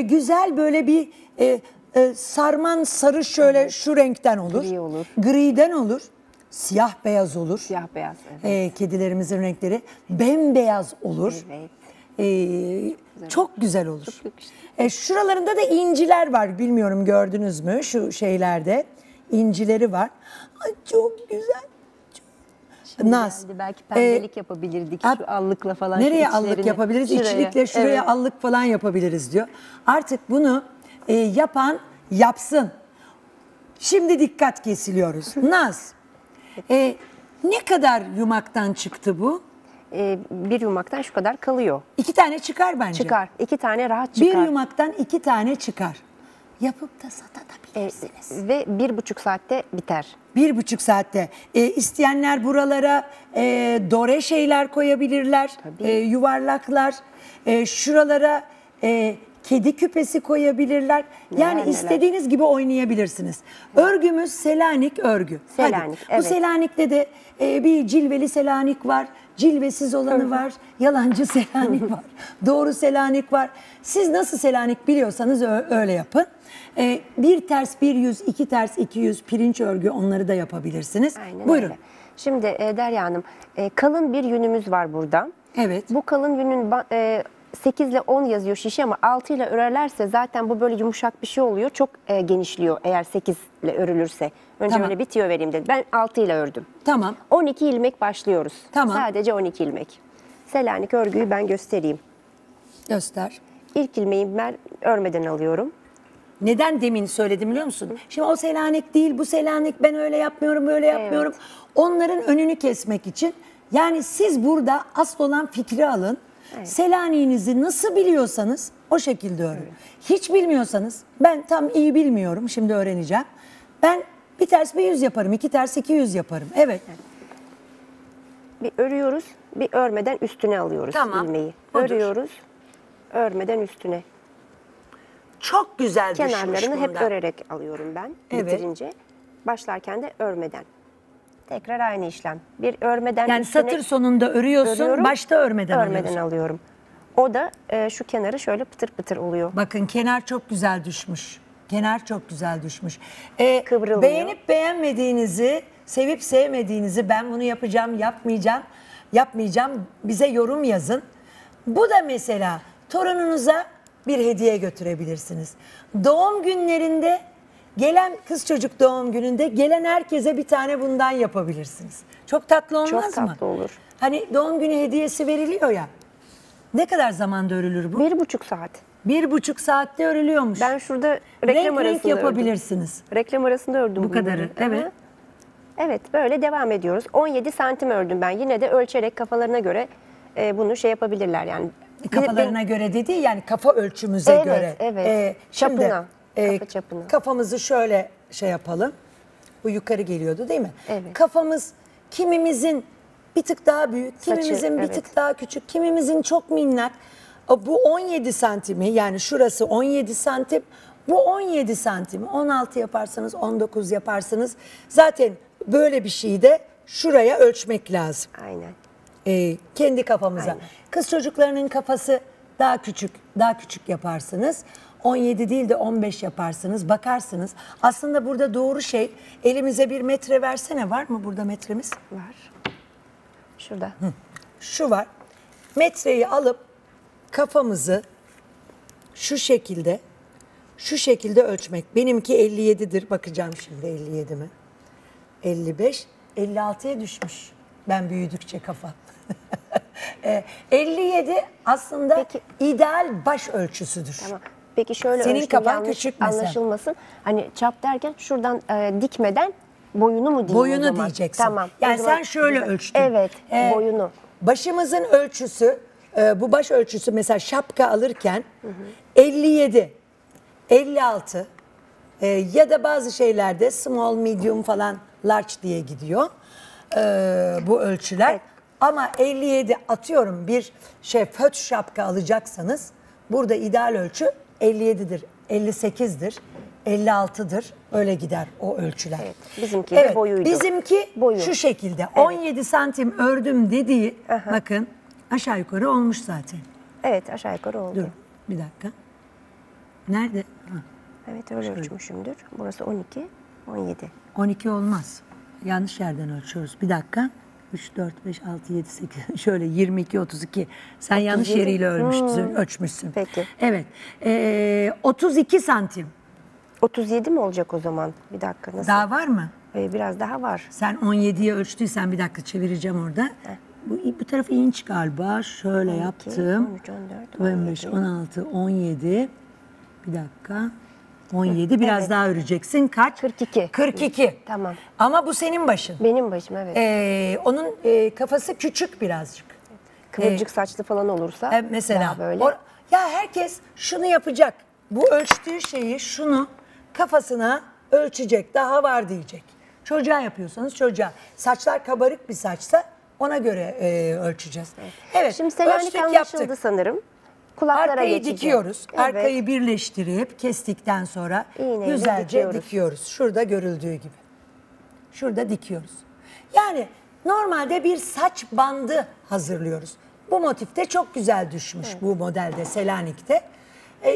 Güzel böyle bir sarman sarı şöyle, evet. Şu renkten olur. Gri olur. Griden olur. Siyah beyaz olur. Siyah beyaz, evet. Kedilerimizin renkleri bembeyaz olur. Evet. Güzel. Çok güzel olur. Çok güzel. Şuralarında da inciler var. Bilmiyorum gördünüz mü şu şeylerde. İncileri var. Ay, çok güzel. Naz. Belki perdelik yapabilirdik şu allıkla falan. Nereye allık yapabiliriz? İçlikle şuraya, evet. Allık falan yapabiliriz diyor. Artık bunu yapan yapsın. Şimdi dikkat kesiliyoruz. Naz, ne kadar yumaktan çıktı bu? Bir yumaktan şu kadar kalıyor. 2 tane çıkar bence. Çıkar. 2 tane rahat çıkar. Bir yumaktan 2 tane çıkar. Yapıp da satabilirsiniz. Ve 1,5 saatte biter. 1,5 saatte. İsteyenler buralara dore şeyler koyabilirler. Yuvarlaklar. Şuralara kedi küpesi koyabilirler. Yani neler, istediğiniz gibi oynayabilirsiniz. Örgümüz Selanik örgü. Selanik, evet. Bu Selanik'te de bir cilveli Selanik var. Cilvesiz olanı var, yalancı Selanik var, doğru Selanik var. Siz nasıl Selanik biliyorsanız öyle yapın. 1 ters 1 yüz, 2 ters 2 yüz, pirinç örgü, onları da yapabilirsiniz. Aynen. Buyurun. Öyle. Şimdi Derya Hanım, kalın bir yünümüz var burada. Evet. Bu kalın yünün 8 ile 10 yazıyor şişe ama 6 ile örerlerse zaten bu böyle yumuşak bir şey oluyor. Çok genişliyor eğer 8 ile örülürse. Önce tamam. Böyle bir tüyo vereyim dedim. Ben 6 ile ördüm. Tamam. 12 ilmek başlıyoruz. Tamam. Sadece 12 ilmek. Selanik örgüyü ben göstereyim. Göster. İlk ilmeği ben örmeden alıyorum. Neden demin söyledim biliyor musun? Şimdi o Selanik değil, bu Selanik, ben öyle yapmıyorum, böyle yapmıyorum. Evet. Onların önünü kesmek için. Yani siz burada asıl olan fikri alın. Evet. Selanik'inizi nasıl biliyorsanız o şekilde örün. Evet. Hiç bilmiyorsanız, ben tam iyi bilmiyorum, şimdi öğreneceğim. Ben bir ters bir yüz yaparım, iki ters 200 yaparım. Evet. Bir örüyoruz, bir örmeden üstüne alıyoruz tamam. ilmeği. Odur. Örüyoruz, örmeden üstüne. Çok güzel düşmüş bundan. Kenarlarını hep örerek alıyorum ben bitirince. Başlarken de örmeden. Tekrar aynı işlem. Bir örmeden yani satır sonunda örüyorsun, örüyorum, başta örmeden alıyorsun. Örmeden alıyorum. O da şu kenarı şöyle pıtır pıtır oluyor. Bakın kenar çok güzel düşmüş. Kenar çok güzel düşmüş. Kıvrılmıyor. Beğenip beğenmediğinizi, sevip sevmediğinizi, ben bunu yapacağım, yapmayacağım bize yorum yazın. Bu da mesela torununuza bir hediye götürebilirsiniz. Doğum günlerinde gelen, kız çocuk doğum gününde gelen herkese bir tane bundan yapabilirsiniz. Çok tatlı olmaz mı? Çok tatlı olur. Hani doğum günü hediyesi veriliyor ya. Ne kadar zamanda örülür bu? 1,5 saat. 1,5 saatte örülüyormuş. Ben şurada reklam arasında yapabilirsiniz. Ördüm. Reklam arasında ördüm. Bu kadarı. Evet. Evet, böyle devam ediyoruz. 17 santim ördüm ben. Yine de ölçerek kafalarına göre bunu şey yapabilirler yani. Kafalarına göre dediği yani kafa ölçümüze göre. Evet. Şimdi çapına, kafa çapına. Kafamızı şöyle şey yapalım. Bu yukarı geliyordu değil mi? Evet. Kafamız kimimizin bir tık daha büyük, kimimizin bir tık daha küçük, kimimizin çok minnak. Bu 17 santimi yani şurası 17 santim. Bu 17 santimi 16 yaparsanız 19 yaparsınız. Zaten böyle bir şeyi de şuraya ölçmek lazım. Aynen. Kendi kafamıza. Aynen. Kız çocuklarının kafası daha küçük yaparsınız. 17 değil de 15 yaparsınız. Bakarsınız. Aslında burada doğru şey, elimize bir metre versene. Var mı burada metremiz? Var. Şurada. Hı. Şu var. Metreyi alıp kafamızı şu şekilde ölçmek. Benimki 57'dir. Bakacağım şimdi 57 mi? 55, 56'ya düşmüş. Ben büyüdükçe kafa. 57 aslında ideal baş ölçüsüdür. Tamam. Peki şöyle senin kafan küçük anlaşılmasın. Hani çap derken şuradan dikmeden boyunu mu diyeyim? Boyunu diyeceksin. Tamam. Yani sen şöyle ölçtün. Evet, boyunu. Başımızın ölçüsü, bu baş ölçüsü mesela şapka alırken 57, 56 ya da bazı şeylerde small, medium falan large diye gidiyor. Bu ölçüler ama 57 atıyorum bir şey föt şapka alacaksanız burada ideal ölçü 57'dir, 58'dir, 56'dır, öyle gider o ölçüler. Evet, bizimki de boyuydu. Bizimki boyu şu şekilde 17 santim ördüm dediği bakın aşağı yukarı olmuş zaten. Evet aşağı yukarı oldu. Dur bir dakika. Nerede? Ha. Evet öyle ölçmüşümdür. Burası 12, 17. 12 olmaz. Yanlış yerden ölçüyoruz. Bir dakika. 3, 4, 5, 6, 7, 8. Şöyle 22, 32. Sen 37. yanlış yeriyle ölçmüşsün. Peki. Evet. 32 santim. 37 mi olacak o zaman? Bir dakika. Nasıl? Daha var mı? Biraz daha var. Sen 17'ye ölçtüysen bir dakika çevireceğim orada. Bu tarafı inç galiba. Şöyle 12, yaptım. 13, 14, 15, 16, 17. Bir dakika. 17 biraz daha öreceksin. Kaç? 42. 42. Tamam. Ama bu senin başın. Benim başım onun kafası küçük birazcık. Evet. Kıvırcık saçlı falan olursa. Mesela. Böyle. Ya herkes şunu yapacak. Bu ölçtüğü şeyi şunu kafasına ölçecek. Daha var diyecek. Çocuğa yapıyorsanız çocuğa. Saçlar kabarık bir saçsa ona göre ölçeceğiz. Evet. Şimdi Selanik anlaşıldı sanırım. Kulaklara arkayı geçeceğim. Dikiyoruz. Evet. Arkayı birleştirip kestikten sonra İğneyle güzelce dikiyoruz. Şurada görüldüğü gibi. Şurada dikiyoruz. Yani normalde bir saç bandı hazırlıyoruz. Bu motifte çok güzel düşmüş bu modelde Selanik'te.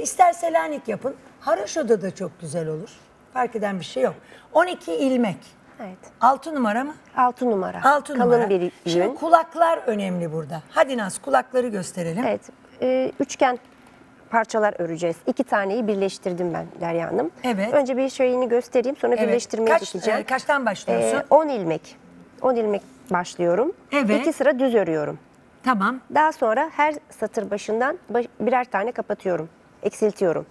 İster Selanik yapın. Haroşo'da da çok güzel olur. Fark eden bir şey yok. 12 ilmek. Evet. 6 numara mı? 6 numara. 6 numara. Kalın bir yün. Şimdi kulaklar önemli burada. Hadi Naz, kulakları gösterelim. Evet. Üçgen parçalar öreceğiz. 2 taneyi birleştirdim ben Derya Hanım. Evet. Önce bir şeyini göstereyim, sonra evet, birleştirmeye dikeceğim. Kaçtan başlıyorsun? 10 ilmek. 10 ilmek başlıyorum. Evet. 2 sıra düz örüyorum. Tamam. Daha sonra her satır başından birer tane kapatıyorum. Eksiltiyorum.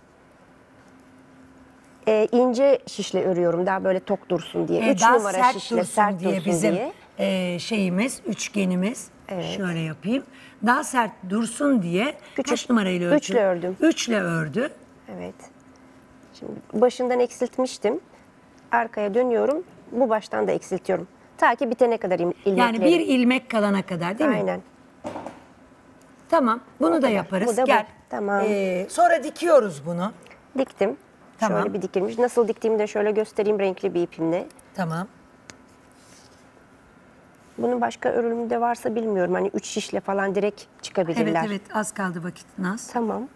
İnce şişle örüyorum, daha böyle tok dursun diye. 3 numara sert şişle dursun, sert diye dursun bizim diye. Şeyimiz, üçgenimiz. Evet. Şöyle yapayım. Daha sert dursun diye küçük, kaç numarayla ördüm? 3'le ördüm. 3'le ördü. Evet. Şimdi başından eksiltmiştim. Arkaya dönüyorum. Bu baştan da eksiltiyorum. Ta ki bitene kadar ilmekleri. Yani bir ilmek kalana kadar değil mi? Aynen. Tamam. Bunu da yaparız. Bu da gel. Tamam. Sonra dikiyoruz bunu. Diktim. Tamam. Şöyle bir dikilmiş. Nasıl diktiğimi de şöyle göstereyim renkli bir ipimle. Tamam. Bunun başka örülümü de varsa bilmiyorum. Hani 3 şişle falan direkt çıkabilirler. Evet evet, az kaldı vakit Naz. Tamam.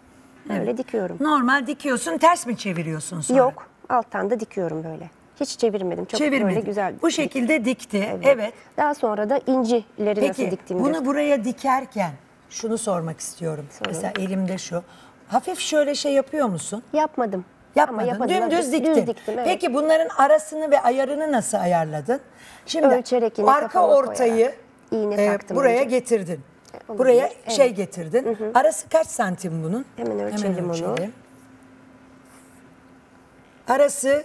Böyle evet, dikiyorum. Normal dikiyorsun, ters mi çeviriyorsun sonra? Yok, alttan da dikiyorum böyle. Hiç çevirmedim. Çok böyle güzel. Bu şekilde dikti. Evet, evet. Daha sonra da incileri nasıl diktiğimi. Peki bunu buraya dikerken şunu sormak istiyorum. Sorun. Mesela elimde şu. Hafif şöyle şey yapıyor musun? Yapmadım. Yapmadın, dümdüz diktin. Düz diktim, evet. Peki bunların arasını ve ayarını nasıl ayarladın? Şimdi ölçerek arka ortayı buraya getirdin. Buraya evet, şey getirdin. Hı hı. Arası kaç santim bunun? Hemen ölçelim, onu. Arası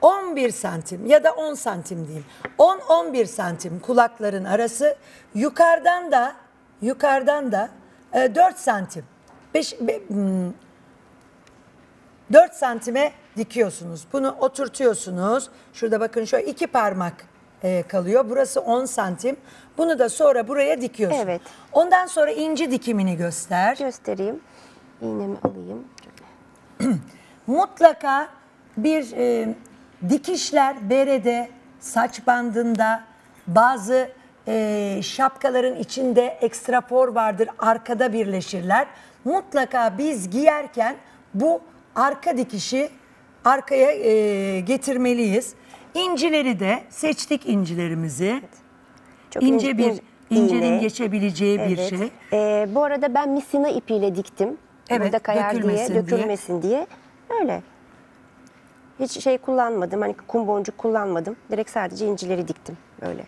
11 santim ya da 10 santim diyeyim. 10-11 santim kulakların arası. Yukarıdan da 4 santim. 4 santime dikiyorsunuz. Bunu oturtuyorsunuz. Şurada bakın, şöyle 2 parmak kalıyor. Burası 10 santim. Bunu da sonra buraya dikiyorsun. Evet. Ondan sonra inci dikimini göster. Göstereyim. İğnemi alayım. Mutlaka bir dikişler berede, saç bandında, bazı şapkaların içinde ekstra for vardır. Arkada birleşirler. Mutlaka biz giyerken bu arka dikişi arkaya getirmeliyiz. İncileri de seçtik, incilerimizi. Evet. Çok ince bir incinin geçebileceği evet, bir şey. Bu arada ben misina ipiyle diktim. Evet. Burada kayar dökülmesin diye. Öyle. Hiç şey kullanmadım. Hani kum boncuk kullanmadım. Direkt sadece incileri diktim böyle.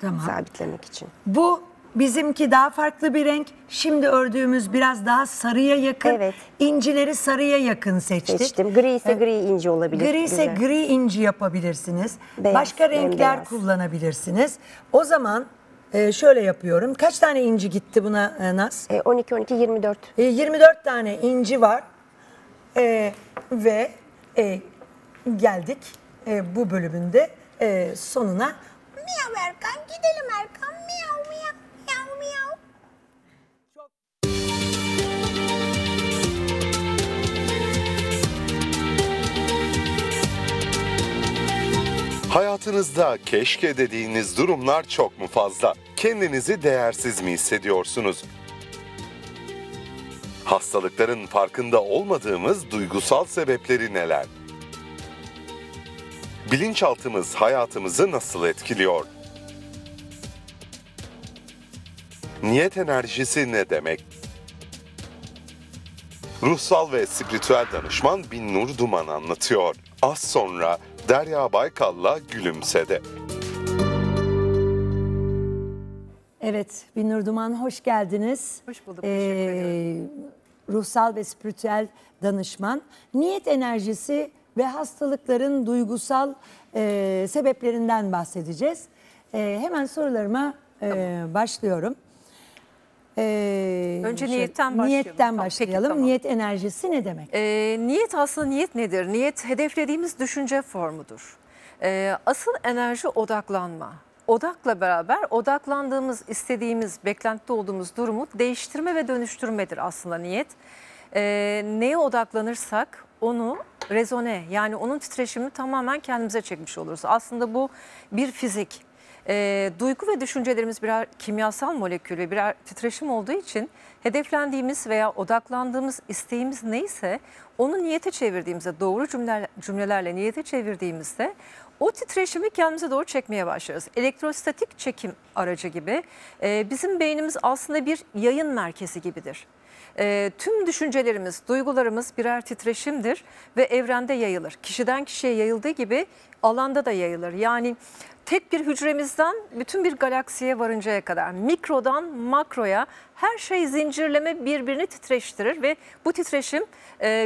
Tamam. Sabitlemek için. Bu bizimki daha farklı bir renk. Şimdi ördüğümüz biraz daha sarıya yakın. Evet. İncileri sarıya yakın seçtik. Seçtim. Gri ise gri inci olabilir. Gri ise gri inci yapabilirsiniz. Beyaz, başka renkler kullanabilirsiniz. O zaman şöyle yapıyorum. Kaç tane inci gitti buna Naz? 12, 12, 24. 24 tane inci var. Ve geldik bu bölümünde sonuna. Miyav Erkan, gidelim Erkan. Miyav miyav. Hayatınızda keşke dediğiniz durumlar çok mu fazla? Kendinizi değersiz mi hissediyorsunuz? Hastalıkların farkında olmadığımız duygusal sebepleri neler? Bilinçaltımız hayatımızı nasıl etkiliyor? Niyet enerjisi ne demek? Ruhsal ve spiritüel danışman Binnur Duman anlatıyor. Az sonra Derya Baykal'la Gülümse'de. Evet, Binnur Duman hoş geldiniz. Hoş bulduk, teşekkür ederim. Ruhsal ve spiritüel danışman. Niyet enerjisi ve hastalıkların duygusal sebeplerinden bahsedeceğiz. Hemen sorularıma tamam, başlıyorum. Önce niyetten başlayalım. Peki, tamam. Niyet enerjisi ne demek? Niyet aslında nedir? Niyet hedeflediğimiz düşünce formudur. Asıl enerji odaklanma. Odakla beraber odaklandığımız, istediğimiz, beklentide olduğumuz durumu değiştirme ve dönüştürmedir aslında niyet. Neye odaklanırsak onu rezone, yani onun titreşimini tamamen kendimize çekmiş oluruz. Aslında bu bir fizik. Duygu ve düşüncelerimiz birer kimyasal molekül ve birer titreşim olduğu için hedeflendiğimiz veya odaklandığımız isteğimiz neyse onu niyete çevirdiğimizde, doğru cümlelerle niyete çevirdiğimizde O titreşimi kendimize doğru çekmeye başlarız. Elektrostatik çekim aracı gibi bizim beynimiz aslında bir yayın merkezi gibidir. Tüm düşüncelerimiz, duygularımız birer titreşimdir ve evrende yayılır. Kişiden kişiye yayıldığı gibi alanda da yayılır. Yani tek bir hücremizden bütün bir galaksiye varıncaya kadar, mikrodan makroya her şey zincirleme birbirini titreştirir ve bu titreşim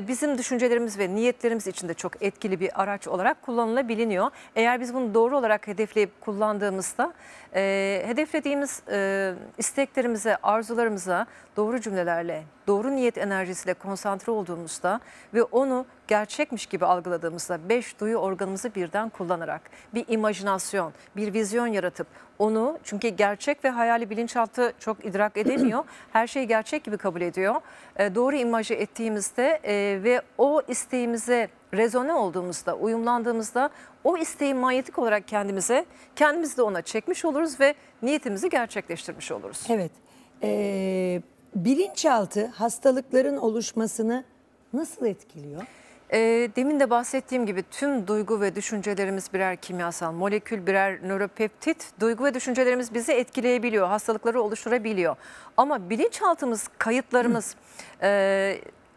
bizim düşüncelerimiz ve niyetlerimiz için de çok etkili bir araç olarak kullanılabiliyor. Eğer biz bunu doğru olarak hedefleyip kullandığımızda hedeflediğimiz isteklerimize, arzularımıza doğru cümlelerle, doğru niyet enerjisiyle konsantre olduğumuzda ve onu gerçekmiş gibi algıladığımızda 5 duyu organımızı birden kullanarak bir imajinasyon, bir vizyon yaratıp onu, çünkü gerçek ve hayali bilinçaltı çok idrak edemiyor, her şeyi gerçek gibi kabul ediyor. Doğru imajı ettiğimizde ve o isteğimize rezone olduğumuzda, uyumlandığımızda o isteği manyetik olarak kendimizi de ona çekmiş oluruz ve niyetimizi gerçekleştirmiş oluruz. Evet, bilinçaltı hastalıkların oluşmasını nasıl etkiliyor? Demin de bahsettiğim gibi tüm duygu ve düşüncelerimiz birer kimyasal molekül, birer nöropeptit. Duygu ve düşüncelerimiz bizi etkileyebiliyor, hastalıkları oluşturabiliyor. Ama bilinçaltımız, kayıtlarımız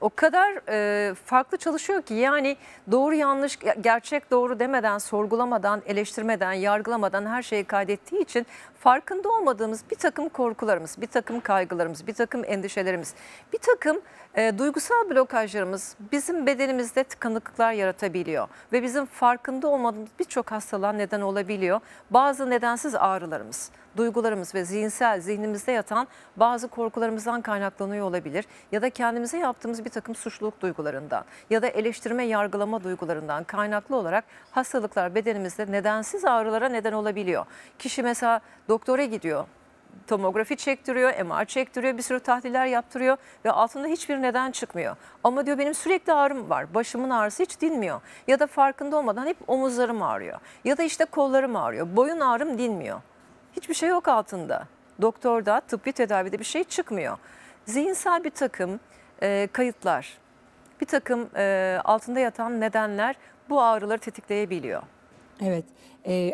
o kadar farklı çalışıyor ki, yani doğru yanlış, gerçek doğru demeden, sorgulamadan, eleştirmeden, yargılamadan her şeyi kaydettiği için farkında olmadığımız bir takım korkularımız, bir takım kaygılarımız, bir takım endişelerimiz, bir takım duygusal blokajlarımız bizim bedenimizde tıkanıklıklar yaratabiliyor. Ve bizim farkında olmadığımız birçok hastalığa neden olabiliyor. Bazı nedensiz ağrılarımız, duygularımız ve zihnimizde yatan bazı korkularımızdan kaynaklanıyor olabilir. Ya da kendimize yaptığımız bir takım suçluluk duygularından ya da eleştirme, yargılama duygularından kaynaklı olarak hastalıklar bedenimizde nedensiz ağrılara neden olabiliyor. Kişi mesela doktora gidiyor, tomografi çektiriyor, MR çektiriyor, bir sürü tahliller yaptırıyor ve altında hiçbir neden çıkmıyor. Ama diyor benim sürekli ağrım var, başımın ağrısı hiç dinmiyor. Ya da farkında olmadan hep omuzlarım ağrıyor. Ya da işte kollarım ağrıyor, boyun ağrım dinmiyor. Hiçbir şey yok altında. Doktorda, tıbbi tedavide bir şey çıkmıyor. Zihinsel bir takım kayıtlar, bir takım altında yatan nedenler bu ağrıları tetikleyebiliyor. Evet,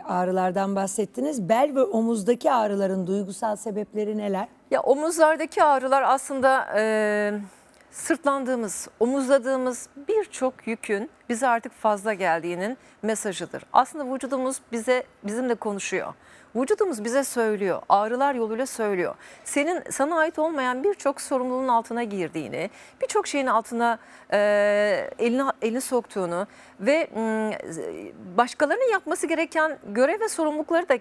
ağrılardan bahsettiniz. Bel ve omuzdaki ağrıların duygusal sebepleri neler? Ya omuzlardaki ağrılar aslında sırtlandığımız, omuzladığımız birçok yükün bize artık fazla geldiğinin mesajıdır. Aslında vücudumuz bizimle konuşuyor. Vücudumuz bize söylüyor, ağrılar yoluyla söylüyor. Sana ait olmayan birçok sorumluluğun altına girdiğini, birçok şeyin altına elini soktuğunu ve başkalarının yapması gereken görev ve sorumlulukları da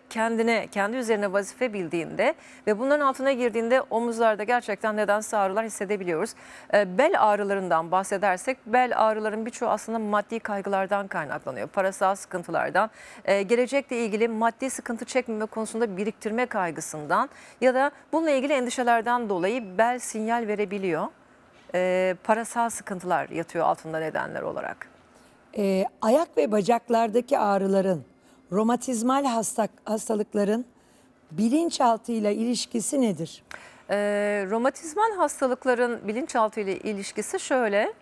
kendi üzerine vazife bildiğinde ve bunların altına girdiğinde omuzlarda gerçekten nedensiz ağrılar hissedebiliyoruz. Bel ağrılarından bahsedersek, bel ağrıların birçoğu aslında maddi kaygılardan kaynaklanıyor. Parasal sıkıntılardan, gelecekle ilgili maddi sıkıntı çekme konusunda biriktirme kaygısından ya da bununla ilgili endişelerden dolayı bel sinyal verebiliyor. Parasal sıkıntılar yatıyor altında nedenler olarak. Ayak ve bacaklardaki ağrıların, romatizmal hastalıkların bilinçaltıyla ilişkisi nedir? Romatizmal hastalıkların bilinçaltıyla ilişkisi şöyle.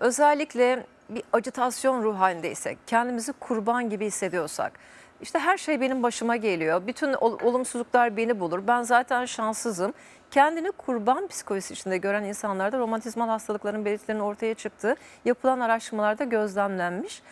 Özellikle bir acitasyon ruh halindeysek, kendimizi kurban gibi hissediyorsak, İşte her şey benim başıma geliyor, bütün olumsuzluklar beni bulur, ben zaten şanssızım. Kendini kurban psikolojisi içinde gören insanlarda romatizmal hastalıkların belirtilerinin ortaya çıktığı yapılan araştırmalarda gözlemlenmiş.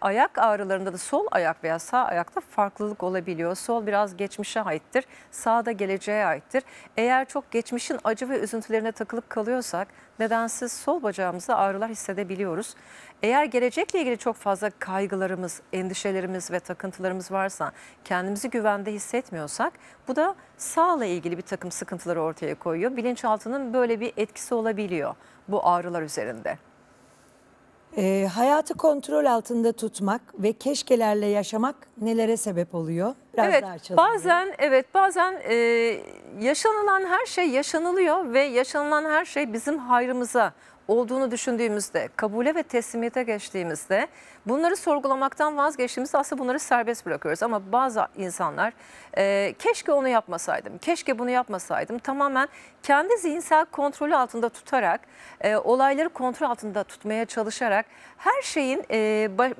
Ayak ağrılarında da sol ayak veya sağ ayakta farklılık olabiliyor. Sol biraz geçmişe aittir, sağ da geleceğe aittir. Eğer çok geçmişin acı ve üzüntülerine takılıp kalıyorsak nedensiz sol bacağımızda ağrılar hissedebiliyoruz. Eğer gelecekle ilgili çok fazla kaygılarımız, endişelerimiz ve takıntılarımız varsa, kendimizi güvende hissetmiyorsak bu da sağla ilgili bir takım sıkıntıları ortaya koyuyor. Bilinçaltının böyle bir etkisi olabiliyor bu ağrılar üzerinde. Hayatı kontrol altında tutmak ve keşkelerle yaşamak nelere sebep oluyor? Biraz bazen yaşanılan her şey yaşanılıyor ve yaşanılan her şey bizim hayrımıza, olduğunu düşündüğümüzde, kabule ve teslimiyete geçtiğimizde, bunları sorgulamaktan vazgeçtiğimizde aslında bunları serbest bırakıyoruz. Ama bazı insanlar keşke onu yapmasaydım, keşke bunu yapmasaydım, tamamen kendi zihinsel kontrolü altında tutarak, olayları kontrol altında tutmaya çalışarak her şeyin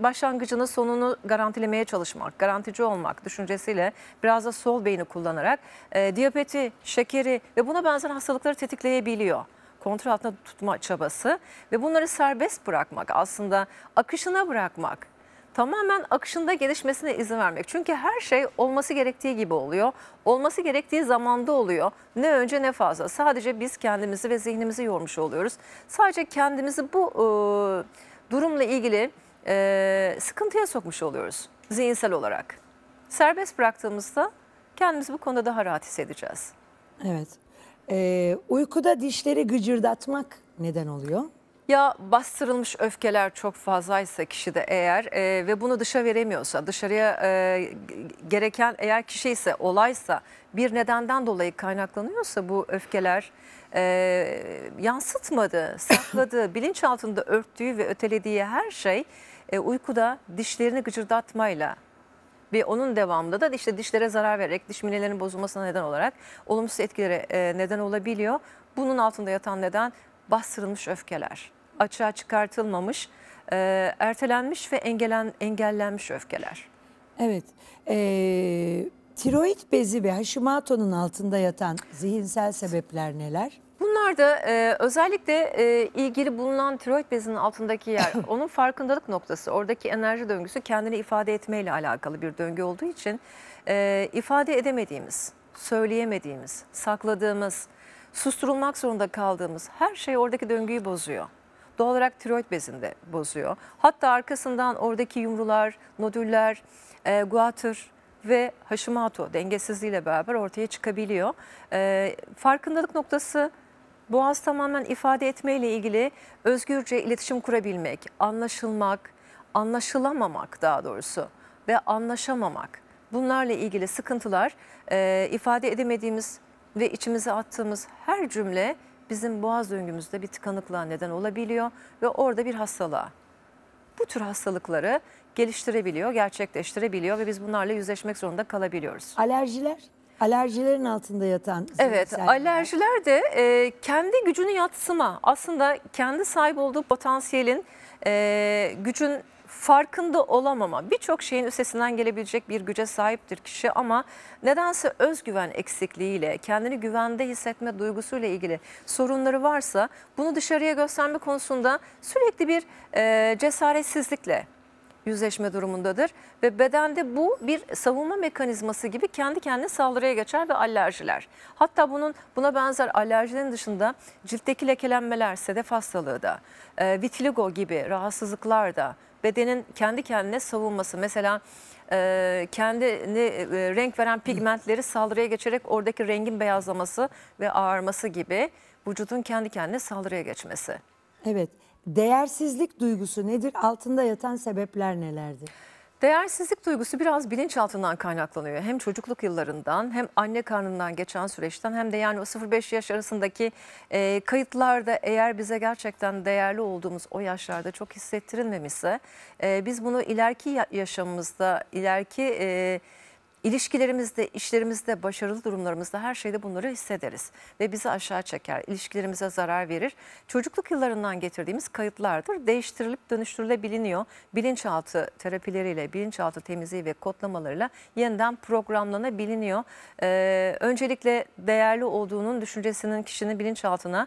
başlangıcını, sonunu garantilemeye çalışmak, garantici olmak düşüncesiyle biraz da sol beyni kullanarak diyabeti, şekeri ve buna benzer hastalıkları tetikleyebiliyor. Kontrol altında tutma çabası ve bunları serbest bırakmak, aslında akışına bırakmak, tamamen akışında gelişmesine izin vermek. Çünkü her şey olması gerektiği gibi oluyor, olması gerektiği zamanda oluyor. Ne önce ne fazla. Sadece biz kendimizi ve zihnimizi yormuş oluyoruz. Sadece kendimizi bu durumla ilgili sıkıntıya sokmuş oluyoruz zihinsel olarak. Serbest bıraktığımızda kendimizi bu konuda daha rahat hissedeceğiz. Evet. Uykuda dişleri gıcırdatmak neden oluyor? Ya bastırılmış öfkeler çok fazlaysa kişide eğer ve bunu dışa veremiyorsa, dışarıya gereken eğer kişi ise, olaysa, bir nedenden dolayı kaynaklanıyorsa bu öfkeler yansıtmadığı, sakladığı, bilinçaltında örttüğü ve ötelediği her şey uykuda dişlerini gıcırdatmayla ve onun devamında da işte dişlere zarar vererek, diş minelerinin bozulmasına neden olarak olumsuz etkilere neden olabiliyor. Bunun altında yatan neden bastırılmış öfkeler, açığa çıkartılmamış, ertelenmiş ve engellenmiş öfkeler. Evet, tiroid bezi ve Hashimoto'nun altında yatan zihinsel sebepler neler? Bunlar da özellikle ilgili bulunan tiroid bezinin altındaki yer, onun farkındalık noktası, oradaki enerji döngüsü kendini ifade etmeyle alakalı bir döngü olduğu için ifade edemediğimiz, söyleyemediğimiz, sakladığımız, susturulmak zorunda kaldığımız her şey oradaki döngüyü bozuyor. Doğal olarak tiroid bezinde bozuyor. Hatta arkasından oradaki yumrular, nodüller, guatr ve Hashimoto dengesizliğiyle beraber ortaya çıkabiliyor. Farkındalık noktası, boğaz tamamen ifade etmeyle ilgili özgürce iletişim kurabilmek, anlaşılmak, anlaşılamamak daha doğrusu ve anlaşamamak. Bunlarla ilgili sıkıntılar, ifade edemediğimiz ve içimize attığımız her cümle bizim boğaz döngümüzde bir tıkanıklığa neden olabiliyor ve orada bir hastalığa. Bu tür hastalıkları geliştirebiliyor, gerçekleştirebiliyor ve biz bunlarla yüzleşmek zorunda kalabiliyoruz. Alerjiler? Alerjilerin altında yatan. Evet, alerjiler de kendi gücünü yadsıma, aslında kendi sahip olduğu potansiyelin, gücün farkında olamama, birçok şeyin üstesinden gelebilecek bir güce sahiptir kişi ama nedense özgüven eksikliğiyle, kendini güvende hissetme duygusuyla ilgili sorunları varsa bunu dışarıya gösterme konusunda sürekli bir cesaretsizlikle yüzleşme durumundadır ve bedende bu bir savunma mekanizması gibi kendi kendine saldırıya geçer ve alerjiler. Hatta buna benzer alerjilerin dışında ciltteki lekelenmeler, sedef hastalığı da, vitiligo gibi rahatsızlıklar da, bedenin kendi kendine savunması, mesela kendini renk veren pigmentleri saldırıya geçerek oradaki rengin beyazlaması ve ağarması gibi vücudun kendi kendine saldırıya geçmesi. Evet. Değersizlik duygusu nedir? Altında yatan sebepler nelerdir? Değersizlik duygusu biraz bilinçaltından kaynaklanıyor. Hem çocukluk yıllarından, hem anne karnından geçen süreçten, hem de yani o 0-5 yaş arasındaki kayıtlarda eğer bize gerçekten değerli olduğumuz o yaşlarda çok hissettirilmemişse biz bunu ileriki yaşamımızda, ileriki İlişkilerimizde, işlerimizde, başarılı durumlarımızda, her şeyde bunları hissederiz ve bizi aşağı çeker, ilişkilerimize zarar verir. Çocukluk yıllarından getirdiğimiz kayıtlardır, değiştirilip dönüştürülebiliyor. Bilinçaltı terapileriyle, bilinçaltı temizliği ve kodlamalarıyla yeniden programlanabiliyor. Öncelikle değerli olduğunun düşüncesinin kişinin bilinçaltına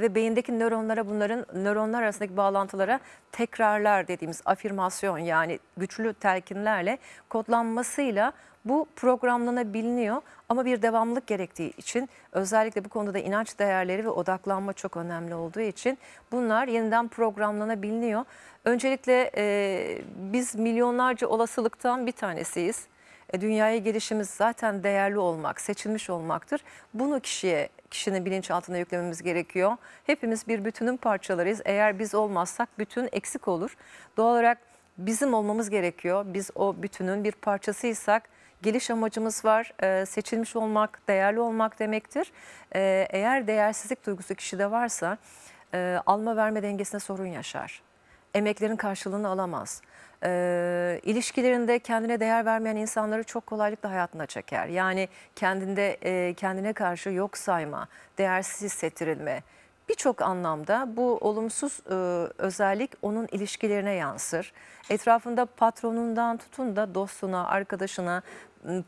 ve beyindeki nöronlara, bunların nöronlar arasındaki bağlantılara tekrarlar dediğimiz afirmasyon, yani güçlü telkinlerle kodlanmasıyla bu programlanabiliyor ama bir devamlılık gerektiği için, özellikle bu konuda da inanç değerleri ve odaklanma çok önemli olduğu için bunlar yeniden programlanabiliyor. Öncelikle biz milyonlarca olasılıktan bir tanesiyiz. Dünyaya gelişimiz zaten değerli olmak, seçilmiş olmaktır. Bunu kişinin bilinçaltına yüklememiz gerekiyor. Hepimiz bir bütünün parçalarıyız. Eğer biz olmazsak bütün eksik olur. Doğal olarak bizim olmamız gerekiyor. Biz o bütünün bir parçasıysak geliş amacımız var. Seçilmiş olmak, değerli olmak demektir. Eğer değersizlik duygusu kişide varsa alma verme dengesine sorun yaşar. Emeklerin karşılığını alamaz. İlişkilerinde kendine değer vermeyen insanları çok kolaylıkla hayatına çeker. Yani kendine karşı yok sayma, değersiz hissettirilme. Birçok anlamda bu olumsuz özellik onun ilişkilerine yansır. Etrafında patronundan tutun da dostuna, arkadaşına,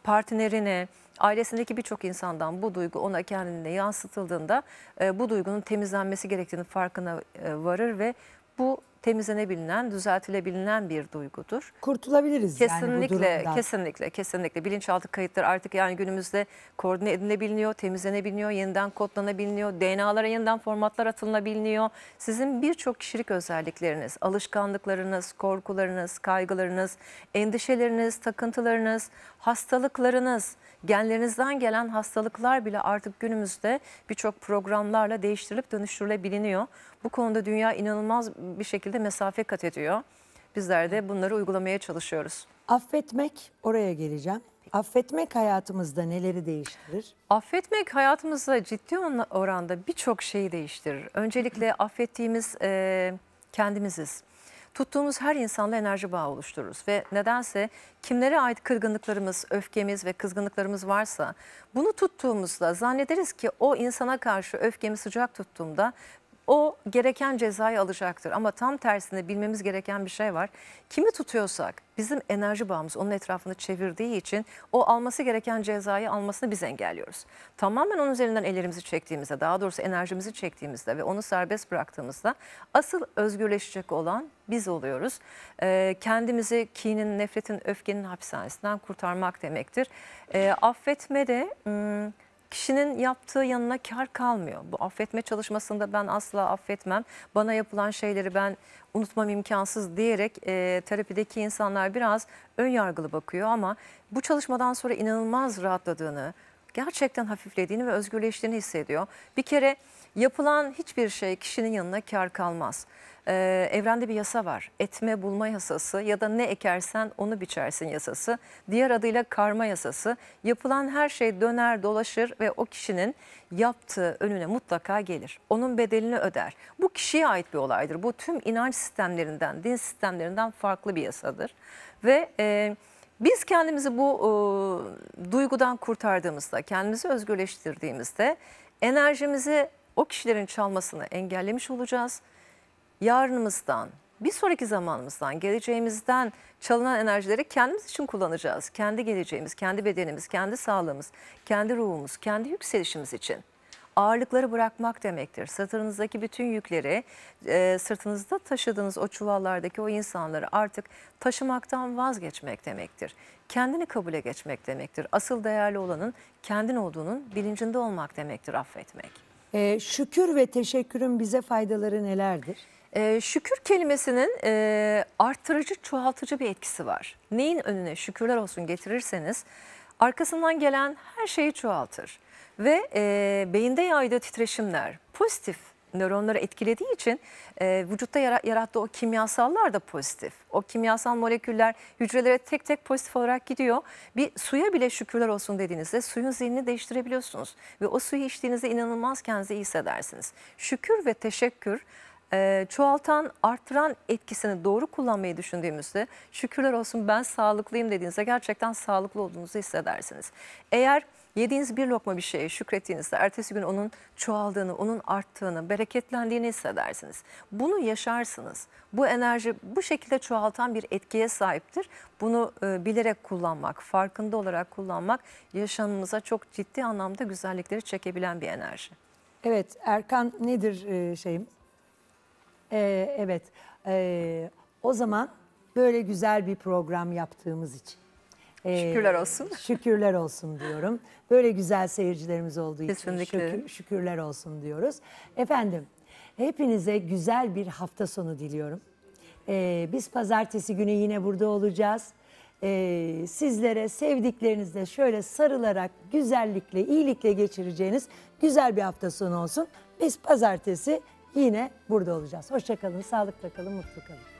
partnerine, ailesindeki birçok insandan bu duygu ona kendine yansıtıldığında bu duygunun temizlenmesi gerektiğini farkına varır ve bu temizlenebilinen, düzeltilebilinen bir duygudur. Kurtulabiliriz kesinlikle, yani bu kesinlikle. Bilinçaltı kayıtlar artık yani günümüzde koordine edilebiliyor, temizlenebiliyor, yeniden kodlanabiliyor, DNA'lara yeniden formatlar atılabiliyor. Sizin birçok kişilik özellikleriniz, alışkanlıklarınız, korkularınız, kaygılarınız, endişeleriniz, takıntılarınız, hastalıklarınız, genlerinizden gelen hastalıklar bile artık günümüzde birçok programlarla değiştirilip dönüştürülebiliyor. Bu konuda dünya inanılmaz bir şekilde mesafe kat ediyor. Bizler de bunları uygulamaya çalışıyoruz. Affetmek, oraya geleceğim. Affetmek hayatımızda neleri değiştirir? Affetmek hayatımızda ciddi oranda birçok şeyi değiştirir. Öncelikle affettiğimiz kendimiziz. Tuttuğumuz her insanla enerji bağı oluştururuz ve nedense kimlere ait kırgınlıklarımız, öfkemiz ve kızgınlıklarımız varsa bunu tuttuğumuzda zannederiz ki o insana karşı öfkemi sıcak tuttuğumda o gereken cezayı alacaktır. Ama tam tersine bilmemiz gereken bir şey var. Kimi tutuyorsak bizim enerji bağımız onun etrafını çevirdiği için o alması gereken cezayı almasını biz engelliyoruz. Tamamen onun üzerinden ellerimizi çektiğimizde, daha doğrusu enerjimizi çektiğimizde ve onu serbest bıraktığımızda asıl özgürleşecek olan biz oluyoruz. Kendimizi kinin, nefretin, öfkenin hapishanesinden kurtarmak demektir. Affetme de... Kişinin yaptığı yanına kar kalmıyor. Bu affetme çalışmasında ben asla affetmem, bana yapılan şeyleri ben unutmam imkansız diyerek terapideki insanlar biraz ön yargılı bakıyor ama bu çalışmadan sonra inanılmaz rahatladığını, gerçekten hafiflediğini ve özgürleştiğini hissediyor. Bir kere yapılan hiçbir şey kişinin yanına kar kalmaz. Evrende bir yasa var. Etme bulma yasası ya da ne ekersen onu biçersin yasası. Diğer adıyla karma yasası. Yapılan her şey döner dolaşır ve o kişinin yaptığı önüne mutlaka gelir. Onun bedelini öder. Bu kişiye ait bir olaydır. Bu tüm inanç sistemlerinden, din sistemlerinden farklı bir yasadır. Ve... Biz kendimizi bu duygudan kurtardığımızda, kendimizi özgürleştirdiğimizde enerjimizi o kişilerin çalmasını engellemiş olacağız. Yarınımızdan, bir sonraki zamanımızdan, geleceğimizden çalınan enerjileri kendimiz için kullanacağız. Kendi geleceğimiz, kendi bedenimiz, kendi sağlığımız, kendi ruhumuz, kendi yükselişimiz için. Ağırlıkları bırakmak demektir. Sırtınızdaki bütün yükleri, sırtınızda taşıdığınız o çuvallardaki o insanları artık taşımaktan vazgeçmek demektir. Kendini kabule geçmek demektir. Asıl değerli olanın kendin olduğunun bilincinde olmak demektir affetmek. Şükür ve teşekkürün bize faydaları nelerdir? Şükür kelimesinin arttırıcı, çoğaltıcı bir etkisi var. Neyin önüne şükürler olsun getirirseniz arkasından gelen her şeyi çoğaltır. Ve beyinde yaydığı titreşimler pozitif nöronları etkilediği için vücutta yarattığı o kimyasallar da pozitif. O kimyasal moleküller hücrelere tek tek pozitif olarak gidiyor. Bir suya bile şükürler olsun dediğinizde suyun zihnini değiştirebiliyorsunuz. Ve o suyu içtiğinizde inanılmaz kendinizi iyi hissedersiniz. Şükür ve teşekkür çoğaltan, arttıran etkisini doğru kullanmayı düşündüğümüzde şükürler olsun ben sağlıklıyım dediğinizde gerçekten sağlıklı olduğunuzu hissedersiniz. Eğer yediğiniz bir lokma bir şeye şükrettiğinizde ertesi gün onun çoğaldığını, onun arttığını, bereketlendiğini hissedersiniz. Bunu yaşarsınız. Bu enerji bu şekilde çoğaltan bir etkiye sahiptir. Bunu bilerek kullanmak, farkında olarak kullanmak yaşamımıza çok ciddi anlamda güzellikleri çekebilen bir enerji. Evet, Erkan nedir şeyimiz? Evet, o zaman böyle güzel bir program yaptığımız için. Şükürler olsun. Şükürler olsun diyorum. Böyle güzel seyircilerimiz olduğu için kesinlikle. Şükürler olsun diyoruz. Efendim, hepinize güzel bir hafta sonu diliyorum. Biz pazartesi günü yine burada olacağız. Sizlere sevdiklerinizle şöyle sarılarak güzellikle, iyilikle geçireceğiniz güzel bir hafta sonu olsun. Biz pazartesi yine burada olacağız. Hoşça kalın, sağlıkla kalın, mutlu kalın.